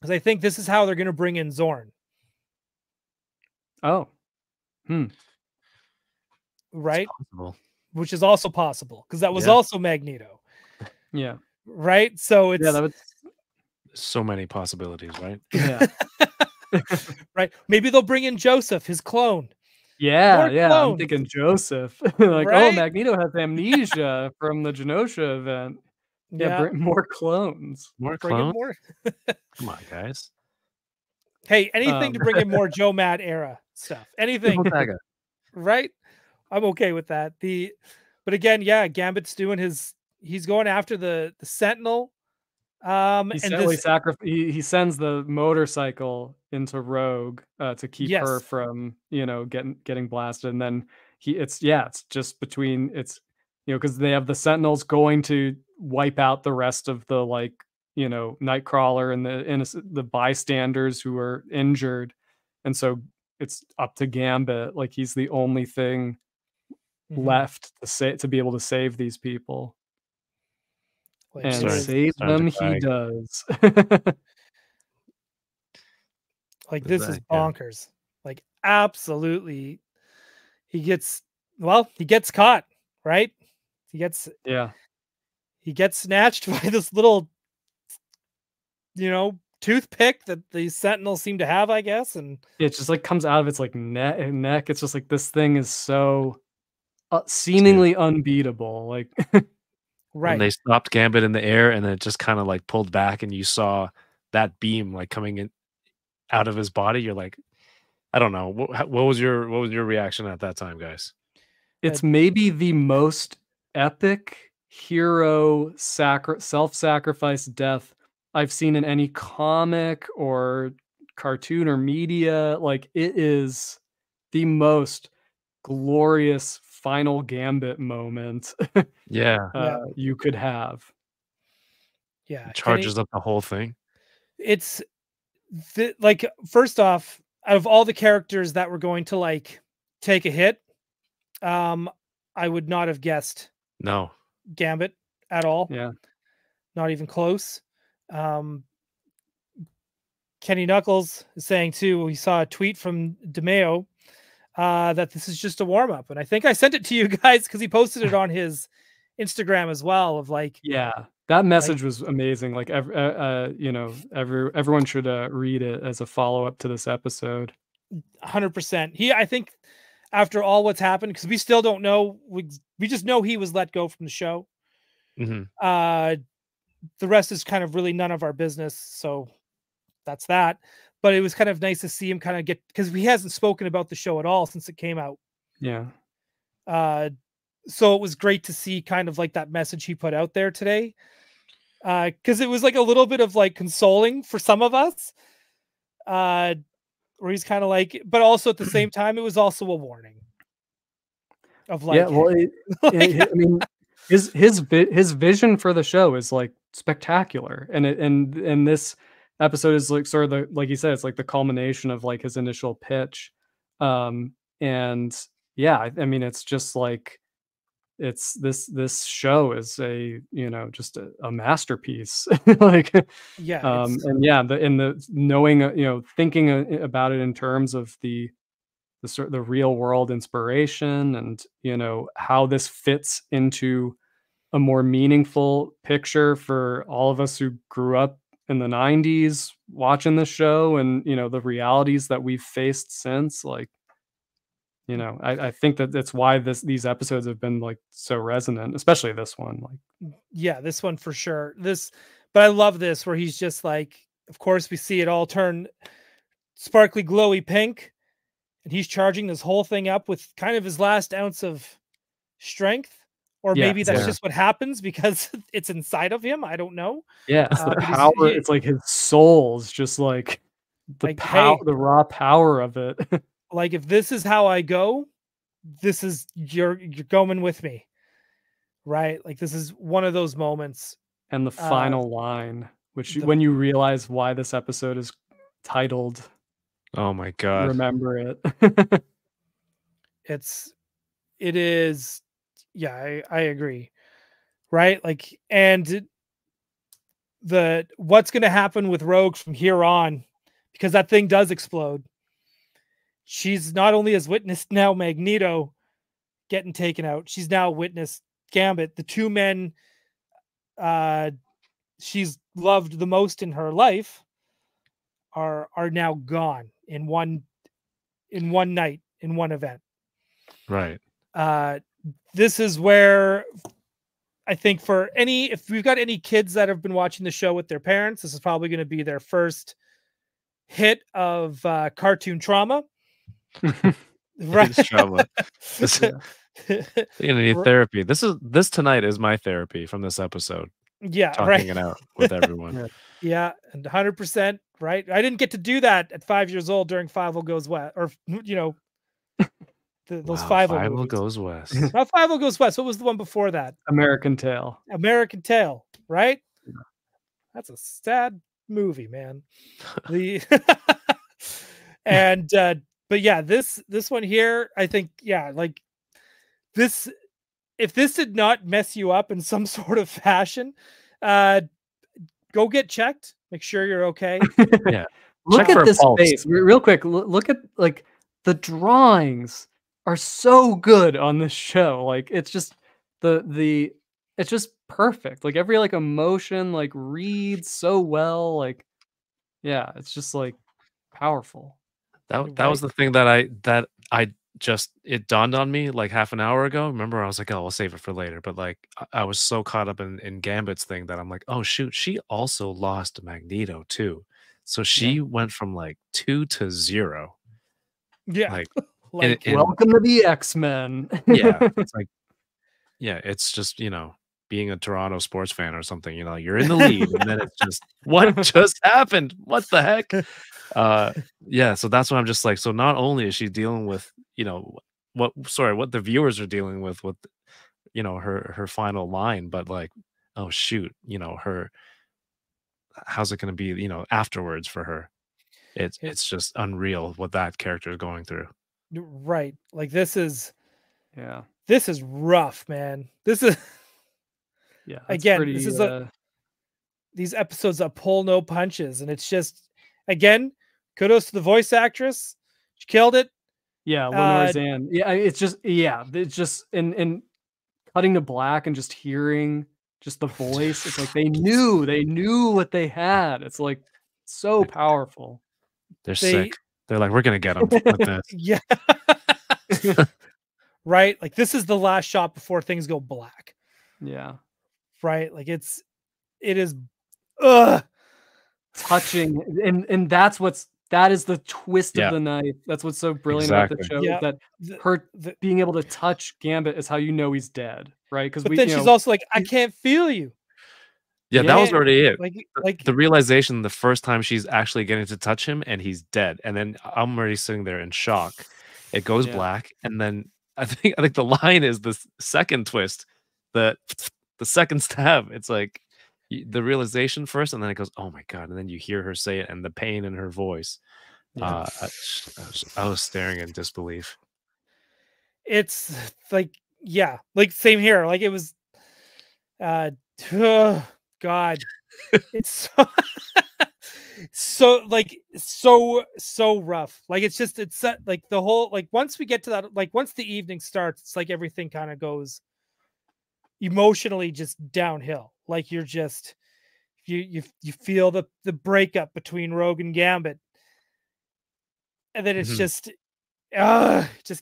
Because I think this is how they're going to bring in Zorn. Oh. Right. Which is also possible because that was also Magneto. Yeah. Right. So it's so many possibilities, right? Yeah. Right. Maybe they'll bring in Joseph, his clone. Yeah. I'm thinking Joseph. Like, right? Oh, Magneto has amnesia from the Genosha event. Yeah. Bring more clones. More clones. More. Come on, guys. Hey, anything to bring in more Joe Mad era stuff. Anything. Right. I'm okay with that. But again, yeah, Gambit's doing he's going after the Sentinel. He sends the motorcycle into Rogue to keep her from, you know, getting blasted. And then it's just between you know, because they have the Sentinels going to wipe out the rest of the, like, you know, Nightcrawler and the innocent, the bystanders who are injured. And so it's up to Gambit. Like, he's the only thing left to be able to save these people. Wait, and save them he does. Like, this is bonkers. Yeah. Like, absolutely. He gets, well, he gets caught, right? He gets, yeah, he gets snatched by this little, you know, toothpick that the Sentinels seem to have, I guess. And it just, like, comes out of its, like, neck. It's just like, this thing is so seemingly unbeatable. Like, right. And they stopped Gambit in the air, and then it just kind of, like, pulled back, and you saw that beam, like, coming in out of his body. You're like, I don't know. What was your reaction at that time, guys? It's maybe the most epic hero self-sacrifice death I've seen in any comic or cartoon or media. Like, it is the most glorious final Gambit moment. Yeah. You could have. Yeah. It charges up the whole thing. It's like, first off, out of all the characters that were going to, like, take a hit, I would not have guessed Gambit at all. Yeah. Not even close. Kenny Knuckles is saying too, we saw a tweet from DeMeo that this is just a warm-up, and I think I sent it to you guys because he posted it on his Instagram as well, of like, yeah, that message, like, was amazing. Like, you know, everyone should read it as a follow-up to this episode. 100%. I think after all what's happened, because we still don't know, we just know he was let go from the show. The rest is kind of really none of our business. So that's that. But it was kind of nice to see him kind of get, because he hasn't spoken about the show at all since it came out. Yeah. So it was great to see kind of like that message he put out there today. Because it was like a little bit of like consoling for some of us. Where he's kind of like, but also at the same time, it was also a warning. Of like, yeah, well, I mean, his vision for the show is like spectacular, and and this episode is like sort of the, like you said, it's like the culmination of like his initial pitch, and yeah, I mean, it's just like, it's this show is a, you know, just a masterpiece. Like, yeah, and yeah, in the knowing, you know, thinking about it in terms of the real world inspiration, and, you know, how this fits into a more meaningful picture for all of us who grew up in the 90s watching the show, and, you know, the realities that we've faced since. Like, you know, I think that that's why these episodes have been like so resonant, especially this one. Like, yeah, this one for sure. But I love this, where he's just like, of course we see it all turn sparkly, glowy pink. And he's charging this whole thing up with kind of his last ounce of strength, or maybe that's just what happens because it's inside of him. I don't know. Yeah, it's the power. It's like his soul's just like the power, the raw power of it. Like, if this is how I go, this is you're going with me, right? Like, this is one of those moments. And the final line, which when you realize why this episode is titled. Oh my God. Remember it. It is. Yeah, I agree. Right. Like, and what's going to happen with Rogue from here on, because that thing does explode. She's not only has witnessed now Magneto getting taken out, she's now witnessed Gambit, the two men she's loved the most in her life are now gone. In one night, in one event. Right. This is where I think for if we've got any kids that have been watching the show with their parents, this is probably going to be their first hit of cartoon trauma. Right. Trauma. You're going to need therapy. This tonight is my therapy from this episode. Yeah. Talking it out with everyone. Yeah. And 100%. Right. I didn't get to do that at 5 years old during 5 Will Goes West, or, you know, Those Fievel Goes West. Not Fievel Goes West. What was the one before that? American Tail. American Tail, right? Yeah. That's a sad movie, man. But yeah, this one here, I think, yeah, like this, if this did not mess you up in some sort of fashion, go get checked. Make sure you're okay. Yeah. Look at this face real quick. Look at, like, the drawings are so good on this show. Like, it's just it's just perfect. Like, every like emotion like reads so well. Like, yeah, it's just like powerful. That was the thing that it dawned on me like half an hour ago. Remember, I was like, oh, I'll save it for later. But like, I was so caught up in Gambit's thing that I'm like, oh shoot, she also lost Magneto too. So she went from like 2 to 0. Yeah. Like, welcome to the X-Men. Yeah. It's like, yeah, it's just, you know, being a Toronto sports fan or something, you know, you're in the lead and then it's just, what just happened? What the heck? Yeah. So that's what I'm just like, so not only is she dealing with, you know, what the viewers are dealing with, you know, her final line, but like, oh shoot, you know, how's it going to be, you know, afterwards for her? It's just unreal what that character is going through. Right. Like, this is rough, man. Yeah. Again, pretty, this is these episodes that pull no punches, and it's just, again, kudos to the voice actress. She killed it. Yeah, Lenore Zan. Yeah, it's just in cutting to black and just hearing just the voice. It's like they knew what they had. It's like so powerful. They're sick. They're like, we're gonna get them with this. Yeah. Right? Like, this is the last shot before things go black. Yeah. Right? Like, it is touching, and that's that is the twist of the knife. That's what's so brilliant about the show, is that her being able to touch Gambit is how you know he's dead, right? Because she's also like, I can't feel you. Yeah, that was already it. Like the realization the first time she's actually getting to touch him and he's dead, and then I'm already sitting there in shock. It goes black, and then I think the line is the second twist, the second stab. It's like the realization first, and then it goes, oh my god, and then you hear her say it and the pain in her voice. I was staring in disbelief. It's like, yeah, like same here. Like, it was oh god, it's so so rough. Like, it's the whole, like, once we get to that, like once the evening starts, it's like everything kind of goes emotionally just downhill. Like, you're just you feel the breakup between Rogue and Gambit, and then it's just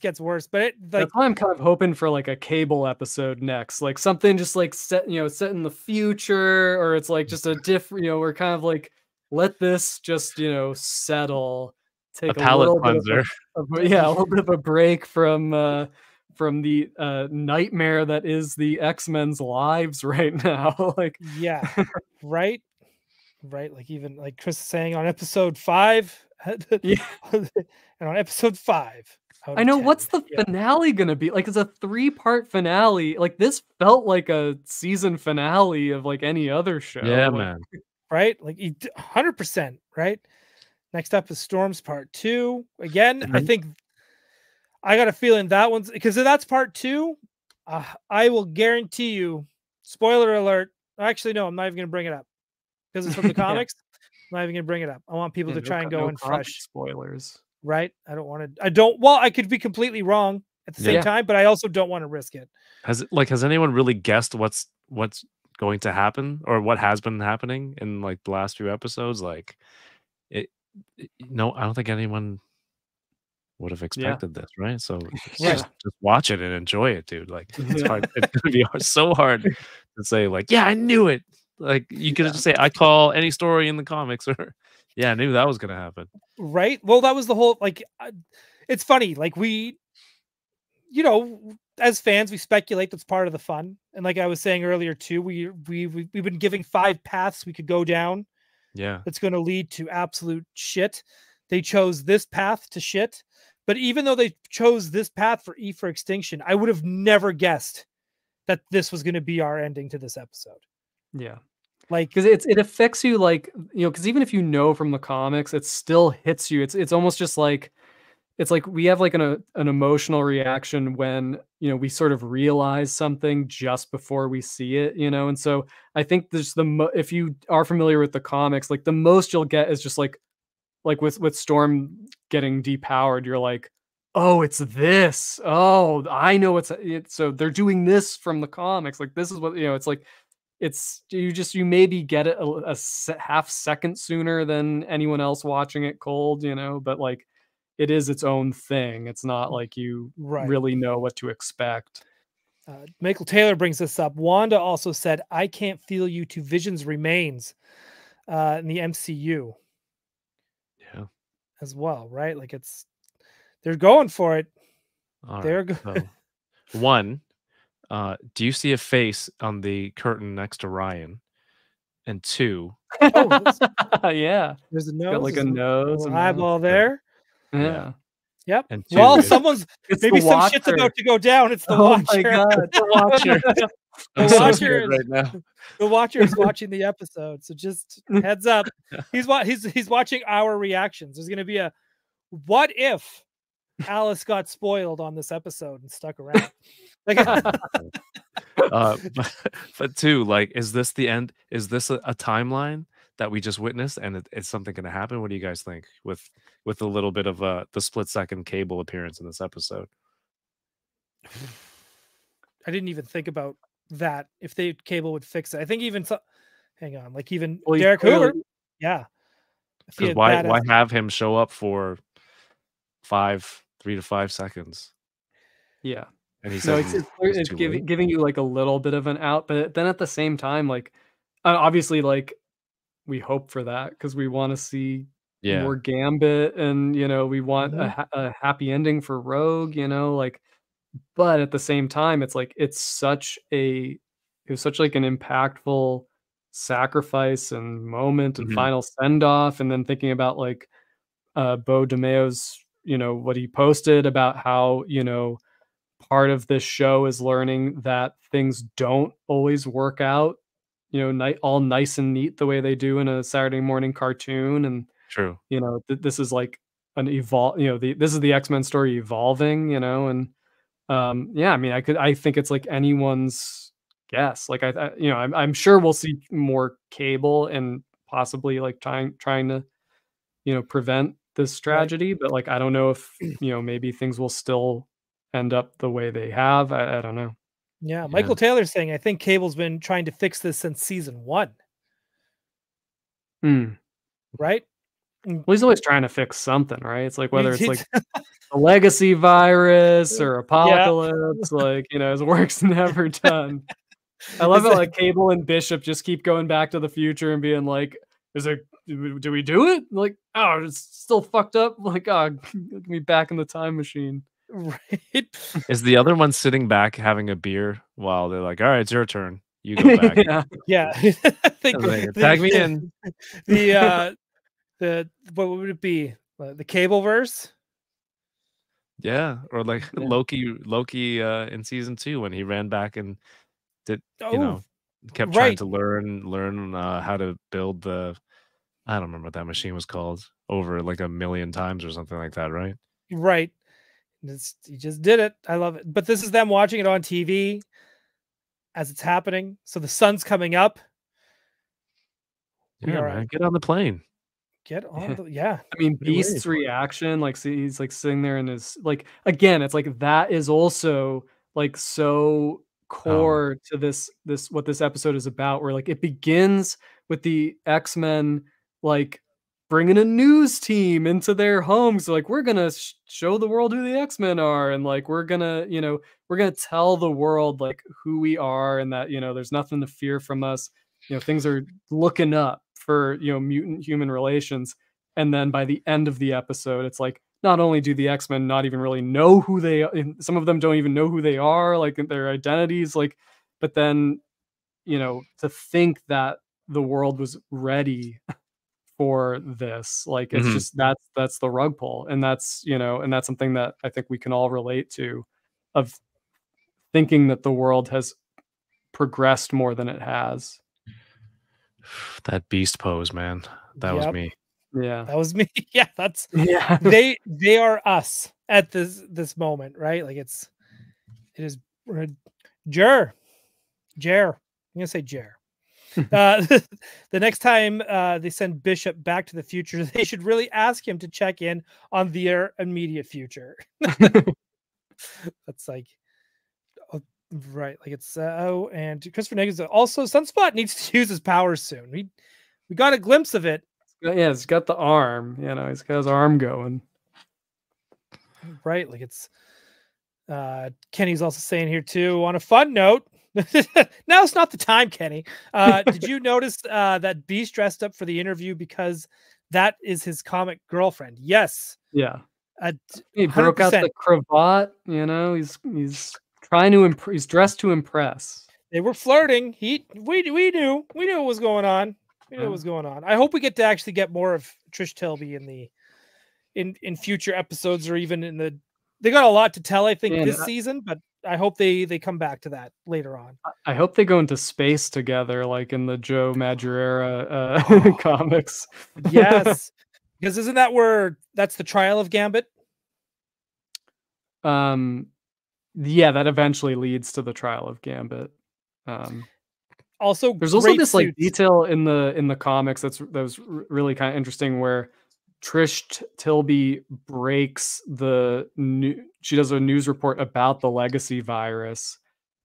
gets worse. But that's why I'm kind of hoping for like a Cable episode next, like something just like set in the future, or it's like just a different, you know, we're kind of like, let this just, you know, settle, take a little bit a little bit of a break from the nightmare that is the X-Men's lives right now. Like, yeah, right. Like, even like Chris is saying on episode 5, and on episode 5, I know, 10, what's the finale gonna be? Like, it's a 3-part finale. Like, this felt like a season finale of like any other show. Yeah, like, man. Right? Like, 100%. Right. Next up is Storm's part 2. Again, I think I got a feeling that one's, because if that's part 2, I will guarantee you, spoiler alert. Actually, no, I'm not even going to bring it up because it's from the comics. I'm not even going to bring it up. I want people to try and go in fresh. Spoilers. Right. I don't want to, well, I could be completely wrong at the same time, but I also don't want to risk it. Has anyone really guessed what's going to happen, or what has been happening in like the last few episodes? Like, no, I don't think anyone would have expected this, right? So just watch it and enjoy it, dude. Like, it's hard. It's gonna be so hard to say, like, yeah, I knew it. Like, you could just say, I call any story in the comics, or yeah, I knew that was gonna happen. Right. Well, that was the whole, like, it's funny. Like, we, you know, as fans, we speculate. That's part of the fun. And like I was saying earlier too, we've been giving 5 paths we could go down. Yeah. That's gonna lead to absolute shit. They chose this path to shit. But even though they chose this path for E for Extinction, I would have never guessed that this was going to be our ending to this episode. Yeah. Like, because it affects you, like, you know, because even if you know from the comics, it still hits you. It's almost just like, it's like we have like an emotional reaction when, you know, we sort of realize something just before we see it, you know? And so I think there's if you are familiar with the comics, like the most you'll get is just like with Storm getting depowered, you're like, oh, it's this. Oh, I know so they're doing this from the comics. Like, this is what, you know, it's like, it's, you maybe get it a half second sooner than anyone else watching it cold, you know, but like, it is its own thing. It's not like you really know what to expect. Michael Taylor brings this up. Wanda also said, I can't feel you to Vision's remains in the MCU. Yeah. As well, right? Like they're going for it. All they're right. Going. So, one, do you see a face on the curtain next to Ryan? And two. Oh, yeah. There's a nose. Got like a nose. An eyeball there. Yeah. Yep. And two, well, maybe some shit's about to go down. It's the Watcher. Oh my God, the Watcher. The Watcher is watching the episode. So just heads up. He's watching our reactions. There's going to be a what if Alice got spoiled on this episode and stuck around. Like, but two, like, is this the end? Is this a timeline that we just witnessed, and is something going to happen? What do you guys think with a little bit of the split second Cable appearance in this episode? I didn't even think about that. If Cable would fix it, I think even Derek Hoover, yeah. Why have him show up for 3 to 5 seconds? Yeah, and he's it's giving you like a little bit of an out, but then at the same time, like obviously, like, we hope for that because we want to see more Gambit, and, you know, we want a happy ending for Rogue, you know, like, but at the same time, it's like, it was such an impactful sacrifice and moment and final send off. And then thinking about like, Bo DeMeo's, you know, what he posted about how, you know, part of this show is learning that things don't always work out, you know, all nice and neat the way they do in a Saturday morning cartoon. And true, you know, this is like an evolve, you know, this is the X-Men story evolving, you know, and yeah, I mean, I think it's like anyone's guess. Like, I'm sure we'll see more Cable and possibly like trying to, you know, prevent this tragedy, but like, I don't know if, you know, maybe things will still end up the way they have. I don't know. Yeah, Michael Taylor's saying, I think Cable's been trying to fix this since season 1. Right? Well, he's always trying to fix something, right? It's like, whether it's like a legacy virus or apocalypse, like, you know, his work's never done. I love it, like Cable and Bishop just keep going back to the future and being like, do we do it? Like, oh, it's still fucked up. Like, oh, get me back in the time machine. Right. Is the other one sitting back having a beer while they're like, all right, it's your turn, you go back? Yeah. Tag me in. The what would it be? The Cableverse? Yeah, or like Loki in season 2 when he ran back and did kept trying to learn how to build the, I don't remember what that machine was called, over like 1 million times or something like that, right? Right. He just did it. I love it. But this is them watching it on TV as it's happening. So the sun's coming up. Yeah, man, get on the plane. Get on the, yeah. I mean, Beast's reaction, like, see, he's like sitting there and is like, again, it's like, that is also like so core to this what this episode is about, where like it begins with the X-Men like bringing a news team into their homes. Like, we're going to show the world who the X-Men are. And like, we're going to, you know, we're going to tell the world like who we are, and that, you know, there's nothing to fear from us. You know, things are looking up for, you know, mutant human relations. And then by the end of the episode, it's like, not only do the X-Men not even really know who they are, some of them don't even know who they are, like their identities, like, but then, you know, to think that the world was ready for this. Like, it's just, that's the rug pull. And that's, you know, and that's something that I think we can all relate to, of thinking that the world has progressed more than it has. That Beast pose, man. That was me. Yeah, that was me. Yeah, that's they are us at this moment, right? Like, it is Jer. I'm gonna say Jer. The next time they send Bishop back to the future, they should really ask him to check in on their immediate future. That's like, right? Like, it's oh, and Christopher Negus also, Sunspot needs to use his powers soon. We got a glimpse of it. Yeah, he's got the arm, you know, he's got his arm going. Right, like, it's Kenny's also saying here too, on a fun note, now it's not the time, Kenny. Did you notice that Beast dressed up for the interview because that is his comic girlfriend? Yes. Yeah. He broke out the cravat, you know, he's trying to impress, he's dressed to impress. They were flirting. We knew what was going on. What was going on. I hope we get to actually get more of Trish Tilby in the in future episodes, or even in the, they got a lot to tell, I think, this season, but I hope they come back to that later on. I hope they go into space together, like in the Joe Madureira comics. Yes. Because isn't that where, that's the trial of Gambit? Yeah, that eventually leads to the trial of Gambit. Also, there's also this like detail in the comics that was really kind of interesting, where Trish Tilby breaks the new, she does a news report about the legacy virus,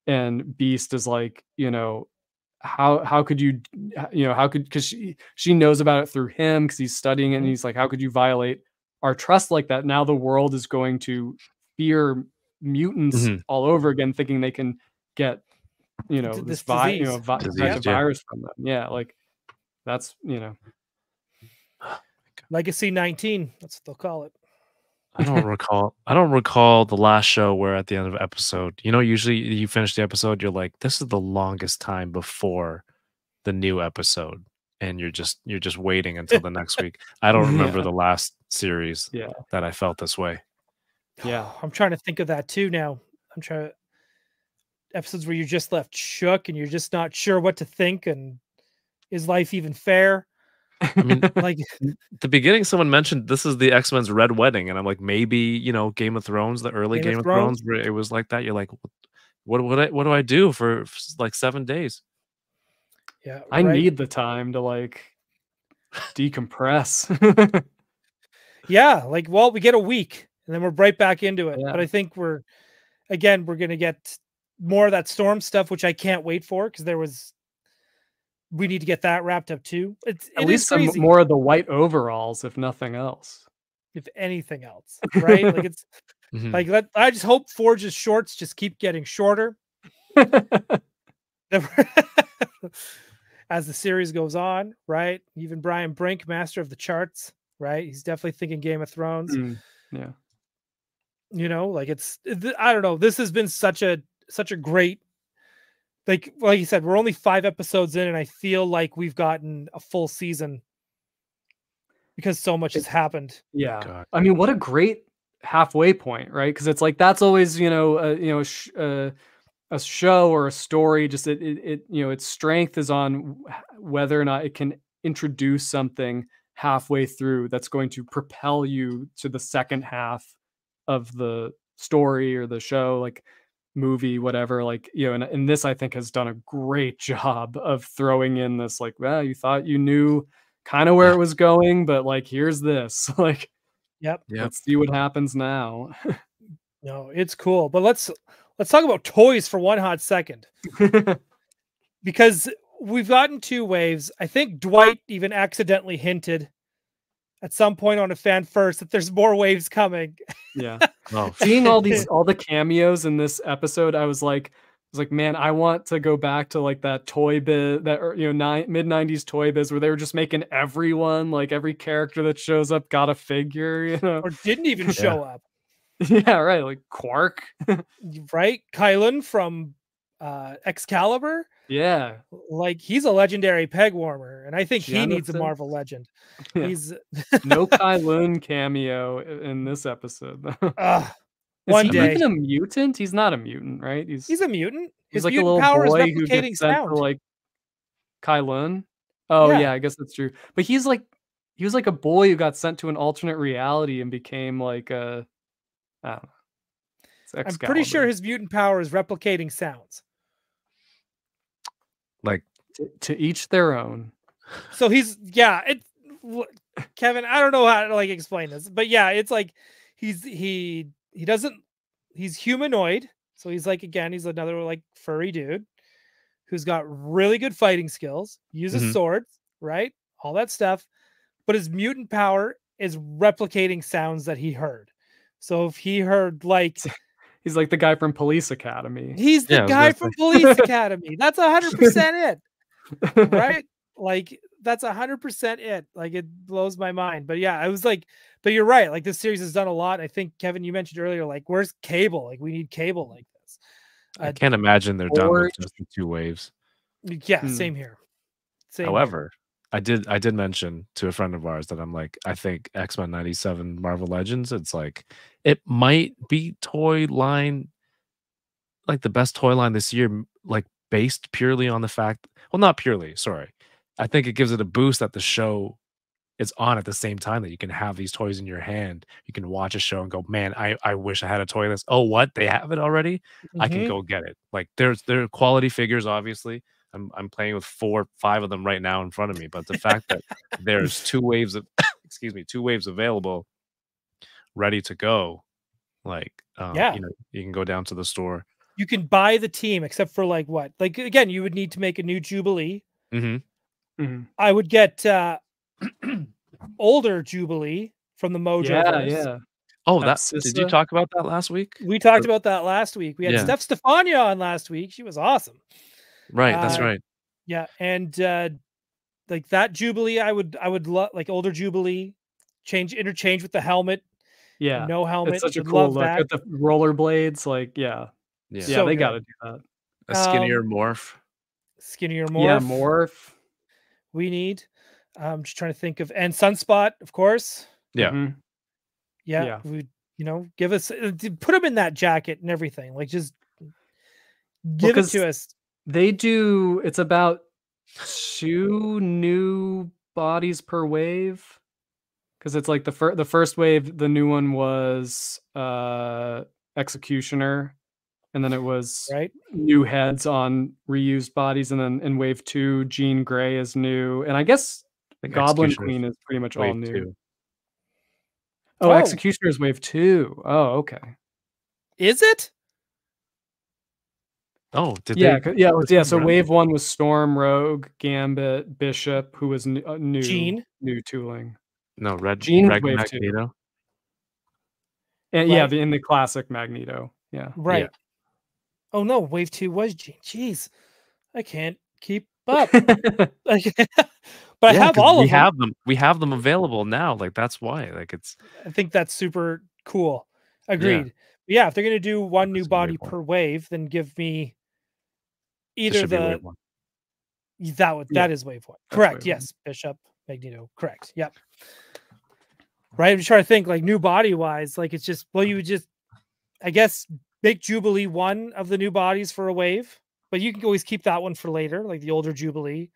and Beast is like, you know, how could you, you know, how could, because she knows about it through him, because he's studying it, and he's like, how could you violate our trust like that? Now the world is going to fear mutants all over again, thinking they can get, you know, this virus, you know, virus from them. Yeah, like, that's, you know, Legacy 19. That's what they'll call it. I don't recall the last show where at the end of the episode, you know, usually you finish the episode, you're like, this is the longest time before the new episode, and you're just waiting until the next week. I don't remember the last series that I felt this way. Yeah, I'm trying to think of that too now. I'm trying to. Episodes where you're just left shook and you're just not sure what to think, and is life even fair? I mean, like, the beginning, someone mentioned this is the X-Men's Red Wedding, and I'm like, maybe, you know, Game of Thrones, the early Game of Thrones where it was like that. You're like, what do I do for like 7 days? Yeah, I need the time to like decompress. Yeah, like, well, we get a week and then we're right back into it. Yeah. But I think we're gonna get more of that Storm stuff, which I can't wait for, because we need to get that wrapped up too. At least some more of the white overalls, if nothing else. If anything else, right? Like, it's like, I just hope Forge's shorts just keep getting shorter as the series goes on, right? Even Brian Brink, master of the charts, right? He's definitely thinking Game of Thrones. Yeah, you know, like, it's, I don't know. This has been such a great, like you said, we're only 5 episodes in, and I feel like we've gotten a full season because so much has happened. Yeah. God. I mean, what a great halfway point, right? Because it's like, that's always, you know, a show or a story, just it you know, its strength is on whether or not it can introduce something halfway through that's going to propel you to the second half of the story or the show, like, movie, whatever, like, you know, and this, I think, has done a great job of throwing in this, like, well, you thought you knew kind of where it was going, but like, here's this, like, yep. Let's see what happens now. No, it's cool. But let's talk about toys for one hot second, because we've gotten 2 waves. I think Dwight even accidentally hinted at some point on a fan first that there's more waves coming. Yeah. Oh. Seeing all the cameos in this episode, I was like, man, I want to go back to like that toy biz, that, you know, mid-90s toy biz where they were just making everyone, like, every character that shows up got a figure, you know, or didn't even show up. Yeah, right. Like Quark. Right. Kylan from Excalibur. Yeah. Like, he's a legendary peg warmer, and I think he needs a Marvel legend. Yeah. He's no Kai Lun cameo in this episode. Is he even a mutant? He's not a mutant, right? He's a mutant. He's like mutant a little boy who gets sent for like Kai Lun. Oh yeah, I guess that's true. But he's like, he was like a boy who got sent to an alternate reality and became like a, I don't know. I'm pretty sure his mutant power is replicating sounds. Like, to each their own. So he's, yeah, Kevin, I don't know how to like explain this, but yeah, it's like he's humanoid. So he's like, again, he's another like furry dude who's got really good fighting skills, uses swords, right? All that stuff. But his mutant power is replicating sounds that he heard. So if he heard like... He's like the guy from Police Academy. He's the guy from Police Academy. That's 100% it. Right? Like, that's 100% it. Like, it blows my mind. But yeah, I was like, but you're right. Like, this series has done a lot. I think, Kevin, you mentioned earlier, like, where's Cable? Like, we need Cable like this. I can't imagine they're done with just the two waves. Yeah, same here. Same However, here. I did mention to a friend of ours that I'm like, I think X-Men 97 Marvel Legends, it's like, it might be toy line, like the best toy line this year, like based purely on the fact, well, not purely, sorry. I think it gives it a boost that the show is on at the same time, that you can have these toys in your hand. You can watch a show and go, man, I wish I had a toy list. Oh, what? They have it already? I can go get it. Like, there are quality figures, obviously. I'm playing with 4 or 5 of them right now in front of me. But the fact that there's two waves available, ready to go, like you know, you can go down to the store, you can buy the team, except for like what, like again, you would need to make a new Jubilee. I would get older Jubilee from the Mojo. Oh, did you talk about that last week? We talked about that last week. We had Steph Stefania on last week. She was awesome, right? That's right. Yeah. And like that Jubilee, I would love, like older Jubilee, interchange with the helmet. Yeah, no helmet. It's such a cool look at the rollerblades. Like, yeah, so they got to do that. A skinnier morph. Yeah, morph. We need. I'm just trying to think of, and Sunspot, of course. Yeah, yeah. We, you know, give us, put them in that jacket and everything. Like, just give it to us. They do. It's about 2 new bodies per wave. Because it's like the first wave, the new one was Executioner, and then it was new heads on reused bodies, and then in wave 2, Jean Grey is new, and I guess the Goblin Queen is pretty much all new. Oh, Executioner is wave 2. Oh, okay. Is it? Oh, did yeah. So wave 1 was Storm, Rogue, Gambit, Bishop, who was new, new tooling. No, Red Magneto. And yeah, in the classic Magneto. Yeah. Right. Yeah. Oh no, wave 2 was Jean. Jeez. I can't keep up. But I have all of them. We have them available now. Like, that's why. Like, it's, I think that's super cool. Agreed. Yeah, yeah, if they're gonna do one new body per wave, then give me either the that is wave 1. Correct. Wave 1. Yes, Bishop. Magneto, correct. Yep. Right. I'm just trying to think, like, new body wise, like, it's just, well, you would just, I guess, make Jubilee one of the new bodies for a wave, but you can always keep that one for later, like the older Jubilee.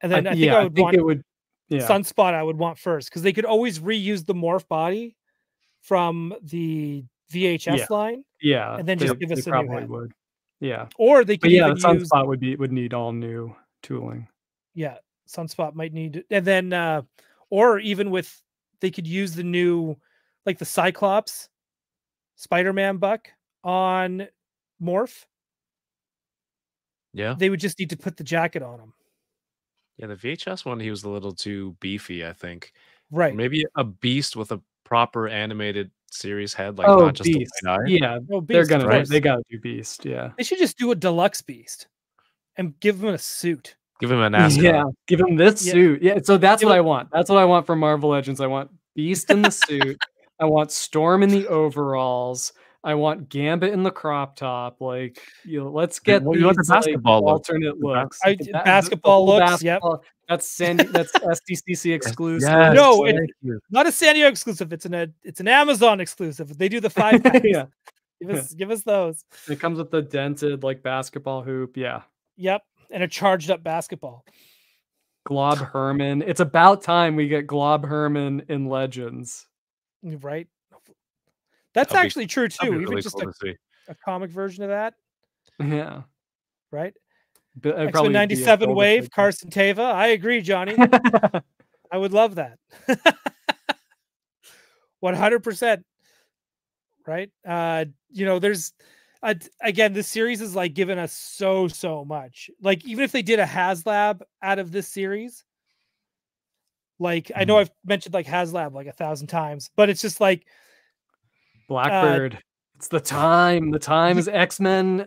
And then I think Sunspot I would want first, because they could always reuse the morph body from the VHS line. Yeah. And then just give us a new one. Yeah. Or they could Sunspot would need all new tooling. Yeah. Sunspot might need, and then or even with, they could use the new, like the Cyclops Spider-Man buck on morph. Yeah, they would just need to put the jacket on him. Yeah, the VHS one, he was a little too beefy, I think. Right, maybe a Beast with a proper animated series head, like not just Beast. A white eye. Yeah, no, Beast, they gotta do Beast. Yeah, they should just do a deluxe Beast and give him a suit. Give him an ass. Yeah, give him this suit. Yeah, so that's what I want. That's what I want from Marvel Legends. I want Beast in the suit. I want Storm in the overalls. I want Gambit in the crop top. Like, you know, let's get these, the basketball like, alternate looks. Basketball looks. Yep. That's that's SDCC exclusive. Yes, no, not a San Diego exclusive. It's an Amazon exclusive. They do the 5 packs. Yeah. Give us those. It comes with the dented like basketball hoop. Yeah. Yep. And a charged up basketball. Glob Herman. It's about time we get Glob Herman in Legends. Right. That's actually true too. Even really just a comic version of that. Yeah. Right. X-Men 97 wave, Carson Teva. I agree, Johnny. I would love that. 100%. Right. You know, there's again, this series is like given us so much. Like, even if they did a HasLab out of this series, like I know I've mentioned like HasLab like 1,000 times, but it's just like Blackbird. It's the time. The time is X-Men.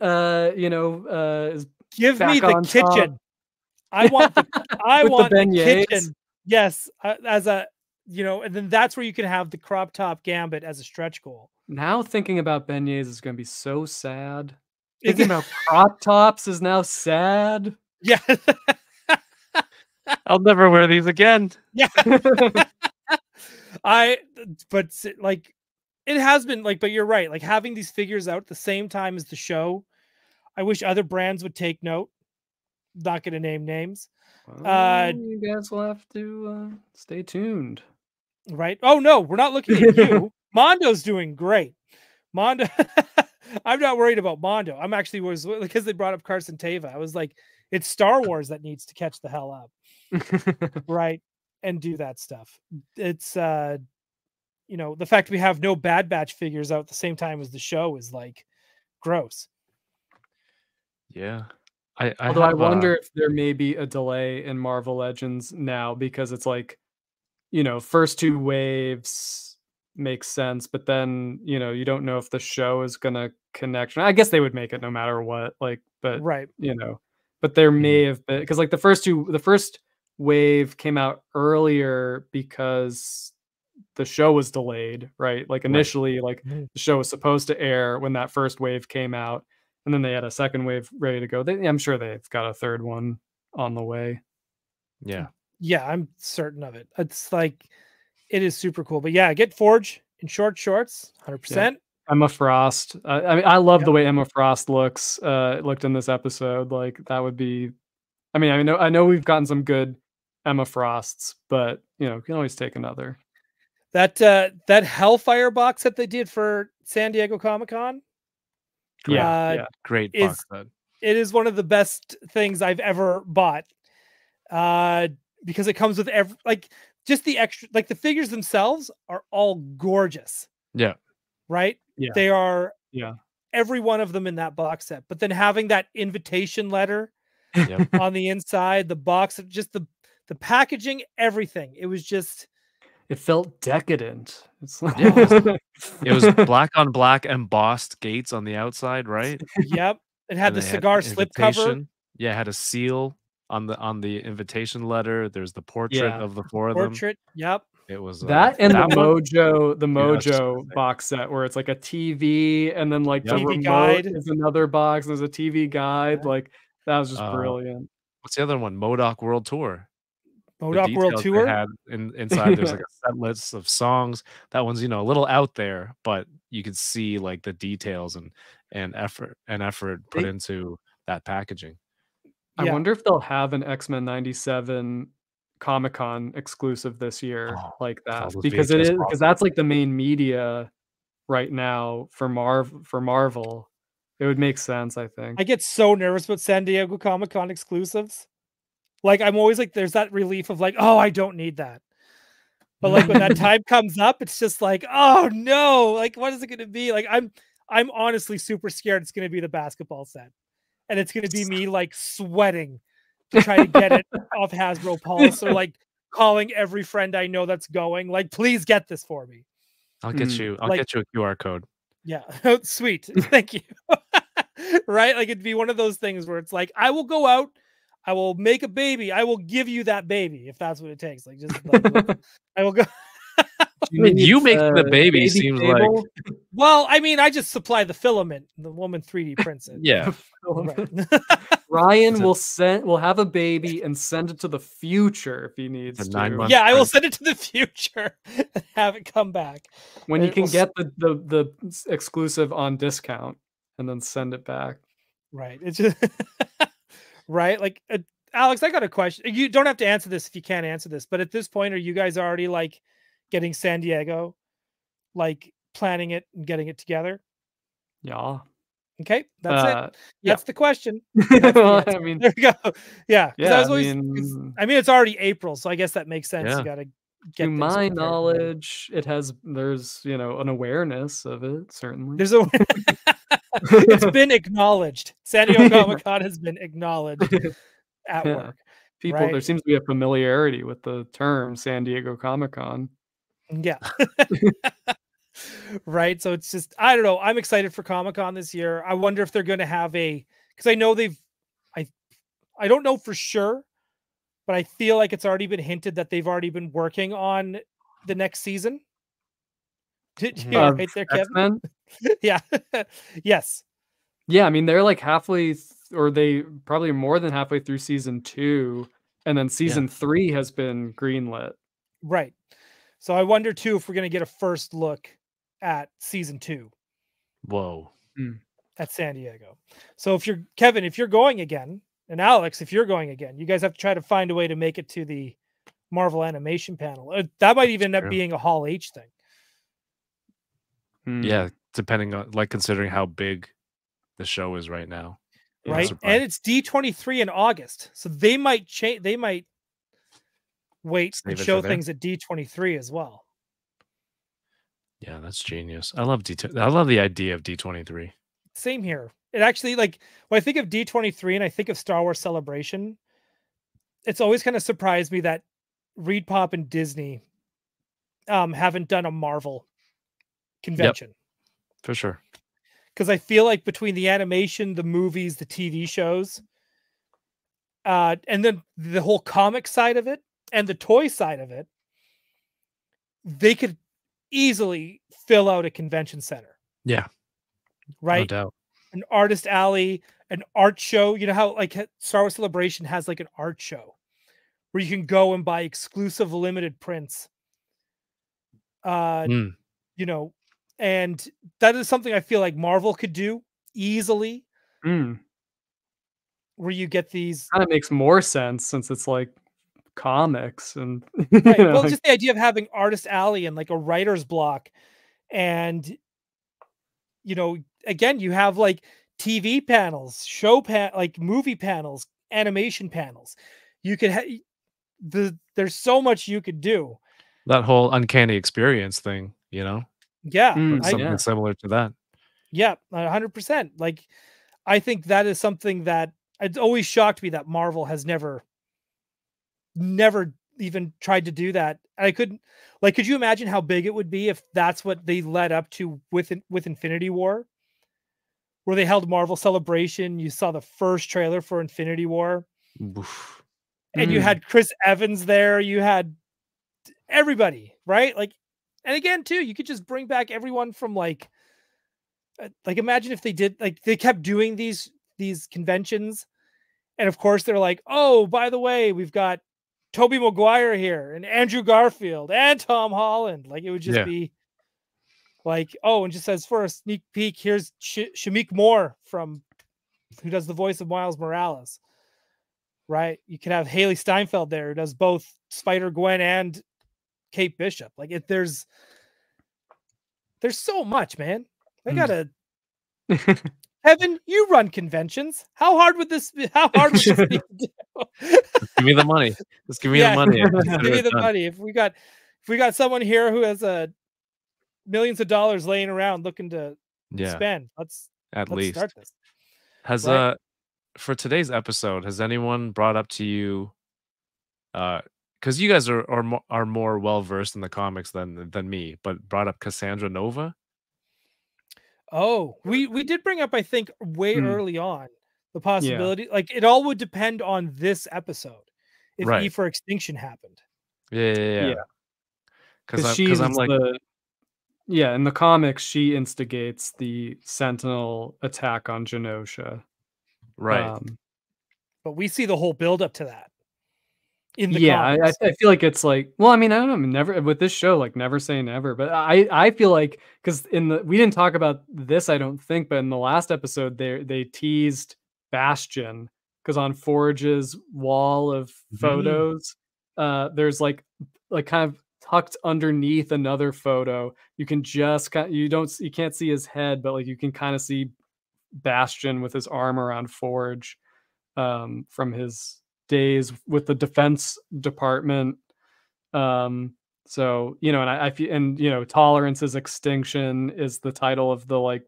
You know, is give me the kitchen. Top. I want. I want the kitchen. Yes, as a you know, and then that's where you can have the crop top Gambit as a stretch goal. Now thinking about beignets is going to be so sad. Thinking about crop tops is now sad. Yeah, I'll never wear these again. Yeah, but like. It has been like, but you're right. Like having these figures out at the same time as the show, I wish other brands would take note. Not going to name names. Well, you guys will have to stay tuned, right? Oh no, we're not looking at you. Mondo's doing great. Mondo, I'm not worried about Mondo. I'm actually was because they brought up Carson Teva. I was like, it's Star Wars that needs to catch the hell up, right? And do that stuff. It's you know, the fact we have no Bad Batch figures out at the same time as the show is like gross. Yeah. Although I wonder if there may be a delay in Marvel Legends now because it's like, you know, first two waves make sense, but then, you know, you don't know if the show is going to connect. I guess they would make it no matter what, like, but right. You know, but there may have been, because like the first wave came out earlier because the show was delayed, right? Like initially, like the show was supposed to air when that first wave came out, and then they had a second wave ready to go. I'm sure they've got a third one on the way. Yeah. Yeah, I'm certain of it. It's like, it is super cool. But yeah, get Forge in short shorts, 100%. Yeah. Emma Frost. I mean, I love the way Emma Frost looks, looked in this episode. Like that would be, I mean, I know we've gotten some good Emma Frosts, but you know, you can always take another. That that Hellfire box that they did for San Diego Comic-Con, yeah, great box set. It is one of the best things I've ever bought, because it comes with like the figures themselves are all gorgeous. Yeah, right. Yeah, they are. Yeah, every one of them in that box set. But then having that invitation letter on the inside, the box, just the packaging, everything. It was just. It felt decadent. It's like... it was black on black embossed gates on the outside, right? Yep. It had the cigar slipcover. Yeah, it had a seal on the invitation letter. There's the portrait of the four of them. Portrait. Yep. It was that and that the Mojo box set where it's like a TV and then like the remote guide is another box. There's a TV guide. Yeah. Like that was just brilliant. What's the other one? MODOK World Tour. MODOK World Tour had inside. There's like a set list of songs. That one's, you know, a little out there, but you could see like the details and effort put into that packaging. I wonder if they'll have an X-Men 97 Comic-Con exclusive this year, like that, because it is because that's like the main media right now for Marvel. It would make sense, I think. I get so nervous about San Diego Comic-Con exclusives. Like, I'm always like, there's that relief of like, oh, I don't need that. But like when that time comes up, it's just like, oh no, like, what is it going to be? Like, I'm honestly super scared. It's going to be the basketball set. And it's going to be me like sweating to try to get it off Hasbro Pulse, or like calling every friend I know that's going, like, please get this for me. I'll get you. I'll get you a QR code. Yeah. Sweet. Thank you. Right. Like it'd be one of those things where it's like, I will go out. I will make a baby. I will give you that baby if that's what it takes. Like, just like, I will go. You make the baby seems Cable. Like. Well, I mean, I just supply the filament. And the woman 3D prints it. Yeah. Ryan will have a baby and send it to the future if he needs to. Yeah, I will send it to the future and have it come back. When you can get the exclusive on discount and then send it back. Right. It's just right. Like Alex, I got a question. You don't have to answer this if you can't answer this, but at this point, are you guys already like getting San Diego, like planning it and getting it together? Yeah. Okay, that's it. That's the question. That's well, I mean, there we go. Yeah. Yeah, I mean, it's already April, so I guess that makes sense. Yeah. You gotta get. To my knowledge, it has. There's an awareness of it. Certainly, there's a. It's been acknowledged. San Diego Comic Con has been acknowledged at work. People, right? There seems to be a familiarity with the term San Diego Comic Con. Yeah. Right. So it's just, I don't know. I'm excited for Comic-Con this year. I wonder if they're going to have a, because I know they've, I don't know for sure, but I feel like it's already been hinted that they've already been working on the next season. Did you right there, Kevin? Yeah. Yes. Yeah. I mean, they're like halfway or they probably more than halfway through season 2. And then season 3 has been greenlit. Right. So I wonder too, if we're going to get a first look at season 2. Whoa. At San Diego. So if you're Kevin, if you're going again, and Alex, if you're going again, you guys have to try to find a way to make it to the Marvel animation panel. That might even end up being a Hall H thing. Yeah. Depending on like, considering how big the show is right now. Right. And it's D23 in August. So they might change. They might wait and show things at D23 as well. Yeah, that's genius. I love D2. I love the idea of D23. Same here. It actually, like, when I think of D23 and I think of Star Wars Celebration, it's always kind of surprised me that Reed Pop and Disney haven't done a Marvel convention. Yep, for sure. Because I feel like between the animation, the movies, the TV shows, and then the whole comic side of it, and the toy side of it, they could easily fill out a convention center. Yeah. Right. No doubt. An artist alley, an art show. You know how like Star Wars Celebration has like an art show where you can go and buy exclusive limited prints. You know, and that is something I feel like Marvel could do easily. Where you get these. Kind of makes more sense since it's like comics and right. Well, just the idea of having Artist Alley and like a writer's block, and you know, again, you have like TV panels, like movie panels, animation panels. You could there's so much you could do. That whole uncanny experience thing, you know. Yeah, something similar to that. Yeah, 100%. Like, I think that is something that it's always shocked me that Marvel has never even tried to do that. I couldn't, like, could you imagine how big it would be if that's what they led up to with Infinity War, where they held Marvel Celebration? You saw the first trailer for Infinity War. Oof. And you had Chris Evans there, you had everybody, right? Like, and again too, you could just bring back everyone from like imagine if they did, like, they kept doing these conventions, and of course they're like, oh, by the way, we've got Tobey Maguire here and Andrew Garfield and Tom Holland. Like, it would just be like, oh, and just as for a sneak peek, here's Shamik Moore who does the voice of Miles Morales. Right. You could have Haley Steinfeld there, who does both Spider-Gwen and Kate Bishop. Like, if there's so much, man. I gotta Evan, you run conventions. How hard would this be? How hard would this be to do? Give me the money. Just give me the money. Just give me the money. If we got someone here who has millions of dollars laying around looking to spend, let's start this. Has for today's episode, has anyone brought up to you? Because you guys are more well versed in the comics than me, but brought up Cassandra Nova. Oh, we did bring up, I think, way early on the possibility. Yeah. Like, it all would depend on this episode if E for Extinction happened. Yeah. Because I'm like, yeah, in the comics, she instigates the Sentinel attack on Genosha. Right. But we see the whole buildup to that. In the comics. I feel like it's like, well, I mean, I don't know, never with this show, like never say never, but I feel like, because we didn't talk about this, I don't think, but in the last episode, they teased Bastion, because on Forage's wall of photos, there's like kind of tucked underneath another photo. You can just you can't see his head, but like you can kind of see Bastion with his arm around Forge from his days with the Defense Department. So, you know, and I feel, and you know, Tolerance is Extinction is the title of the like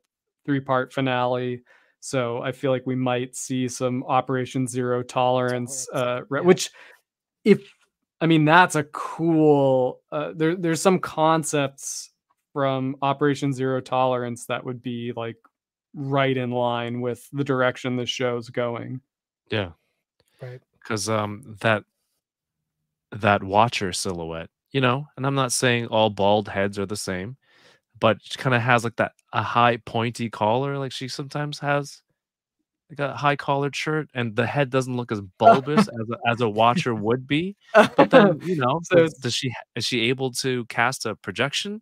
3-part finale. So I feel like we might see some Operation Zero Tolerance, which, if, I mean, that's a cool, there's some concepts from Operation Zero Tolerance that would be like right in line with the direction the show's going. Yeah. Right. Because that Watcher silhouette, you know, and I'm not saying all bald heads are the same, but she kind of has like that a high pointy collar, like she sometimes has like a high collared shirt, and the head doesn't look as bulbous as a Watcher would be. But then, you know, so is she able to cast a projection?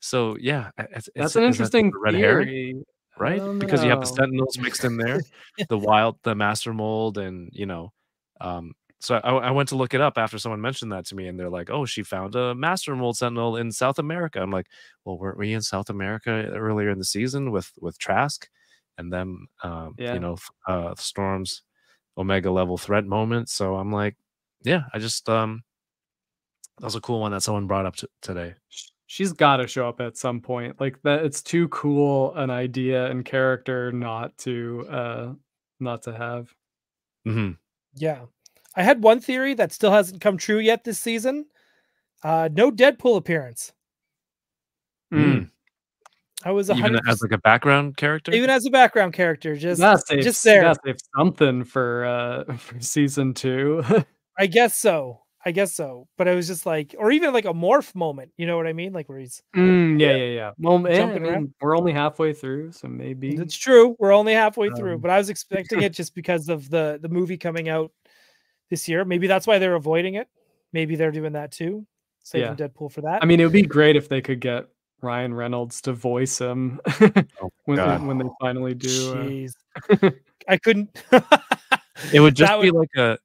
So yeah, that's an interesting red herring, right? Because you have the Sentinels mixed in there, the Master Mold, and you know. So I went to look it up after someone mentioned that to me, and they're like, "Oh, she found a Master Mold Sentinel in South America." I'm like, "Well, weren't we in South America earlier in the season with Trask, and them, you know, Storm's Omega level threat moment?" So I'm like, "Yeah, I just that was a cool one that someone brought up today." She's got to show up at some point. Like that, it's too cool an idea and character not to have. Mm-hmm. Yeah. I had one theory that still hasn't come true yet this season. No Deadpool appearance. Mm. I was 100%. Even as like a background character. Even as a background character, just there. That's something for season 2. I guess so. But I was just like, or even like a morph moment. You know what I mean? Like where he's yeah. Well, I mean, we're only halfway through, so maybe it's true. We're only halfway through, but I was expecting it just because of the movie coming out this year. Maybe that's why they're avoiding it. Maybe they're doing that too. Saving Deadpool for that. I mean, it would be great if they could get Ryan Reynolds to voice him when they finally do. I couldn't. It would just be like a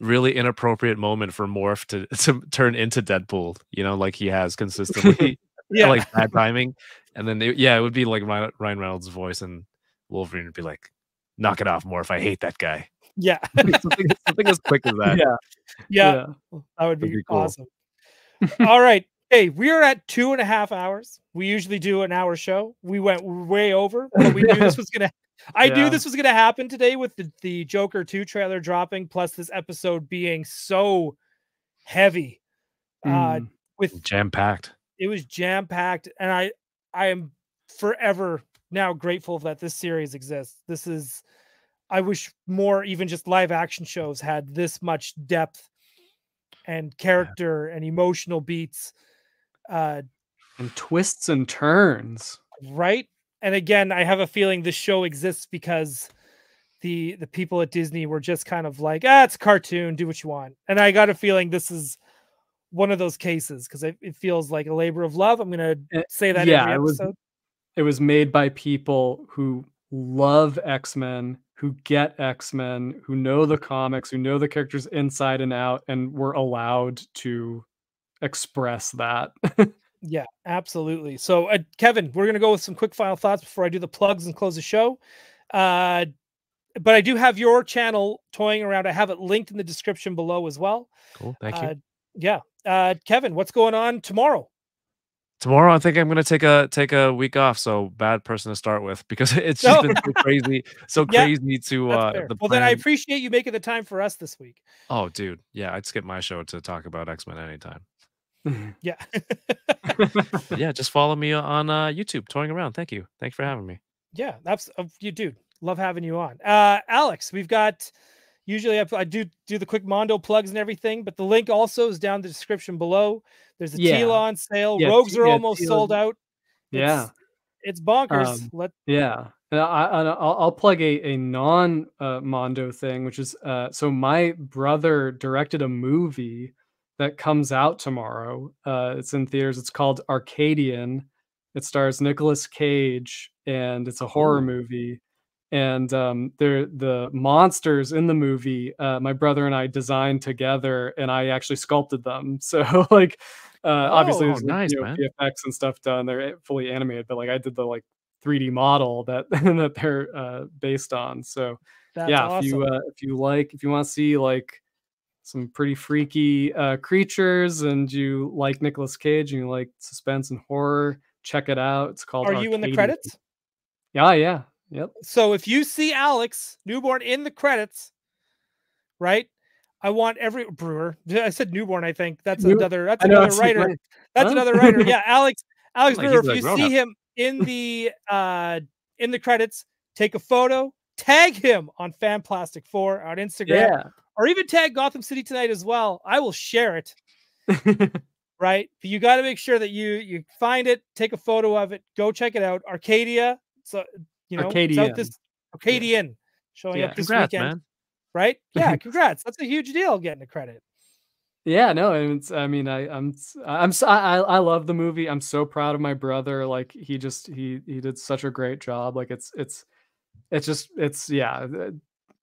really inappropriate moment for Morph to turn into Deadpool. You know, like he has consistently. Yeah. Like bad timing. And then, it would be like Ryan Reynolds' voice, and Wolverine would be like, "Knock it off, Morph. I hate that guy." Yeah. something as quick as that. Yeah. That would be cool. Awesome. All right. Hey, we are at 2.5 hours. We usually do an hour show. We went way over, but we knew this was going to happen today with the Joker 2 trailer dropping, plus this episode being so heavy. With jam-packed. It was jam-packed, and I am forever now grateful that this series exists. I wish more, even just live action shows, had this much depth and character and emotional beats, and twists and turns. Right. And again, I have a feeling this show exists because the people at Disney were just kind of like, it's a cartoon, do what you want. And I got a feeling this is one of those cases, because it feels like a labor of love. I'm going to say that. Yeah, it was made by people who love X-Men, who get X-Men, who know the comics, who know the characters inside and out, and were allowed to express that. Yeah, absolutely. So, Kevin, we're going to go with some quick final thoughts before I do the plugs and close the show. But I do have your channel toying around. I have it linked in the description below as well. Cool. Thank you. Yeah. Kevin, what's going on tomorrow? Tomorrow, I think I'm gonna take a week off. So bad person to start with, because it's just been so crazy to the well plan. Then I appreciate you making the time for us this week. Oh dude, yeah, I'd skip my show to talk about X-Men anytime. Yeah. Yeah, just follow me on YouTube, Toying Around. Thank you. Thanks for having me. Yeah, that's you, dude. Love having you on. Alex, we've got Usually I do the quick Mondo plugs and everything, but the link also is down in the description below. There's a Tila on sale. Rogues are almost sold out. It's bonkers. I'll plug a non-Mondo thing, which is so my brother directed a movie that comes out tomorrow. It's in theaters. It's called Arcadian. It stars Nicolas Cage, and it's a horror movie. And the monsters in the movie, my brother and I designed together, and I actually sculpted them. So like, obviously there's VFX and stuff done. They're fully animated, but like I did the 3D model that they're based on. So That's awesome. If you want to see some pretty freaky creatures, and you like Nicolas Cage and you like suspense and horror, check it out. It's called. Are Arcadian. You in the credits? Yeah. Yep. So if you see Alex Newborn in the credits, right? I want every Brewer. I said Newborn. I think that's another writer. Right. Another writer. Yeah, Alex Brewer. If you see him in the credits, take a photo, tag him on FanPlastic4 on Instagram, or even tag Gotham City Tonight as well. I will share it. Right, but you got to make sure that you find it, take a photo of it, go check it out. Arcadia. So. Arcadian showing up this weekend, man. Right? Yeah, congrats. That's a huge deal getting a credit. Yeah, no, I love the movie. I'm so proud of my brother. Like he did such a great job. Like it's just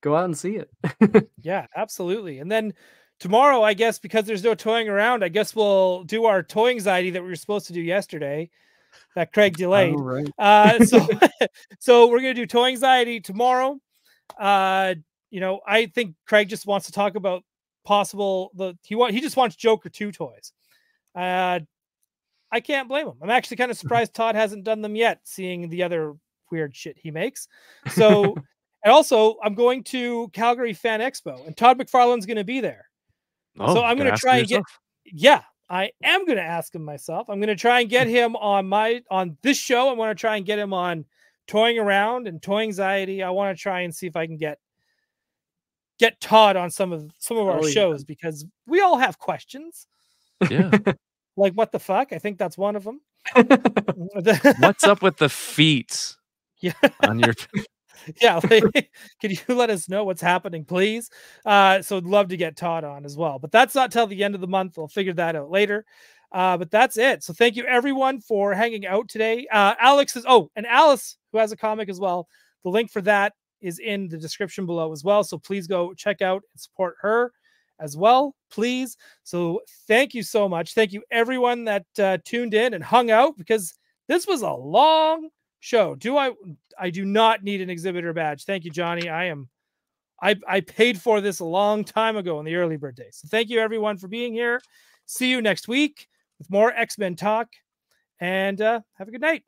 go out and see it. Yeah, absolutely. And then tomorrow, I guess, because there's no toying around, I guess we'll do our toy anxiety that we were supposed to do yesterday. That Craig delayed. Oh, right. So we're gonna do toy anxiety tomorrow. I think Craig just wants to talk about he just wants Joker 2 toys. I can't blame him. I'm actually kind of surprised Todd hasn't done them yet, seeing the other weird shit he makes. So and also I'm going to Calgary Fan Expo, and Todd McFarlane's gonna be there. Oh, so I'm gonna try and I am going to ask him myself. I'm going to try and get him on this show. I want to try and get him on Toying Around and Toy Anxiety. I want to try and see if I can get Todd on some of our shows, because we all have questions. Yeah. Like what the fuck? I think that's one of them. What's up with the feet? Yeah. On your can you let us know what's happening, please? So I'd love to get Todd on as well, but that's not till the end of the month. I'll figure that out later. But that's it. So thank you everyone for hanging out today. Alice, who has a comic as well, the link for that is in the description below as well, so please go check out and support her as well, please. So thank you so much. Thank you everyone that tuned in and hung out, because this was a long show. I do not need an exhibitor badge. Thank you, Johnny. I paid for this a long time ago in the early bird days. So thank you everyone for being here. See you next week with more X-Men talk, and have a good night.